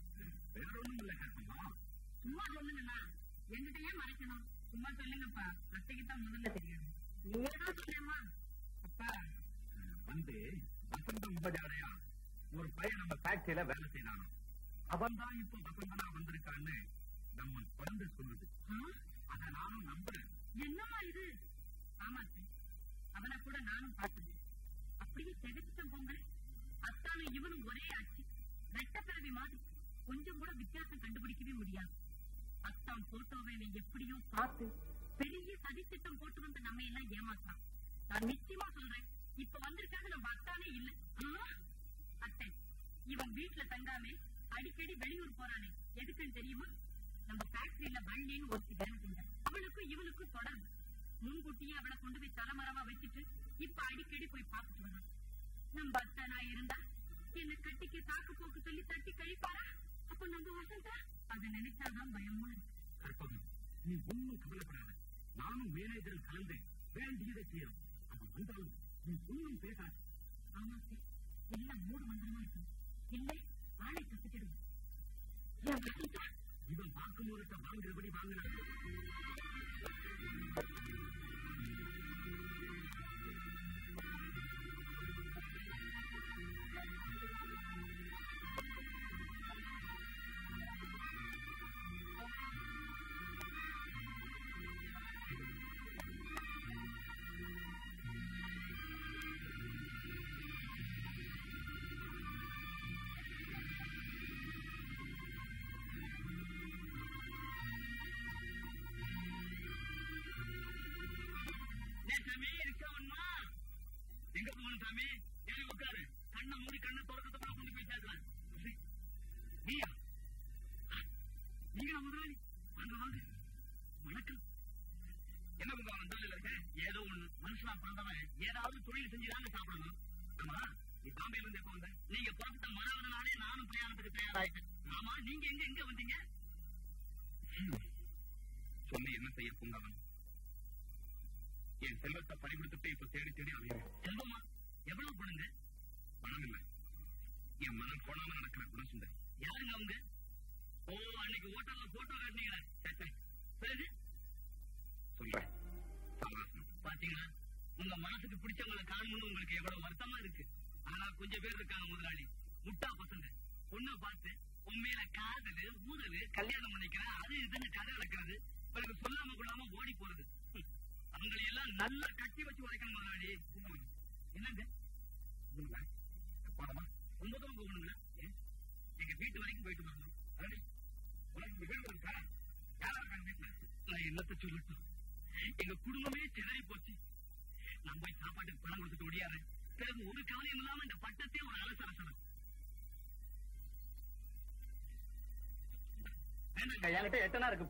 வேற ஒண்ணும் இல்ல கேட்பா. சும்மா சொல்லுங்கண்ணா, என்கிட்ட ஏன் மறைக்கணும்? சும்மா சொல்லுங்கப்பா, அத்தைக்குத்தான் முதல்ல தெரியாது. நீங்கதான் சொல்லியம்மா அப்பா வந்து வசந்த உபஜாரையா ஒரு பையன் நம்ம ஃபேக்டரியில வேலை செய்யறானோ அவன் தான் இப்போ வசந்தனா வந்திருக்கான்னு நம்ம குழந்தை சொல்லுது. அத நானும் நம்புறேன். என்னமா இது? ஆமாத்தி அவனை கூட நானும் பார்த்தேன். அப்படியே செதுக்கிட்டேன் போங்க. அத்தானு இவனும் ஒரே ஆச்சு. ரெட்டப்பிறவி மாதிரி கொஞ்சம் கூட வித்தியாசம் கண்டுபிடிக்கவே முடியாது. அத்தான் போட்டோவை எப்படியோ பார்த்து பெரிய சதித்திட்டம் போட்டு வந்து நம்ம எல்லாம் ஏமாத்தான். நான் நிச்சயமா சொல்றேன், இப்ப வந்திருக்காது நம்ம அத்தானே இல்லை. அத்தை இவன் வீட்டுல தங்காமே அடிக்கடி வெளியூர் போறானே, எதுக்குன்னு தெரியுமா? நம்ம ஃபேக்டரியில வள்ளின்னு ஒருத்தி வேலை செஞ்சான். அவளுக்கும் இவனுக்கும் தொடர்பு. முன்கூட்டியே அவளை கொண்டு போய் தலைமரமா வச்சுட்டு இப்ப அடிக்கடி போய் பார்த்துட்டு வரான். நம்ம அத்தனா இருந்தா என்னை கட்டிக்க தாக்கு போக்கு சொல்லி தட்டி கழிப்பாரா? அப்ப நம்ம வசந்தா அதை நினைச்சாதான் பயமா இருக்கு. கற்பகம் நீ ஒன்னும் கவலைப்படாத. நானும் மேனேஜரில் கலந்து வேண்டியதை செய்யறோம். அவன் வந்தாலும் நீ ஒன்னும் பேசாது. ஆமா சார், எல்லாம் மூடு மண்டலமா இருக்கும். இல்லை ஆளை கத்துக்கிடுவோம். இவன் பார்க்கும் முழுக்க வாங்குறபடி வாங்கினான்.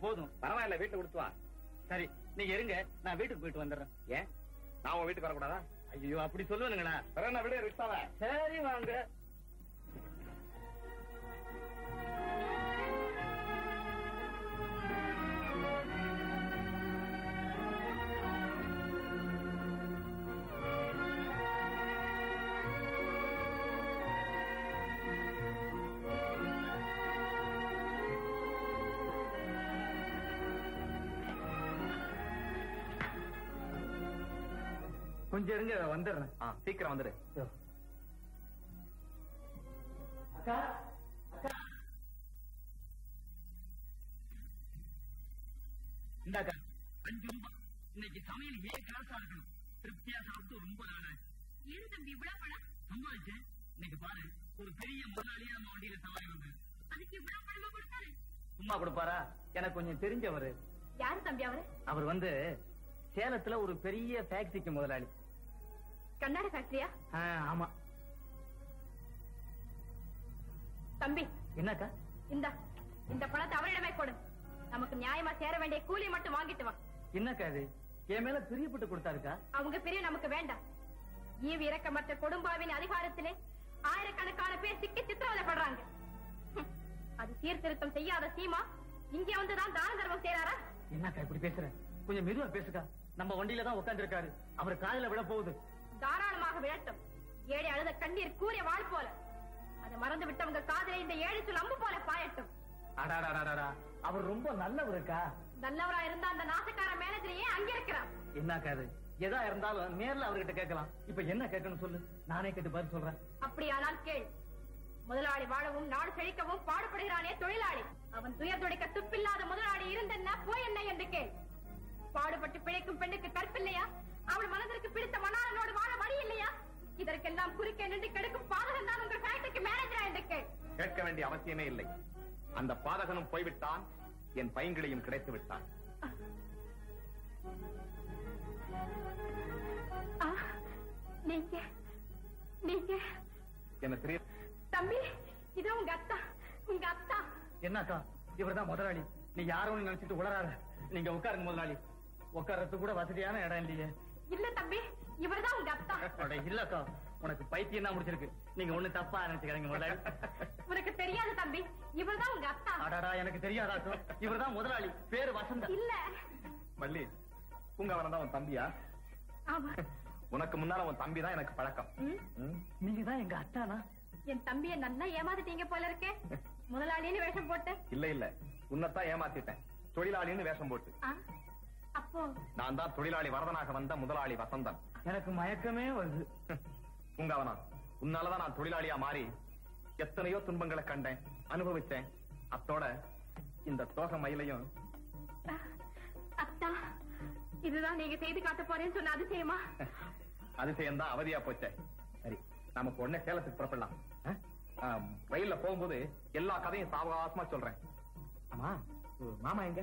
போதும் பரவாயில்ல வீட்டுல கொடுத்துவா. சரி நீங்க இருங்க, நான் வீட்டுக்கு போயிட்டு வந்துடுறேன். ஏன் நான் உங்க வீட்டுக்கு வரக்கூடாதா? ஐயோ அப்படி சொல்லுவீங்களா? சரி வாங்க. கொஞ்சம் இருங்க வந்துடுறேன். சீக்கிரம் வந்துடு. இந்தாக்கா அஞ்சு ரூபாய். இன்னைக்கு சமையல் ஏன் கிளாஸா இருக்கணும், திருப்தியா சாப்பிட்டு ரொம்ப நாளா சம்பாதிச்சேன். இன்னைக்கு பாரு ஒரு பெரிய முதலாளியா நம்ம வண்டியில சவாரி வந்து அதுக்கு இவ்வளவு பணமா கொடுத்தாரு. சும்மா கொடுப்பாரா? எனக்கு கொஞ்சம் தெரிஞ்சவரு. யாரு தம்பி அவரு? அவர் வந்து சேலத்துல ஒரு பெரிய ஃபேக்டரிக்கு முதலாளி. கண்ணாடி ஃபேக்டரியா? ஆமா. தம்பி என்னக்கா இந்த இந்த பணத்தை அவரிடமே கொடு. நமக்கு நியாயமா சேர வேண்டிய கூலி மட்டும் வாங்கிட்டு வா. என்னக்கா இது என் மேல பிரியப்பட்டு கொடுத்தாருக்கா? அவங்க பிரிய நமக்கு வேண்டாம். ஈவு இரக்கமற்ற கொடும்பாவின் அதிகாரத்திலே ஆயிரக்கணக்கான பேர் சிக்கி சித்திரவதைப்படுறாங்க. அது சீர்திருத்தம் செய்யாத சீமா இங்க வந்துதான் தான தர்மம் செய்யறாரா? என்னக்கா இப்படி பேசுற? கொஞ்சம் மெதுவா பேசுக்கா. நம்ம வண்டியில தான் உட்கார்ந்து இருக்காரு, அவர் காலில விழ போகுது. தாராளமாக விழட்டும். ஏழை அழுத கண்ணீர் கூறிய வாழ் போல, அதை மறந்து விட்டு உங்க காதலை இந்த ஏழை சொல் அம்பு போல பாயட்டும். அவர் ரொம்ப நல்லவருக்கா? நல்லவரா இருந்தா அந்த நாசக்கார மேனேஜரையே அங்க இருக்கிறான். என்னக்காது எதா இருந்தாலும் நேர்ல அவர்கிட்ட கேட்கலாம். இப்ப என்ன கேட்கணும் சொல்லு, நானே கேட்டு பதில் சொல்றேன். அப்படியானால் கேள். முதலாளி வாழவும் நாடு செழிக்கவும் பாடுபடுகிறானே தொழிலாளி, அவன் துயர் துடைக்க துப்பில்லாத முதலாளி இருந்தன்னா போய் என்ன என்று கேள். பாடுபட்டு பிழைக்கும் பெண்ணுக்கு கற்பில்லையா? அவள் மனதிற்கு பிடித்த மணாளனோடு வாழ வழி இல்லையா? இதற்கெல்லாம் குறுக்கே நின்று கெடுக்கும் பாதகன் தான் உங்கள் ஃபேக்டரிக்கு மேனேஜரா என்று கேட்க வேண்டிய அவசியமே இல்லை. அந்த பாதகனும் போய்விட்டான், என் பையன்களையும் கிடைத்து விட்டான். நீங்க நீங்க என்ன தெரியும் தம்பி? இதோ உங்க அத்தா. உங்க அத்தா என்னக்கா? இவர்தான் முதலாளி. நீ யாரும் நினைச்சிட்டு உளறாத. நீங்க உட்காருங்க முதலாளி. உட்கார்றது கூட வசதியான இடம் இல்லையே. இல்ல தம்பி, இவர்தான் உங்க அப்பா. இல்லக்கா உனக்கு பைத்தியம் தான் முடிச்சிருக்கு. நீங்க ஒண்ணு தப்பா நினைச்சுக்கிறீங்க முதலாளி. உனக்கு தெரியாது தம்பி, இவர்தான் உங்க அப்பா. அடாடா எனக்கு தெரியாதாக்கும். இவர்தான் முதலாளி, பேரு வசந்தன். இல்ல மல்லி, உங்க அவன்தான் உன் தம்பியா? ஆமா. உனக்கு முன்னால உன் தம்பி தான் எனக்கு பழக்கம். நீங்க தான் எங்க அத்தானா? என் தம்பியை நல்லா ஏமாத்திட்டீங்க போல இருக்கே. முதலாளின்னு வேஷம் போட்டு? இல்ல இல்ல, உன்னதான் ஏமாத்திட்டேன் தொழிலாளின்னு வேஷம் போட்டு. அப்போ நான் தான் தொழிலாளி வரதனாக வந்த முதலாளி வசந்தன். எனக்கு மயக்கமே வருது. உங்கவனா உன்னாலதான் நான் தொழிலாளியா மாறி எத்தனையோ துன்பங்களை கண்டேன், அனுபவிச்சேன். அத்தோட இந்த தோக மயிலையும். அத்தா இதுதான் நீங்க செய்து காட்ட போறேன்னு சொன்ன அதிசயமா? அதிசயம் தான், அவதியா போச்சேன். சரி நமக்கு உடனே சேலத்துக்கு புறப்படலாம். ரயில்ல போகும்போது எல்லா கதையும் சாவகாசமா சொல்றேன். ஆமா மாமா எங்க?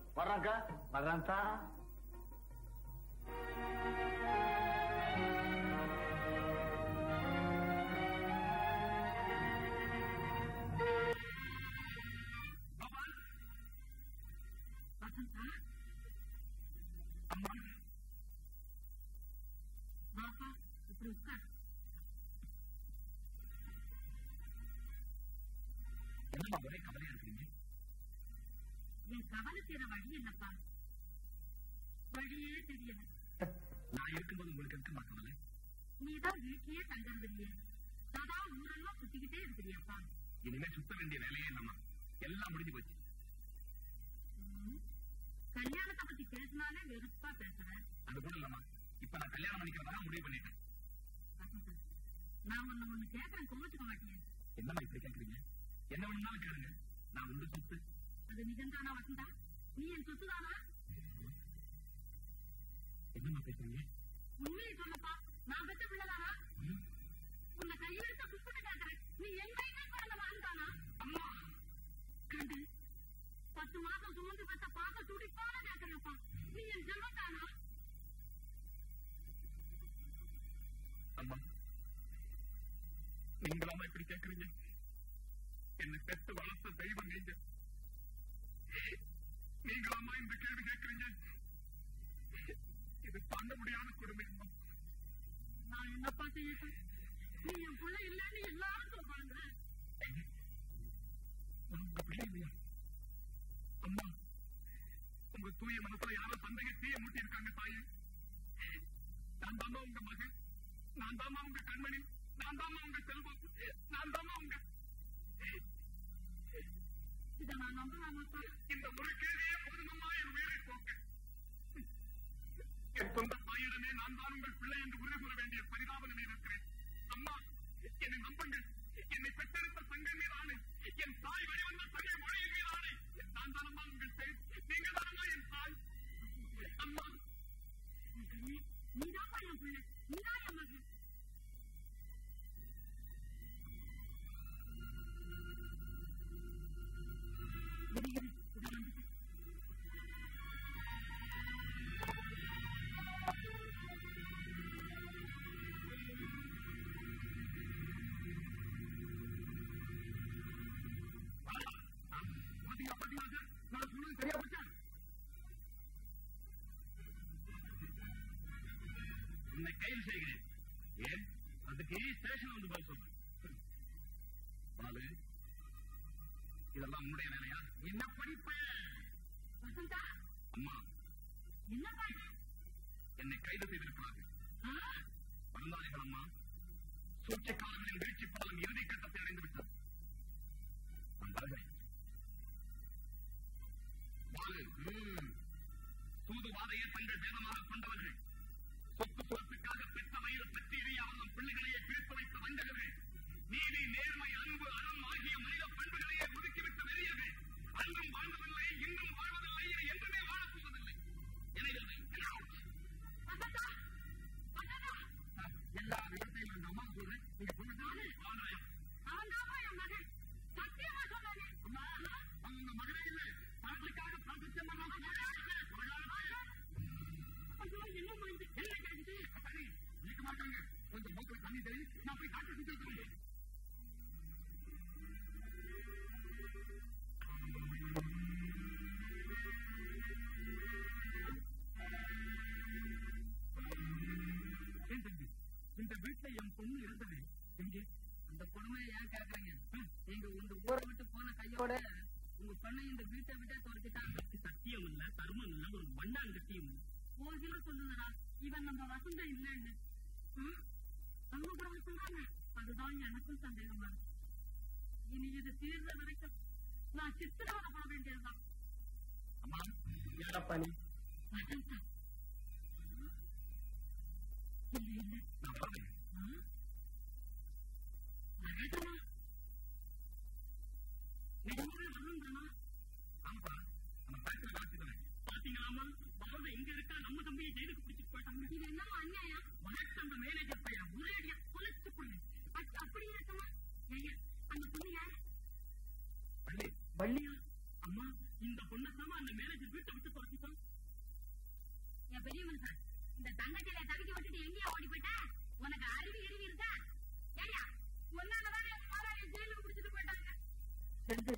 வர்றாங்கா வர்றாங்கா. ஒரே கவலையா இருக்கீங்க. என் கவலை தேர வழி என்னப்பா? வழியே தெரியல. நான் இருக்கும்போது உங்களுக்கு இருக்குமா கவலை? நீதான் வீட்லயே தங்கறது இல்லையா? சதா ஊரெல்லாம் சுத்திக்கிட்டே இருக்கிறியாப்பா. இனிமே சுத்த வேண்டிய வேலையே இல்லம்மா, எல்லாம் முடிஞ்சு போச்சு. கல்யாணத்தை பத்தி பேசினாலே வெறுப்பா பேசுற. அது கூட இல்லம்மா, இப்ப நான் கல்யாணம் பண்ணிக்கிறதா முடிவு பண்ணிட்டேன். நான் ஒண்ணு ஒண்ணு கேட்கறேன், கோவிச்சுக்க மாட்டேன். என்னம்மா இப்படி கேட்கறீங்க? என்ன வேணும்னாலும் கேளுங்க, நான் உங்க சொத்து. அது நிஜம்தானா வசந்தா? நீ என் சொத்து தானா? என்னம்மா பேசுறீங்க? உண்மையை சொல்லப்பா, நான் பெற்ற பிள்ளைதானா? உன்னை கையெழுத்த புத்தகம் கேட்கிறேன், நீ என் கையில பிறந்த வாழ்ந்தானா? அம்மா கண்டு பத்து மாசம் சுமந்து பெற்ற பாக்க துடிப்பான கேட்கிறேன்ப்பா, நீ என் ஜென்மத்தானா? அம்மா நீங்களாமா இப்படி கேட்கறீங்க? என்னை பெற்று வளர்த்த தெய்வம் நீங்க, நீங்களாமா இந்த கேள்வி கேட்கறீங்க? இது தாங்க முடியாத கொடுமை. நான் என்னப்பா செய்யறேன்? நீ என் பிள்ளை இல்லைன்னு எல்லாரும் சொல்றாங்க. நான் உங்க பிள்ளை இல்லையா? அம்மா உங்க தூய மனத்துல யாரோ சந்தேக தீய மூட்டி இருக்காங்க தாயே. நான் தாமா உங்க மகன், நான் தாமா உங்க கண்மணி, நான் தாமா உங்க செல்வம், நான் தாமா உங்க. இதை நான் நம்பலாமாப்பா? இந்த ஒரு கேள்வியே போதுமா என் உயிரை போக்க? என் சொந்த தாயிடமே நான் தான் உங்கள் பிள்ளை என்று உறுதி கூற வேண்டிய பரிதாபமே இருக்கிறேன். அம்மா என்னை நம்புங்கள், என்னை பெற்றெடுத்த சங்கமே நானே, என் தாய் வழி வந்த சங்க மொழியுமே நானே. நான் தானம்மா உங்கள் பெண், நீங்கள் தானம்மா என் தாய். அம்மா நீதான் என் பிள்ளை, நீதான் என் மகன். உன்னை கைது செய்கிறேன். ஏன் அதுக்கு ஸ்டேஷன் வந்து போக சொல்றேன். இதெல்லாம் உன்னுடைய வேலையா? என்ன படிப்ப வசந்தா? அம்மா என்ன படிப்பு? என்னை கைது செய்திருக்கிறார்கள் பரந்தாளிகள். அம்மா சூழ்ச்சி காலங்களின் வீழ்ச்சி பாலம் இறுதி கட்டத்தை அடைந்து விட்டது. நான் வருகிறேன். சூதுவாதையை தங்கள் வேதமாக கொண்டவர்கள், சொத்து சுரத்துக்காக பெற்ற வயிறு பற்றி அவர்கள் பிள்ளைகளையே பிரித்து வைத்த வந்தவர்கள், நீதி நேர்மை அன்பு அறம் ஆகிய மனித பண்புகளையே ஒதுக்கிவிட்டு வெளியவர்கள், அன்றும் வாழ்ந்ததில்லை இன்னும் வாழ்வதில்லை என்றுமே வாழப்போவதில்லை. எனவே எல்லா விதத்தையும் நான் அம்மா சொல்றேன். நீங்க பொண்ணுதானே? ஆதாயம் அவங்க மகனே இல்லை. பாட்டுக்காக மாட்டாங்க. கொஞ்சம் மூக்கில் தண்ணி தெரியும், நான் போய் டாக்டர் கிட்ட சொல்றேன். இந்த வீட்டுல என் பொண்ணு இருந்தது. இங்கே அந்த பொண்ணுமையை ஏன் கேட்கறீங்க? நீங்க உங்க ஊரை விட்டு போன கையோட உங்க பொண்ணை இந்த வீட்டை விட்டே துறைக்கிட்டாங்க. சத்தியம் இல்ல, தர்மம் இல்ல, ஒரு மண்ணாங்கட்டியும் போகிற சொல்லுங்கடா. இவன் நம்ம வசந்தா இல்லைன்னு அவங்க கூட சொல்றாங்க. அதுதான் எனக்கும் சந்தேகமா. இனி இது தீர்ந்த வரைக்கும் நான் சித்திரவதை போக வேண்டியதுதான். அம்மா யாரப்பா நீ? இல்ல இல்ல நான் வரேன். Thank you.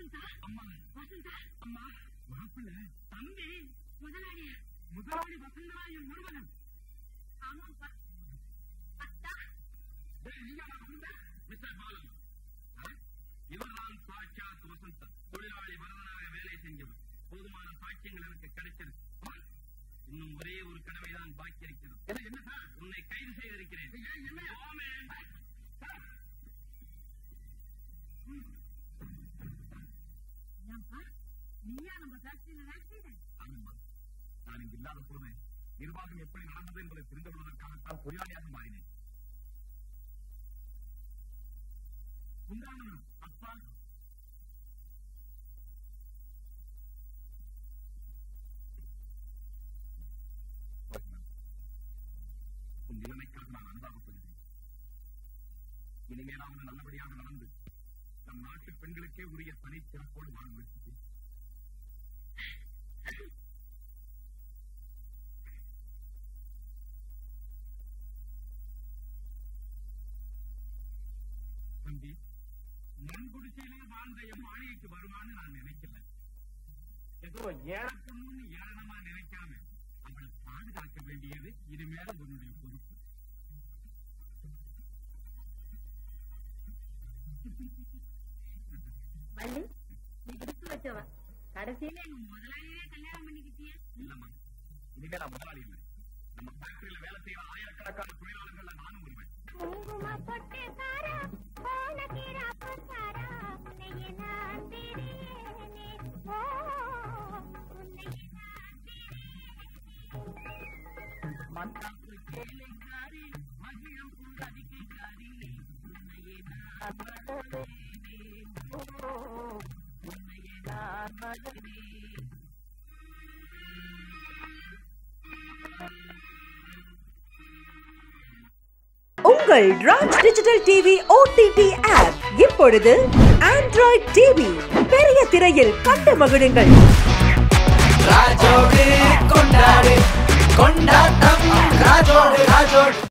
வசந்தா அம்மா வசந்தா அம்மா மாப்பிள்ள தம்பி முதலாளியா முதலாளி வசந்தா என் ஒருவன். ஆமாப்பா அத்தா இவர் தான் சாட்சாத் வசந்தா தொழிலாளி வரதனாக வேலை செஞ்சவர். போதுமான சாட்சியங்கள் எனக்கு கிடைத்தது. இன்னும் ஒரே ஒரு கடமைதான் பாக்கி இருக்கிறது. என்ன சார் உன்னை கைது செய்திருக்கிறேன். நான் இங்கு இல்லாத பொழுது நிர்வாகம் எப்படி நடந்தது என்பதை புரிந்து கொள்வதற்காகத்தான் பொறியாளியாக மாறினேன். அப்பா உன் நிலைமைக்காக நான் அனுதாபப்படுகிறேன். இனிமேலாவது நல்லபடியாக நடந்து நம் நாட்டு பெண்களுக்கே உரிய தனிச்சிறப்போடு வாழ முயற்சித்தேன். தம்பி நன்குடிசையிலே வாழ்ந்த என் மாளிகைக்கு வருமானு நான் நினைக்கல. ஏதோ ஏழக்கணும்னு ஏளனமா நினைக்காம அவளை பாதுகாக்க வேண்டியது இனிமேல உன்னுடைய பொறுப்பு. வள்ளி நீ விடுத்து வச்சவ கடைசியில எங்க முதலாளியே கல்யாணம் பண்ணிக்கிட்டியா? இல்லம்மா இனிமேல முதலாளி இல்லை. நம்ம ஃபேக்டரியில வேலை செய்யற ஆயிரக்கணக்கான தொழிலாளர்கள்ல நானும் வருவேன். உங்கள் Raj digital TV OTT app இப்பொழுது ஆண்ட்ராய்டு டிவி பெரிய திரையில் கண்டு மகிழுங்கள். ராஜோடு கொண்டாடு கொண்டாட்டம் ராஜோடு ராஜோடு